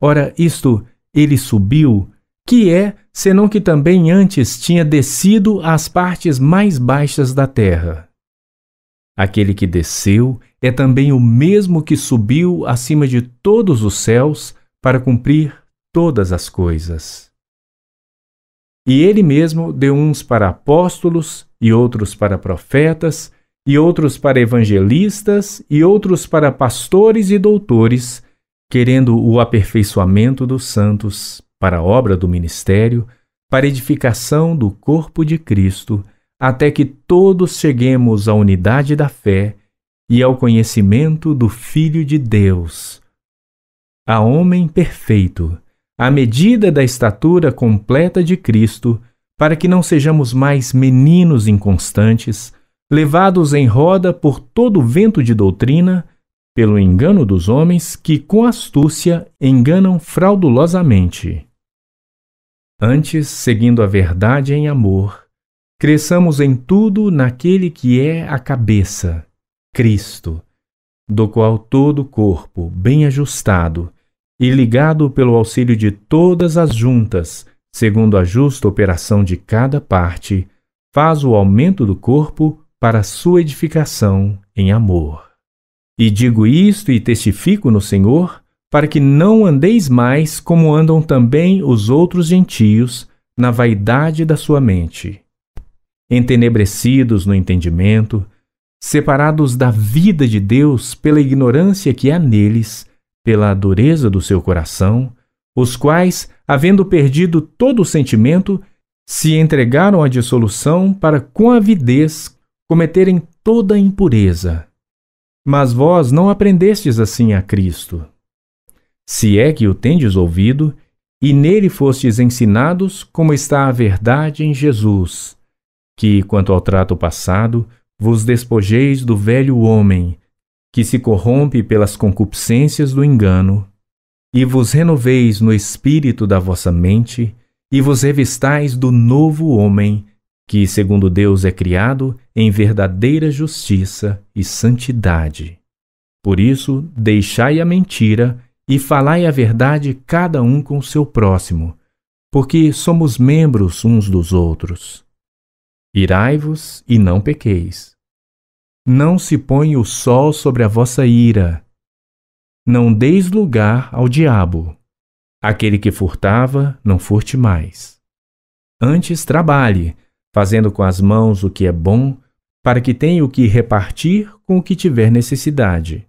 Ora, isto, ele subiu, que é, senão que também antes tinha descido às partes mais baixas da terra. Aquele que desceu é também o mesmo que subiu acima de todos os céus para cumprir todas as coisas. E ele mesmo deu uns para apóstolos, e outros para profetas, e outros para evangelistas, e outros para pastores e doutores, querendo o aperfeiçoamento dos santos para a obra do ministério, para edificação do corpo de Cristo, até que todos cheguemos à unidade da fé e ao conhecimento do Filho de Deus, a homem perfeito, à medida da estatura completa de Cristo, para que não sejamos mais meninos inconstantes, levados em roda por todo o vento de doutrina, pelo engano dos homens que com astúcia enganam fraudulosamente. Antes, seguindo a verdade em amor, cresçamos em tudo naquele que é a cabeça, Cristo, do qual todo o corpo, bem ajustado e ligado pelo auxílio de todas as juntas, segundo a justa operação de cada parte, faz o aumento do corpo para sua edificação em amor. E digo isto e testifico no Senhor, para que não andeis mais como andam também os outros gentios, na vaidade da sua mente, entenebrecidos no entendimento, separados da vida de Deus pela ignorância que há neles, pela dureza do seu coração, os quais, havendo perdido todo o sentimento, se entregaram à dissolução para com avidez cometerem toda a impureza. Mas vós não aprendestes assim a Cristo, se é que o tendes ouvido, e nele fostes ensinados como está a verdade em Jesus, que, quanto ao trato passado, vos despojeis do velho homem, que se corrompe pelas concupiscências do engano, e vos renoveis no espírito da vossa mente, e vos revistais do novo homem, que, segundo Deus, é criado em verdadeira justiça e santidade. Por isso, deixai a mentira e falai a verdade cada um com o seu próximo, porque somos membros uns dos outros. Irai-vos e não pequeis. Não se põe o sol sobre a vossa ira. Não deis lugar ao diabo. Aquele que furtava, não furte mais. Antes trabalhe, fazendo com as mãos o que é bom, para que tenha o que repartir com o que tiver necessidade.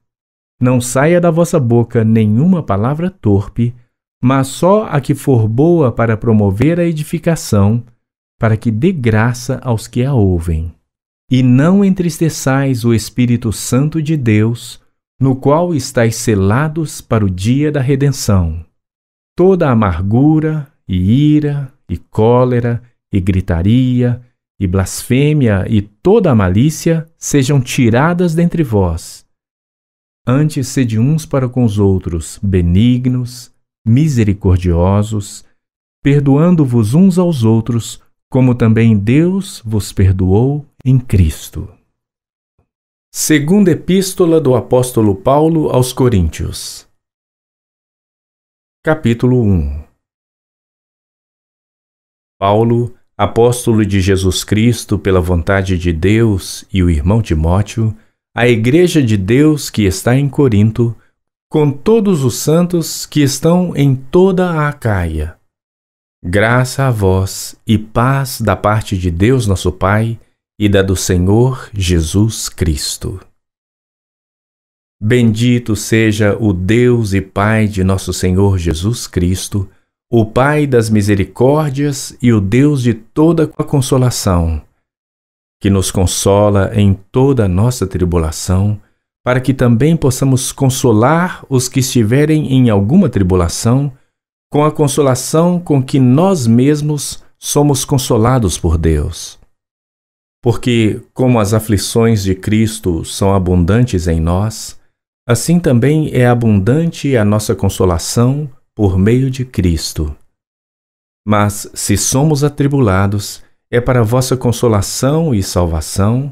Não saia da vossa boca nenhuma palavra torpe, mas só a que for boa para promover a edificação, para que dê graça aos que a ouvem. E não entristeçais o Espírito Santo de Deus, no qual estáis selados para o dia da redenção. Toda amargura, e ira, e cólera, e gritaria, e blasfêmia, e toda a malícia sejam tiradas dentre vós. Antes sede uns para com os outros benignos, misericordiosos, perdoando-vos uns aos outros, como também Deus vos perdoou em Cristo. Segunda Epístola do Apóstolo Paulo aos Coríntios, capítulo 1. Paulo, apóstolo de Jesus Cristo pela vontade de Deus, e o irmão Timóteo, à Igreja de Deus que está em Corinto, com todos os santos que estão em toda a Acaia. Graça a vós e paz da parte de Deus nosso Pai e da do Senhor Jesus Cristo. Bendito seja o Deus e Pai de nosso Senhor Jesus Cristo, o Pai das misericórdias e o Deus de toda a consolação, que nos consola em toda a nossa tribulação, para que também possamos consolar os que estiverem em alguma tribulação, com a consolação com que nós mesmos somos consolados por Deus. Porque, como as aflições de Cristo são abundantes em nós, assim também é abundante a nossa consolação por meio de Cristo. Mas se somos atribulados, é para vossa consolação e salvação,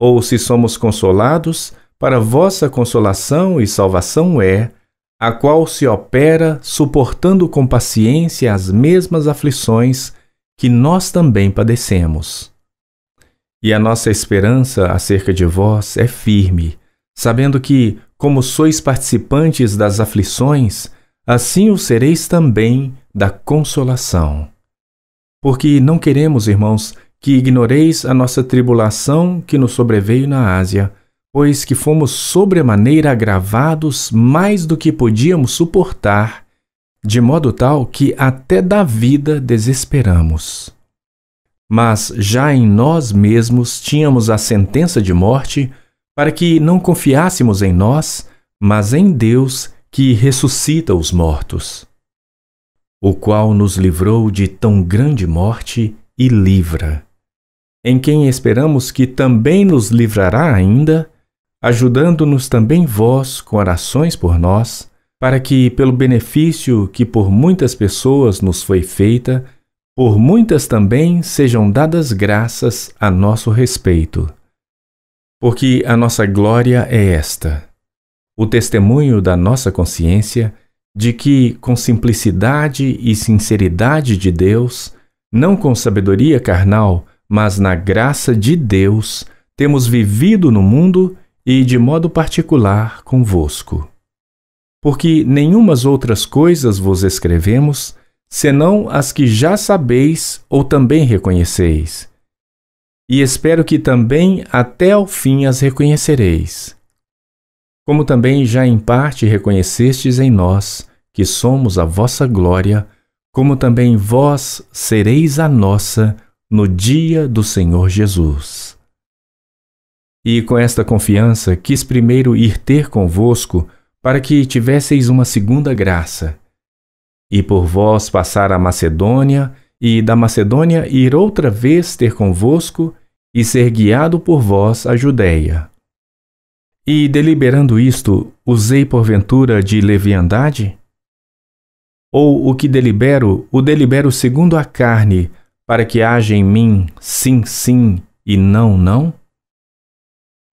ou se somos consolados, para vossa consolação e salvação é, a qual se opera suportando com paciência as mesmas aflições que nós também padecemos. E a nossa esperança acerca de vós é firme, sabendo que, como sois participantes das aflições, assim o sereis também da consolação. Porque não queremos, irmãos, que ignoreis a nossa tribulação que nos sobreveio na Ásia, pois que fomos sobremaneira agravados mais do que podíamos suportar, de modo tal que até da vida desesperamos. Mas já em nós mesmos tínhamos a sentença de morte, para que não confiássemos em nós, mas em Deus, que ressuscita os mortos, o qual nos livrou de tão grande morte e livra, em quem esperamos que também nos livrará ainda, ajudando-nos também vós com orações por nós, para que, pelo benefício que por muitas pessoas nos foi feita, por muitas também sejam dadas graças a nosso respeito. Porque a nossa glória é esta, o testemunho da nossa consciência de que, com simplicidade e sinceridade de Deus, não com sabedoria carnal, mas na graça de Deus, temos vivido no mundo e de modo particular convosco. Porque nenhumas outras coisas vos escrevemos, senão as que já sabeis ou também reconheceis. E espero que também até ao fim as reconhecereis, como também já em parte reconhecestes em nós, que somos a vossa glória, como também vós sereis a nossa no dia do Senhor Jesus. E com esta confiança quis primeiro ir ter convosco, para que tivesseis uma segunda graça, e por vós passar a Macedônia, e da Macedônia ir outra vez ter convosco, e ser guiado por vós à Judéia. E, deliberando isto, usei porventura de leviandade? Ou o que delibero, o delibero segundo a carne, para que haja em mim sim, sim e não, não?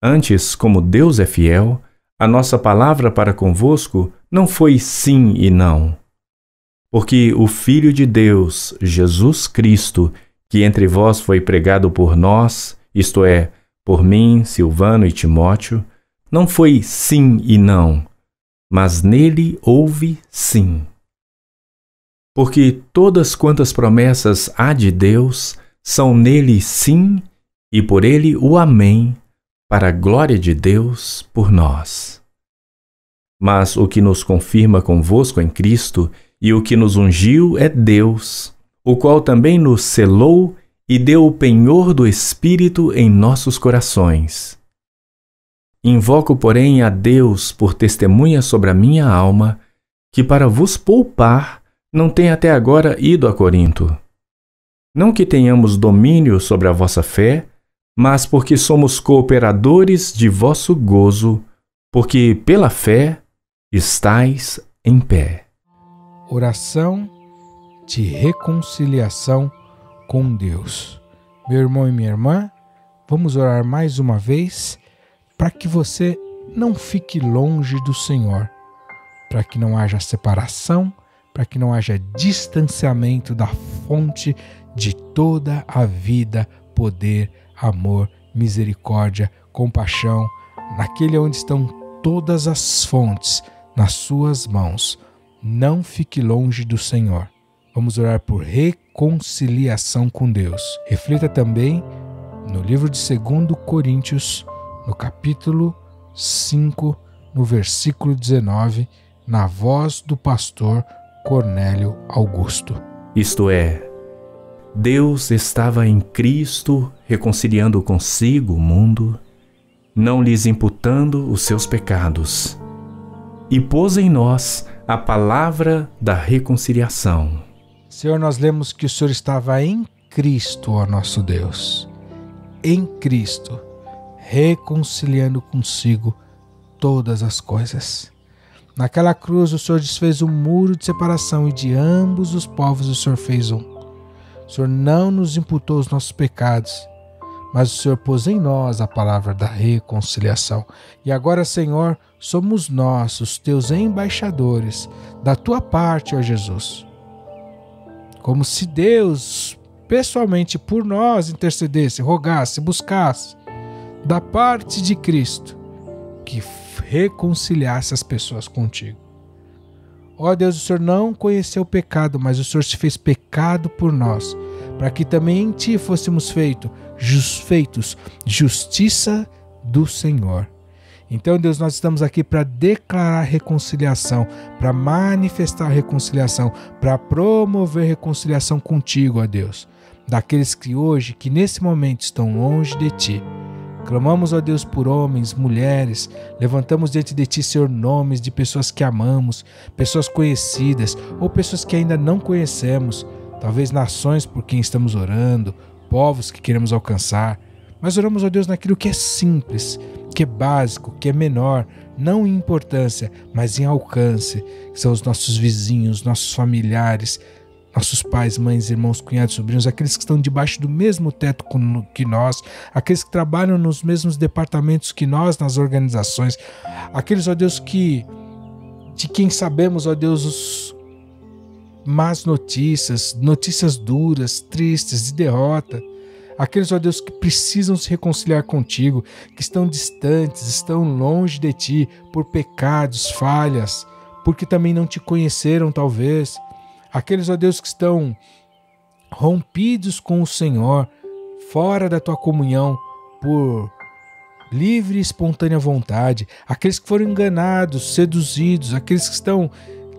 Antes, como Deus é fiel, a nossa palavra para convosco não foi sim e não. Porque o Filho de Deus, Jesus Cristo, que entre vós foi pregado por nós, isto é, por mim, Silvano e Timóteo, não foi sim e não, mas nele houve sim. Porque todas quantas promessas há de Deus são nele sim e por ele o amém, para a glória de Deus por nós. Mas o que nos confirma convosco em Cristo e o que nos ungiu é Deus, o qual também nos selou e deu o penhor do Espírito em nossos corações. Invoco, porém, a Deus por testemunha sobre a minha alma, que para vos poupar não tem até agora ido a Corinto. Não que tenhamos domínio sobre a vossa fé, mas porque somos cooperadores de vosso gozo, porque pela fé estais em pé. Oração de reconciliação com Deus. Meu irmão e minha irmã, vamos orar mais uma vez, para que você não fique longe do Senhor, para que não haja separação, para que não haja distanciamento da fonte de toda a vida, poder, amor, misericórdia, compaixão, naquele onde estão todas as fontes, nas suas mãos. Não fique longe do Senhor. Vamos orar por reconciliação com Deus. Reflita também no livro de 2 Coríntios, no capítulo 5, no versículo 19, na voz do pastor Cornélio Augusto. Isto é, Deus estava em Cristo reconciliando consigo o mundo, não lhes imputando os seus pecados, e pôs em nós a palavra da reconciliação. Senhor, nós lemos que o Senhor estava em Cristo, ó nosso Deus, em Cristo, reconciliando consigo todas as coisas. Naquela cruz o Senhor desfez um muro de separação e de ambos os povos o Senhor fez um. O Senhor não nos imputou os nossos pecados, mas o Senhor pôs em nós a palavra da reconciliação. E agora, Senhor, somos nós, os teus embaixadores, da tua parte, ó Jesus. Como se Deus, pessoalmente, por nós intercedesse, rogasse, buscasse, da parte de Cristo, que reconciliasse as pessoas contigo. Ó Deus, o Senhor não conheceu o pecado, mas o Senhor se fez pecado por nós, para que também em ti fôssemos feitos justiça do Senhor. Então, Deus, nós estamos aqui para declarar reconciliação, para manifestar reconciliação, para promover reconciliação contigo, ó Deus, daqueles que hoje, que nesse momento estão longe de ti. Clamamos, ó Deus, por homens, mulheres, levantamos diante de ti, Senhor, nomes de pessoas que amamos, pessoas conhecidas ou pessoas que ainda não conhecemos, talvez nações por quem estamos orando, povos que queremos alcançar, mas oramos, ó Deus, naquilo que é simples, que é básico, que é menor, não em importância, mas em alcance, que são os nossos vizinhos, nossos familiares, nossos pais, mães, irmãos, cunhados, sobrinhos, aqueles que estão debaixo do mesmo teto que nós, aqueles que trabalham nos mesmos departamentos que nós, nas organizações, aqueles, ó Deus, de quem sabemos, ó Deus, os más notícias, notícias duras, tristes, de derrota, aqueles, ó Deus, que precisam se reconciliar contigo, que estão distantes, estão longe de ti, por pecados, falhas, porque também não te conheceram, talvez, aqueles, ó Deus, que estão rompidos com o Senhor, fora da tua comunhão, por livre e espontânea vontade, aqueles que foram enganados, seduzidos, aqueles que estão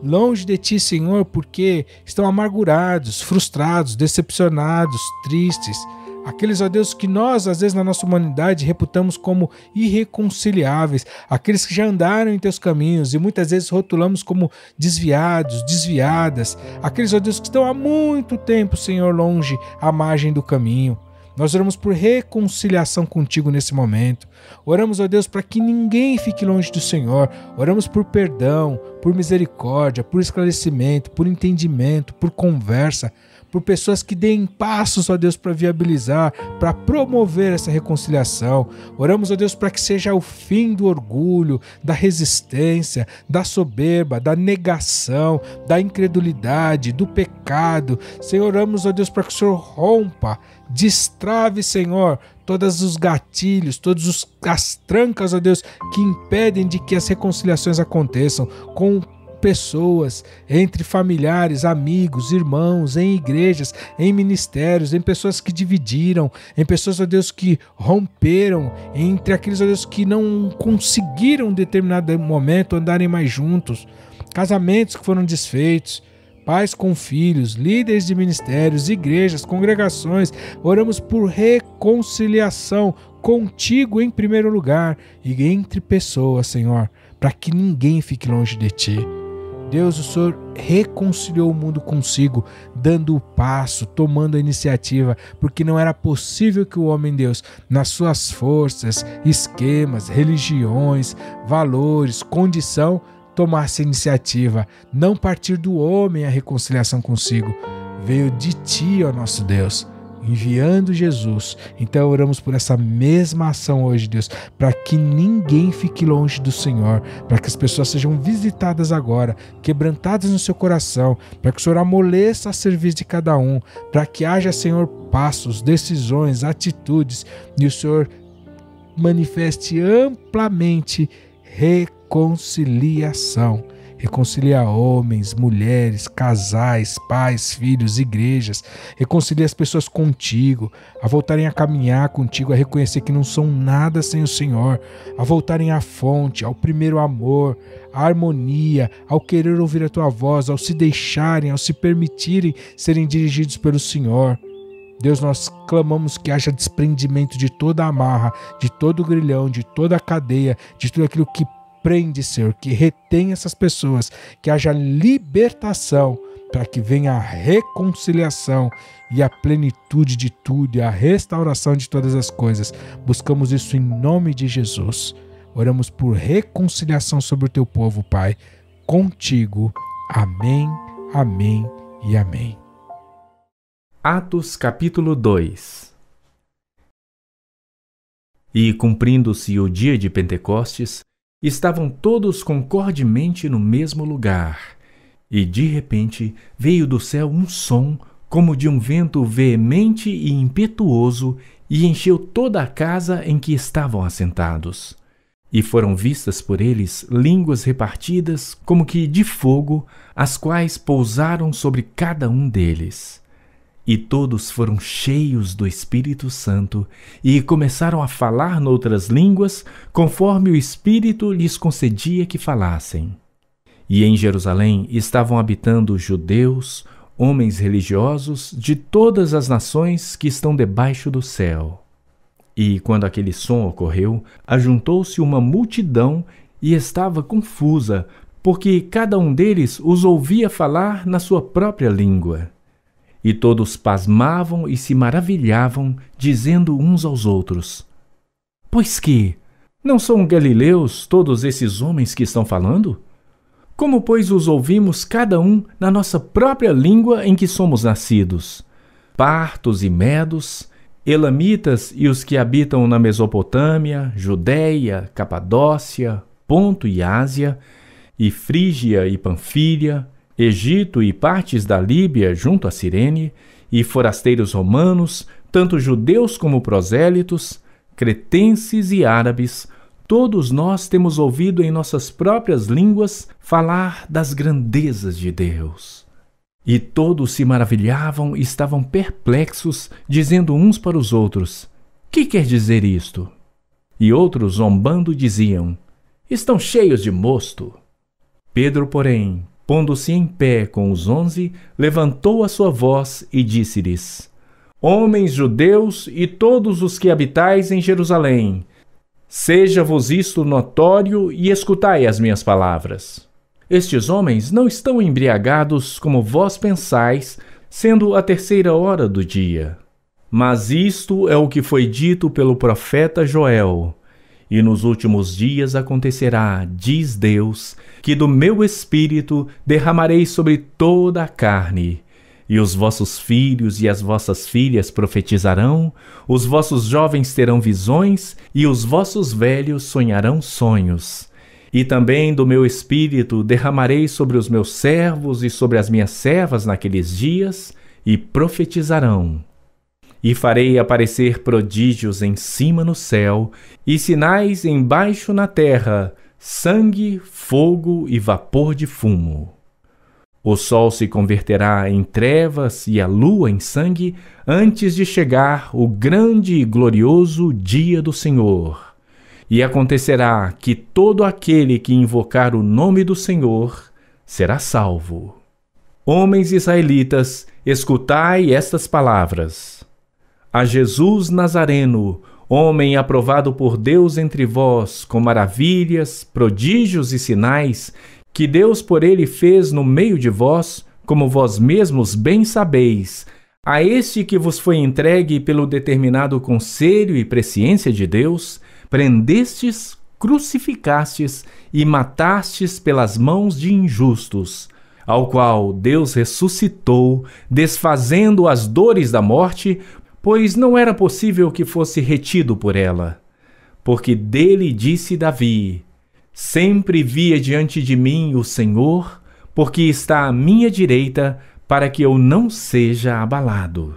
longe de ti, Senhor, porque estão amargurados, frustrados, decepcionados, tristes. Aqueles, ó Deus, que nós, às vezes, na nossa humanidade, reputamos como irreconciliáveis, aqueles que já andaram em teus caminhos e muitas vezes rotulamos como desviados, desviadas, aqueles, ó Deus, que estão há muito tempo, Senhor, longe, à margem do caminho. Nós oramos por reconciliação contigo nesse momento. Oramos, ó Deus, para que ninguém fique longe do Senhor. Oramos por perdão, por misericórdia, por esclarecimento, por entendimento, por conversa, por pessoas que deem passos, ó Deus, para viabilizar, para promover essa reconciliação. Oramos, ó Deus, para que seja o fim do orgulho, da resistência, da soberba, da negação, da incredulidade, do pecado. Senhor, oramos, ó Deus, para que o Senhor rompa, destrave, Senhor, todos os gatilhos, todas as trancas, ó Deus, que impedem de que as reconciliações aconteçam com pessoas, entre familiares, amigos, irmãos, em igrejas, em ministérios, em pessoas que dividiram, em pessoas, ó Deus, que romperam, entre aqueles, ó Deus, que não conseguiram em determinado momento andarem mais juntos, casamentos que foram desfeitos, pais com filhos, líderes de ministérios, igrejas, congregações. Oramos por reconciliação contigo em primeiro lugar e entre pessoas, Senhor, para que ninguém fique longe de ti. Deus, o Senhor reconciliou o mundo consigo, dando o passo, tomando a iniciativa, porque não era possível que o homem, Deus, nas suas forças, esquemas, religiões, valores, condição, tomasse a iniciativa. Não partir do homem a reconciliação consigo. Veio de ti, ó nosso Deus, enviando Jesus. Então oramos por essa mesma ação hoje, Deus, para que ninguém fique longe do Senhor, para que as pessoas sejam visitadas agora, quebrantadas no seu coração, para que o Senhor amoleça a serviço de cada um, para que haja, Senhor, passos, decisões, atitudes, e o Senhor manifeste amplamente reconciliação. Reconcilia homens, mulheres, casais, pais, filhos, igrejas. Reconcilia as pessoas contigo, a voltarem a caminhar contigo, a reconhecer que não são nada sem o Senhor, a voltarem à fonte, ao primeiro amor, à harmonia, ao querer ouvir a tua voz, ao se deixarem, ao se permitirem serem dirigidos pelo Senhor. Deus, nós clamamos que haja desprendimento de toda a amarra, de todo o grilhão, de toda a cadeia, de tudo aquilo que prende, Senhor, que retém essas pessoas, que haja libertação, para que venha a reconciliação e a plenitude de tudo e a restauração de todas as coisas. Buscamos isso em nome de Jesus. Oramos por reconciliação sobre o teu povo, Pai, contigo. Amém, amém e amém. Atos capítulo 2. E cumprindo-se o dia de Pentecostes, estavam todos concordemente no mesmo lugar, e de repente veio do céu um som como de um vento veemente e impetuoso, e encheu toda a casa em que estavam assentados. E foram vistas por eles línguas repartidas como que de fogo, as quais pousaram sobre cada um deles. E todos foram cheios do Espírito Santo e começaram a falar noutras línguas, conforme o Espírito lhes concedia que falassem. E em Jerusalém estavam habitando judeus, homens religiosos de todas as nações que estão debaixo do céu. E quando aquele som ocorreu, ajuntou-se uma multidão e estava confusa, porque cada um deles os ouvia falar na sua própria língua. E todos pasmavam e se maravilhavam, dizendo uns aos outros: pois que? Não são galileus todos esses homens que estão falando? Como, pois, os ouvimos cada um na nossa própria língua em que somos nascidos? Partos e medos, elamitas e os que habitam na Mesopotâmia, Judéia, Capadócia, Ponto e Ásia, e Frígia e Panfilha, Egito e partes da Líbia junto a Cirene, e forasteiros romanos, tanto judeus como prosélitos, cretenses e árabes, todos nós temos ouvido em nossas próprias línguas falar das grandezas de Deus. E todos se maravilhavam e estavam perplexos, dizendo uns para os outros: que quer dizer isto? E outros, zombando, diziam: estão cheios de mosto. Pedro, porém, pondo-se em pé com os 11, levantou a sua voz e disse-lhes: Homens judeus e todos os que habitais em Jerusalém, seja-vos isto notório e escutai as minhas palavras. Estes homens não estão embriagados como vós pensais, sendo a 3ª hora do dia. Mas isto é o que foi dito pelo profeta Joel. E nos últimos dias acontecerá, diz Deus, que do meu espírito derramarei sobre toda a carne. E os vossos filhos e as vossas filhas profetizarão, os vossos jovens terão visões e os vossos velhos sonharão sonhos. E também do meu espírito derramarei sobre os meus servos e sobre as minhas servas naqueles dias, e profetizarão. E farei aparecer prodígios em cima no céu, e sinais embaixo na terra, sangue, fogo e vapor de fumo. O sol se converterá em trevas e a lua em sangue, antes de chegar o grande e glorioso dia do Senhor. E acontecerá que todo aquele que invocar o nome do Senhor será salvo. Homens israelitas, escutai estas palavras. A Jesus Nazareno, homem aprovado por Deus entre vós, com maravilhas, prodígios e sinais, que Deus por ele fez no meio de vós, como vós mesmos bem sabeis, a este que vos foi entregue pelo determinado conselho e presciência de Deus, prendestes, crucificastes e matastes pelas mãos de injustos, ao qual Deus ressuscitou, desfazendo as dores da morte, pois não era possível que fosse retido por ela. Porque dele disse Davi: Sempre via diante de mim o Senhor, porque está à minha direita, para que eu não seja abalado.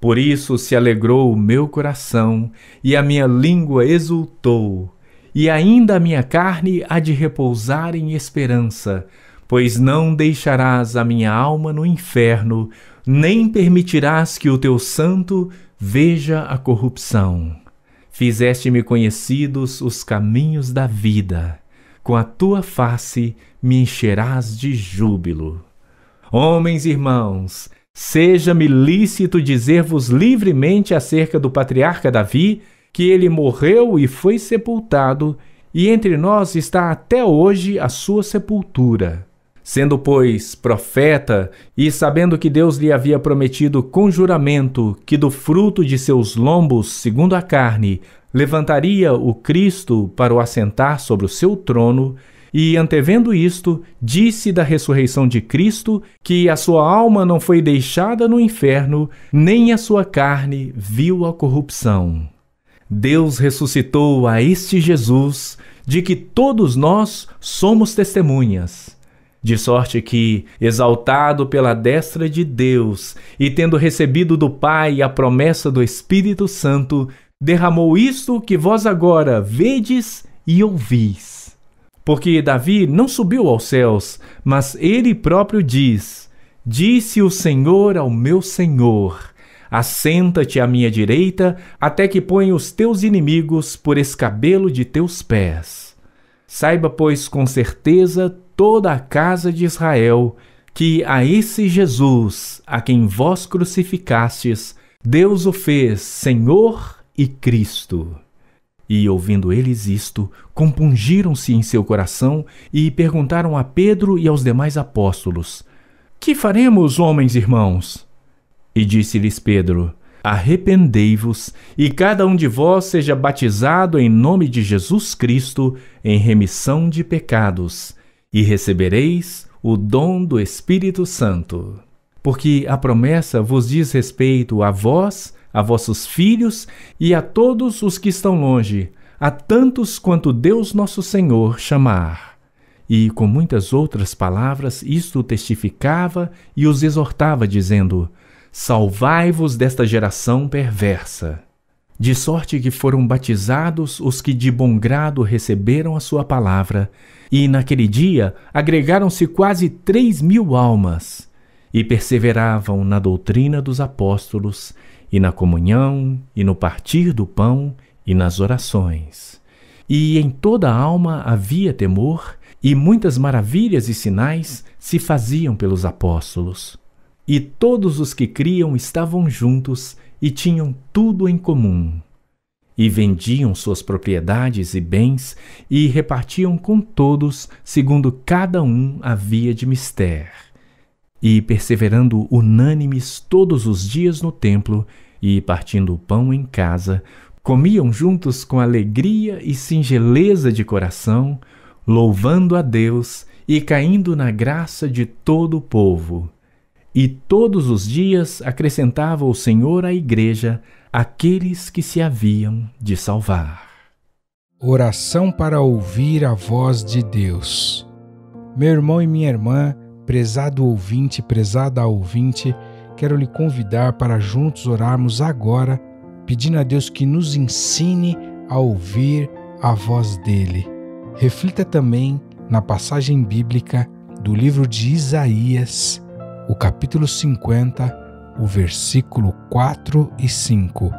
Por isso se alegrou o meu coração, e a minha língua exultou, e ainda a minha carne há de repousar em esperança, pois não deixarás a minha alma no inferno, nem permitirás que o teu santo veja a corrupção. Fizeste-me conhecidos os caminhos da vida. Com a tua face me encherás de júbilo. Homens e irmãos, seja-me lícito dizer-vos livremente acerca do patriarca Davi, que ele morreu e foi sepultado, e entre nós está até hoje a sua sepultura. Sendo, pois, profeta, e sabendo que Deus lhe havia prometido com juramento que do fruto de seus lombos, segundo a carne, levantaria o Cristo para o assentar sobre o seu trono, e, antevendo isto, disse da ressurreição de Cristo que a sua alma não foi deixada no inferno, nem a sua carne viu a corrupção. Deus ressuscitou a este Jesus, de que todos nós somos testemunhas. De sorte que, exaltado pela destra de Deus e tendo recebido do Pai a promessa do Espírito Santo, derramou isto que vós agora vedes e ouvis. Porque Davi não subiu aos céus, mas ele próprio diz: Disse o Senhor ao meu Senhor, assenta-te à minha direita, até que ponha os teus inimigos por escabelo de teus pés. Saiba, pois, com certeza toda a casa de Israel, que a esse Jesus, a quem vós crucificastes, Deus o fez Senhor e Cristo. E, ouvindo eles isto, compungiram-se em seu coração e perguntaram a Pedro e aos demais apóstolos: Que faremos, homens irmãos? E disse-lhes Pedro: Arrependei-vos, e cada um de vós seja batizado em nome de Jesus Cristo, em remissão de pecados, e recebereis o dom do Espírito Santo. Porque a promessa vos diz respeito a vós, a vossos filhos e a todos os que estão longe, a tantos quanto Deus nosso Senhor chamar. E com muitas outras palavras isto testificava e os exortava, dizendo: Salvai-vos desta geração perversa. De sorte que foram batizados os que de bom grado receberam a sua palavra, e naquele dia agregaram-se quase 3.000 almas, e perseveravam na doutrina dos apóstolos, e na comunhão, e no partir do pão, e nas orações. E em toda a alma havia temor, e muitas maravilhas e sinais se faziam pelos apóstolos. E todos os que criam estavam juntos e tinham tudo em comum. E vendiam suas propriedades e bens e repartiam com todos, segundo cada um havia de mister. E perseverando unânimes todos os dias no templo e partindo o pão em casa, comiam juntos com alegria e singeleza de coração, louvando a Deus e caindo na graça de todo o povo. E todos os dias acrescentava o Senhor à igreja aqueles que se haviam de salvar. Oração para ouvir a voz de Deus. Meu irmão e minha irmã, prezado ouvinte, prezada ouvinte, quero lhe convidar para juntos orarmos agora, pedindo a Deus que nos ensine a ouvir a voz dele. Reflita também na passagem bíblica do livro de Isaías, o capítulo 50, o versículo 4 e 5.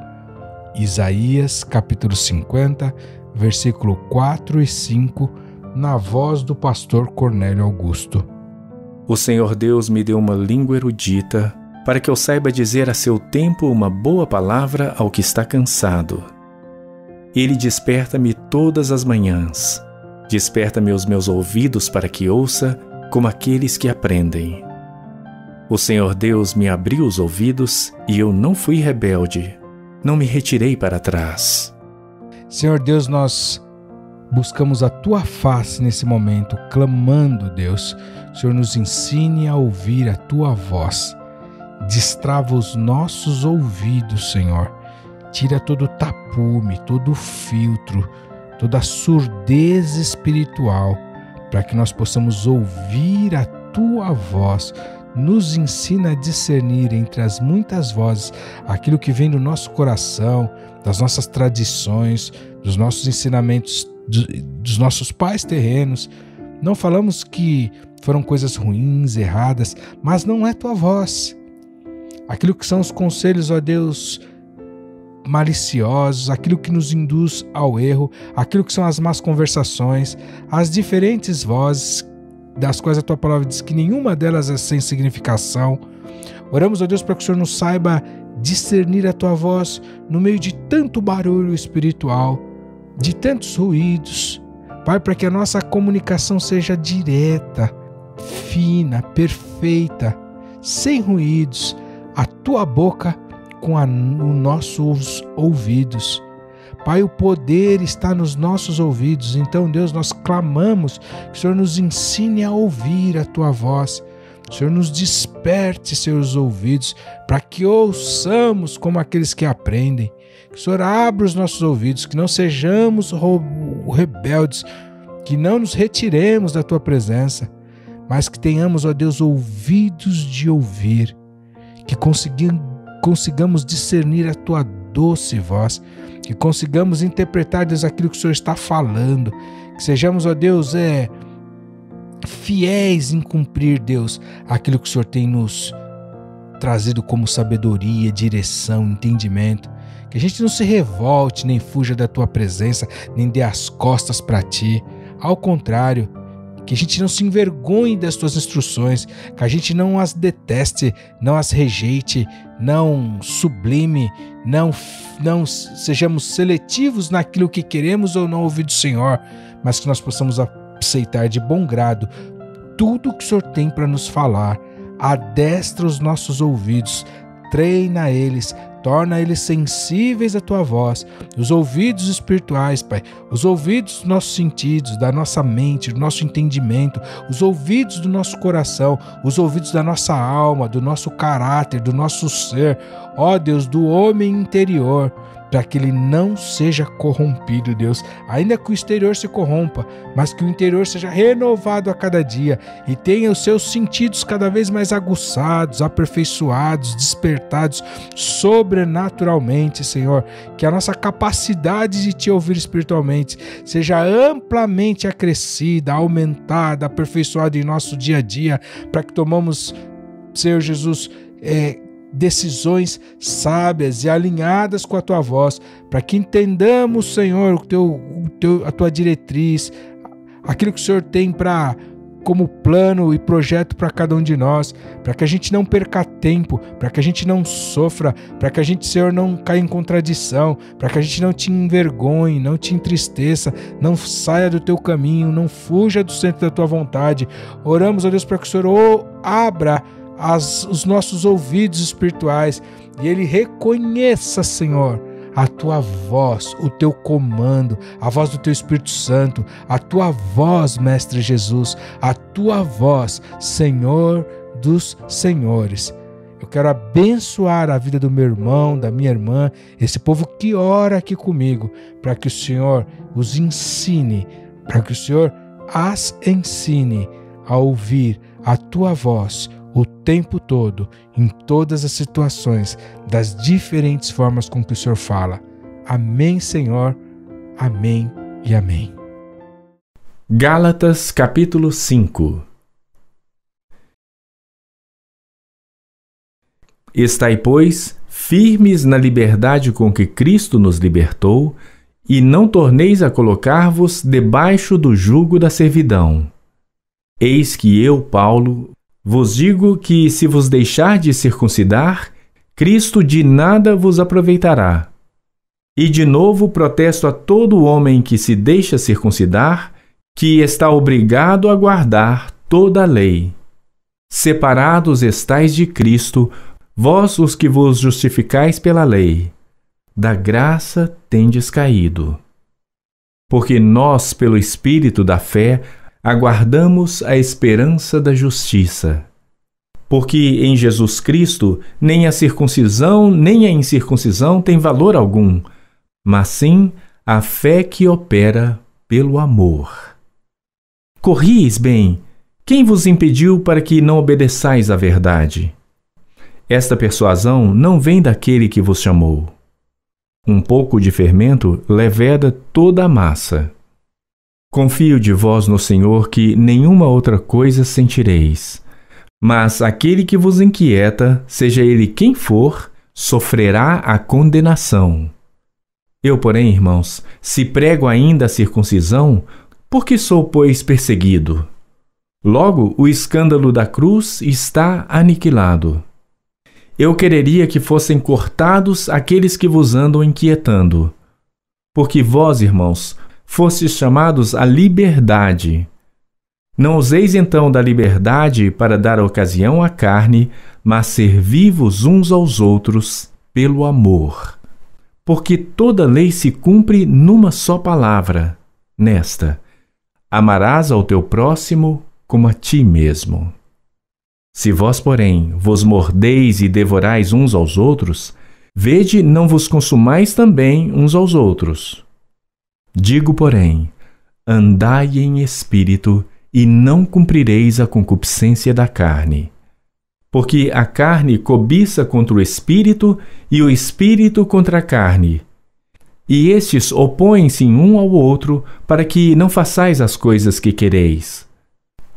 Isaías, capítulo 50, versículo 4 e 5, na voz do pastor Cornélio Augusto. O Senhor Deus me deu uma língua erudita, para que eu saiba dizer a seu tempo uma boa palavra ao que está cansado. Ele desperta-me todas as manhãs. Desperta-me os meus ouvidos para que ouça como aqueles que aprendem. O Senhor Deus me abriu os ouvidos e eu não fui rebelde, não me retirei para trás. Senhor Deus, nós buscamos a Tua face nesse momento, clamando, Deus. O Senhor nos ensine a ouvir a Tua voz. Destrava os nossos ouvidos, Senhor. Tira todo o tapume, todo o filtro, toda a surdez espiritual, para que nós possamos ouvir a Tua voz. Nos ensina a discernir entre as muitas vozes aquilo que vem do nosso coração, das nossas tradições, dos nossos ensinamentos, dos nossos pais terrenos. Não falamos que foram coisas ruins, erradas, mas não é Tua voz. Aquilo que são os conselhos, ó Deus, maliciosos, aquilo que nos induz ao erro, aquilo que são as más conversações, as diferentes vozes das quais a Tua palavra diz que nenhuma delas é sem significação. Oramos, ó Deus, para que o Senhor nos saiba discernir a Tua voz no meio de tanto barulho espiritual, de tantos ruídos. Pai, para que a nossa comunicação seja direta, fina, perfeita, sem ruídos, a Tua boca com os nossos ouvidos. Pai, o poder está nos nossos ouvidos. Então, Deus, nós clamamos que o Senhor nos ensine a ouvir a Tua voz. O Senhor nos desperte seus ouvidos para que ouçamos como aqueles que aprendem. Que o Senhor abra os nossos ouvidos, que não sejamos rebeldes, que não nos retiremos da Tua presença, mas que tenhamos, ó Deus, ouvidos de ouvir, que consigamos discernir a Tua doce voz, que consigamos interpretar, Deus, aquilo que o Senhor está falando, que sejamos, ó Deus, fiéis em cumprir, Deus, aquilo que o Senhor tem nos trazido como sabedoria, direção, entendimento, que a gente não se revolte, nem fuja da Tua presença, nem dê as costas para Ti, ao contrário, que a gente não se envergonhe das Tuas instruções, que a gente não as deteste, não as rejeite, não sublime, não sejamos seletivos naquilo que queremos ou não ouvir do Senhor, mas que nós possamos aceitar de bom grado tudo que o Senhor tem para nos falar. Adestra os nossos ouvidos, treina eles, torna eles sensíveis à Tua voz, os ouvidos espirituais, Pai, os ouvidos dos nossos sentidos, da nossa mente, do nosso entendimento, os ouvidos do nosso coração, os ouvidos da nossa alma, do nosso caráter, do nosso ser, ó Deus, do homem interior, para que ele não seja corrompido, Deus, ainda que o exterior se corrompa, mas que o interior seja renovado a cada dia e tenha os seus sentidos cada vez mais aguçados, aperfeiçoados, despertados sobrenaturalmente, Senhor, que a nossa capacidade de Te ouvir espiritualmente seja amplamente acrescida, aumentada, aperfeiçoada em nosso dia a dia, para que tomamos, Senhor Jesus, decisões sábias e alinhadas com a Tua voz, para que entendamos, Senhor, a Tua diretriz, aquilo que o Senhor tem como plano e projeto para cada um de nós, para que a gente não perca tempo, para que a gente não sofra, para que a gente, Senhor, não caia em contradição, para que a gente não te envergonhe, não te entristeça, não saia do teu caminho, não fuja do centro da tua vontade. Oramos, ó Deus, para que o Senhor abra os nossos ouvidos espirituais e Ele reconheça, Senhor, a Tua voz, o Teu comando, a voz do Teu Espírito Santo, a Tua voz, Mestre Jesus, a Tua voz, Senhor dos Senhores. Eu quero abençoar a vida do meu irmão, da minha irmã, esse povo que ora aqui comigo, para que o Senhor os ensine, para que o Senhor as ensine a ouvir a Tua voz, o tempo todo, em todas as situações, das diferentes formas com que o Senhor fala. Amém, Senhor. Amém e amém. Gálatas capítulo 5. Estai, pois, firmes na liberdade com que Cristo nos libertou, e não torneis a colocar-vos debaixo do jugo da servidão. Eis que eu, Paulo, vos digo que, se vos deixardes circuncidar, Cristo de nada vos aproveitará. E de novo protesto a todo homem que se deixa circuncidar, que está obrigado a guardar toda a lei. Separados estais de Cristo, vós os que vos justificais pela lei. Da graça tendes caído. Porque nós, pelo Espírito da fé, aguardamos a esperança da justiça. Porque em Jesus Cristo nem a circuncisão nem a incircuncisão tem valor algum, mas sim a fé que opera pelo amor. Corrieis bem, quem vos impediu para que não obedeçais à verdade? Esta persuasão não vem daquele que vos chamou. Um pouco de fermento leveda toda a massa. Confio de vós no Senhor que nenhuma outra coisa sentireis, mas aquele que vos inquieta, seja ele quem for, sofrerá a condenação. Eu, porém, irmãos, se prego ainda a circuncisão, por que sou, pois, perseguido? Logo, o escândalo da cruz está aniquilado. Eu quereria que fossem cortados aqueles que vos andam inquietando, porque vós, irmãos, fostes chamados à liberdade. Não useis então da liberdade para dar ocasião à carne, mas servi-vos uns aos outros pelo amor. Porque toda lei se cumpre numa só palavra, nesta: amarás ao teu próximo como a ti mesmo. Se vós, porém, vos mordeis e devorais uns aos outros, vede, não vos consumais também uns aos outros. Digo, porém, andai em espírito e não cumprireis a concupiscência da carne. Porque a carne cobiça contra o espírito e o espírito contra a carne. E estes opõem-se um ao outro para que não façais as coisas que quereis.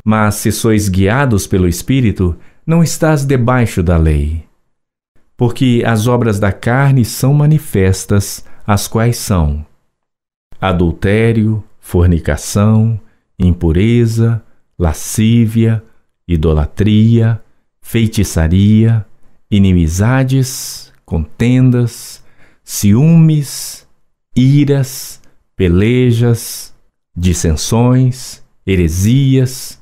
Mas se sois guiados pelo espírito, não estás debaixo da lei. Porque as obras da carne são manifestas, as quais são: adultério, fornicação, impureza, lascívia, idolatria, feitiçaria, inimizades, contendas, ciúmes, iras, pelejas, dissensões, heresias,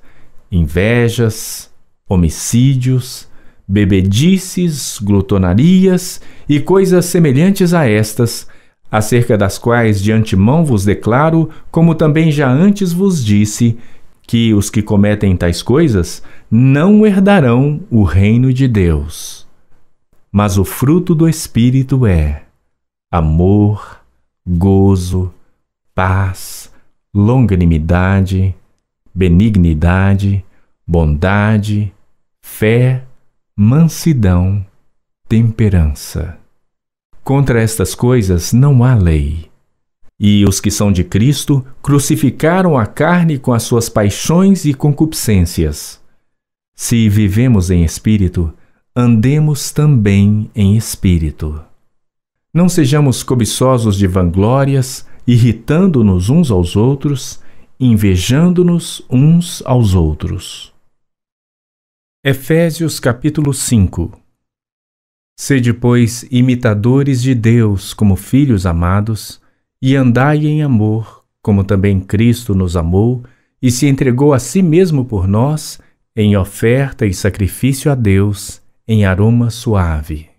invejas, homicídios, bebedices, glutonarias e coisas semelhantes a estas, acerca das quais de antemão vos declaro, como também já antes vos disse, que os que cometem tais coisas não herdarão o reino de Deus. Mas o fruto do Espírito é amor, gozo, paz, longanimidade, benignidade, bondade, fé, mansidão, temperança. Contra estas coisas não há lei. E os que são de Cristo crucificaram a carne com as suas paixões e concupiscências. Se vivemos em espírito, andemos também em espírito. Não sejamos cobiçosos de vanglórias, irritando-nos uns aos outros, invejando-nos uns aos outros. Efésios capítulo 5. Sede, pois, imitadores de Deus como filhos amados, e andai em amor, como também Cristo nos amou e se entregou a si mesmo por nós, em oferta e sacrifício a Deus, em aroma suave.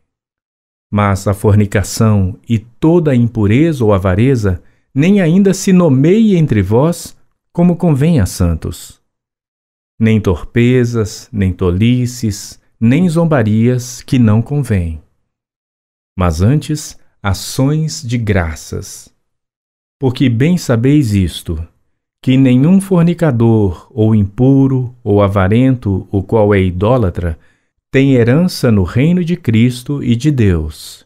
Mas a fornicação e toda a impureza ou avareza nem ainda se nomeie entre vós, como convém a santos. Nem torpezas, nem tolices, nem zombarias que não convém, mas antes ações de graças. Porque bem sabeis isto, que nenhum fornicador, ou impuro, ou avarento, o qual é idólatra, tem herança no reino de Cristo e de Deus.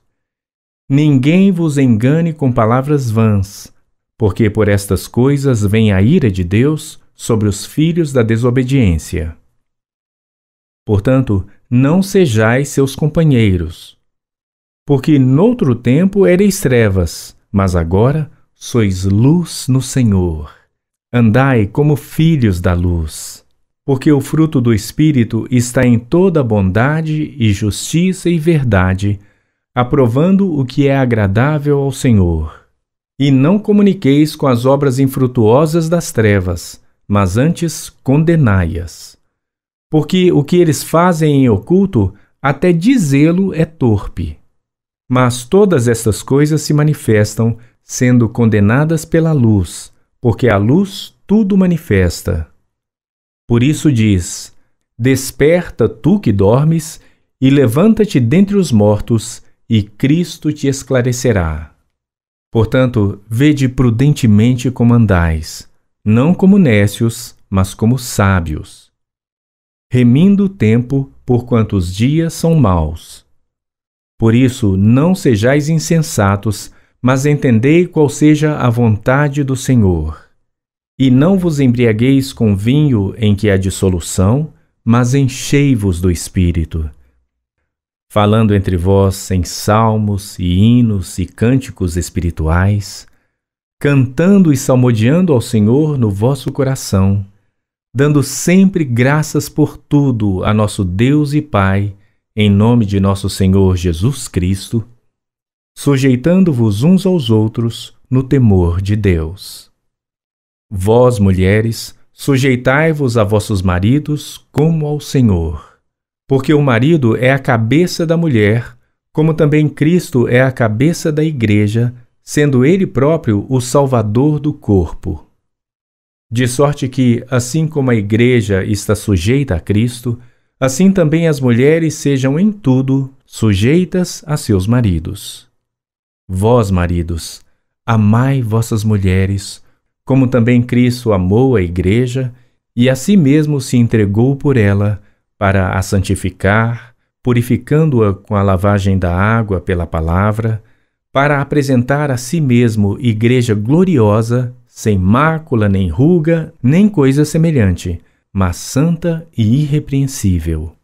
Ninguém vos engane com palavras vãs, porque por estas coisas vem a ira de Deus sobre os filhos da desobediência. Portanto, não sejais seus companheiros, porque noutro tempo ereis trevas, mas agora sois luz no Senhor. Andai como filhos da luz, porque o fruto do Espírito está em toda bondade e justiça e verdade, aprovando o que é agradável ao Senhor. E não comuniqueis com as obras infrutuosas das trevas, mas antes condenai-as. Porque o que eles fazem em oculto, até dizê-lo é torpe. Mas todas estas coisas se manifestam, sendo condenadas pela luz, porque a luz tudo manifesta. Por isso diz: desperta tu que dormes, e levanta-te dentre os mortos, e Cristo te esclarecerá. Portanto, vede prudentemente como andais, não como nécios, mas como sábios, remindo o tempo, porquanto os dias são maus. Por isso, não sejais insensatos, mas entendei qual seja a vontade do Senhor. E não vos embriagueis com vinho em que há dissolução, mas enchei-vos do Espírito, falando entre vós em salmos e hinos e cânticos espirituais, cantando e salmodiando ao Senhor no vosso coração, dando sempre graças por tudo a nosso Deus e Pai, em nome de nosso Senhor Jesus Cristo, sujeitando-vos uns aos outros no temor de Deus. Vós, mulheres, sujeitai-vos a vossos maridos como ao Senhor, porque o marido é a cabeça da mulher, como também Cristo é a cabeça da Igreja, sendo ele próprio o Salvador do corpo. De sorte que, assim como a Igreja está sujeita a Cristo, assim também as mulheres sejam em tudo sujeitas a seus maridos. Vós, maridos, amai vossas mulheres, como também Cristo amou a Igreja e a si mesmo se entregou por ela para a santificar, purificando-a com a lavagem da água pela palavra, para apresentar a si mesmo Igreja gloriosa, sem mácula, nem ruga, nem coisa semelhante, mas santa e irrepreensível.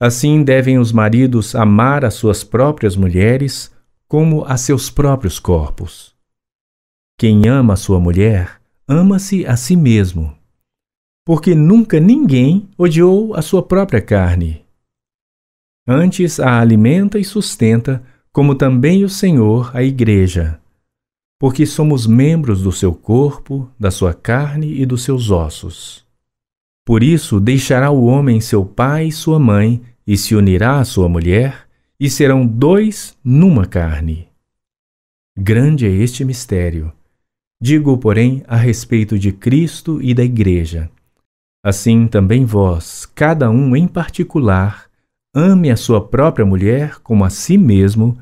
Assim devem os maridos amar as suas próprias mulheres como a seus próprios corpos. Quem ama a sua mulher, ama-se a si mesmo, porque nunca ninguém odiou a sua própria carne. Antes a alimenta e sustenta, como também o Senhor a Igreja, porque somos membros do seu corpo, da sua carne e dos seus ossos. Por isso deixará o homem seu pai e sua mãe, e se unirá à sua mulher, e serão dois numa carne. Grande é este mistério. Digo, porém, a respeito de Cristo e da Igreja. Assim também vós, cada um em particular, ame a sua própria mulher como a si mesmo,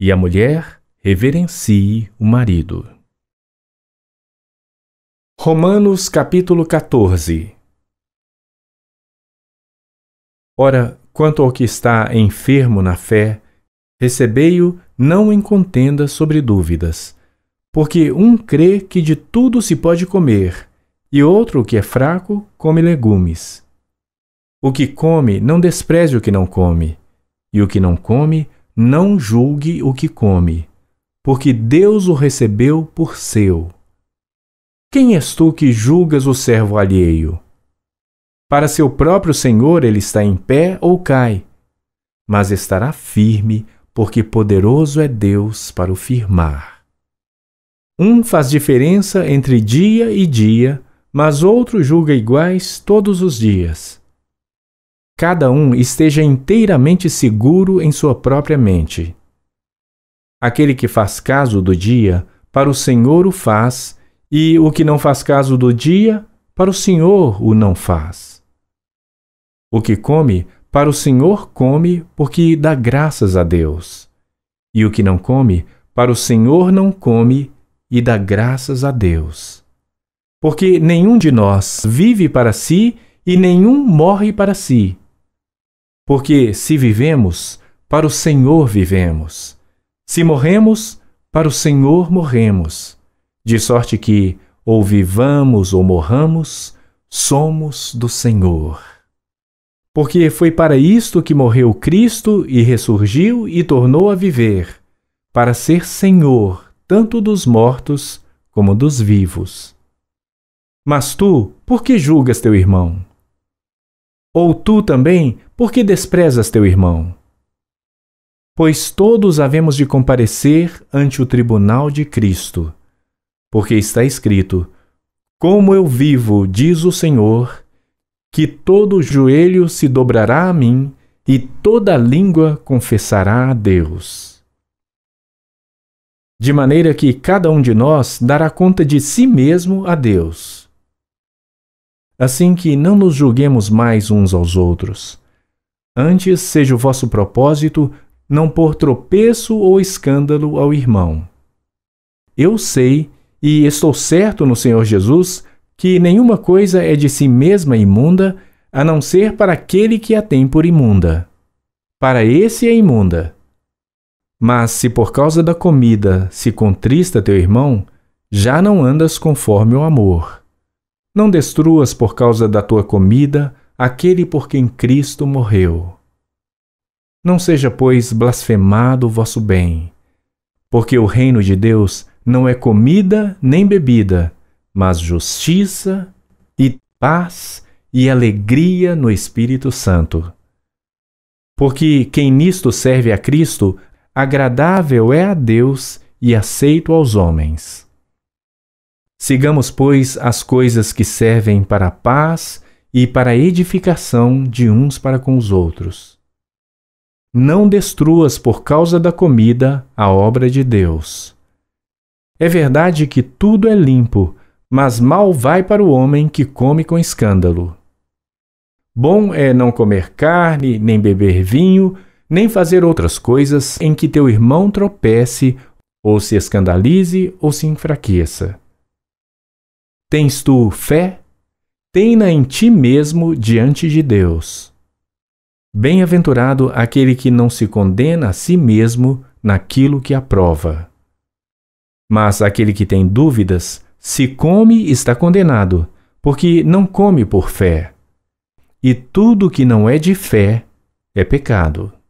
e a mulher reverencie o marido. Romanos capítulo 14. Ora, quanto ao que está enfermo na fé, recebei-o não em contenda sobre dúvidas, porque um crê que de tudo se pode comer, e outro, que é fraco, come legumes. O que come, não despreze o que não come, e o que não come, não julgue o que come, porque Deus o recebeu por seu. Quem és tu que julgas o servo alheio? Para seu próprio senhor ele está em pé ou cai, mas estará firme, porque poderoso é Deus para o firmar. Um faz diferença entre dia e dia, mas outro julga iguais todos os dias. Cada um esteja inteiramente seguro em sua própria mente. Aquele que faz caso do dia, para o Senhor o faz, e o que não faz caso do dia, para o Senhor o não faz. O que come, para o Senhor come, porque dá graças a Deus. E o que não come, para o Senhor não come, e dá graças a Deus. Porque nenhum de nós vive para si, e nenhum morre para si. Porque se vivemos, para o Senhor vivemos. Se morremos, para o Senhor morremos, de sorte que, ou vivamos ou morramos, somos do Senhor. Porque foi para isto que morreu Cristo e ressurgiu e tornou a viver, para ser Senhor tanto dos mortos como dos vivos. Mas tu, por que julgas teu irmão? Ou tu também, por que desprezas teu irmão? Pois todos havemos de comparecer ante o tribunal de Cristo. Porque está escrito, como eu vivo, diz o Senhor, que todo joelho se dobrará a mim e toda língua confessará a Deus. De maneira que cada um de nós dará conta de si mesmo a Deus. Assim que não nos julguemos mais uns aos outros. Antes seja o vosso propósito não pôr tropeço ou escândalo ao irmão. Eu sei, e estou certo no Senhor Jesus, que nenhuma coisa é de si mesma imunda, a não ser para aquele que a tem por imunda. Para esse é imunda. Mas se por causa da comida se contrista teu irmão, já não andas conforme o amor. Não destruas por causa da tua comida aquele por quem Cristo morreu. Não seja, pois, blasfemado o vosso bem, porque o reino de Deus não é comida nem bebida, mas justiça e paz e alegria no Espírito Santo. Porque quem nisto serve a Cristo, agradável é a Deus e aceito aos homens. Sigamos, pois, as coisas que servem para a paz e para a edificação de uns para com os outros. Não destruas por causa da comida a obra de Deus. É verdade que tudo é limpo, mas mal vai para o homem que come com escândalo. Bom é não comer carne, nem beber vinho, nem fazer outras coisas em que teu irmão tropece, ou se escandalize, ou se enfraqueça. Tens tu fé? Tem-na em ti mesmo diante de Deus. Bem-aventurado aquele que não se condena a si mesmo naquilo que aprova. Mas aquele que tem dúvidas, se come, está condenado, porque não come por fé. E tudo que não é de fé é pecado.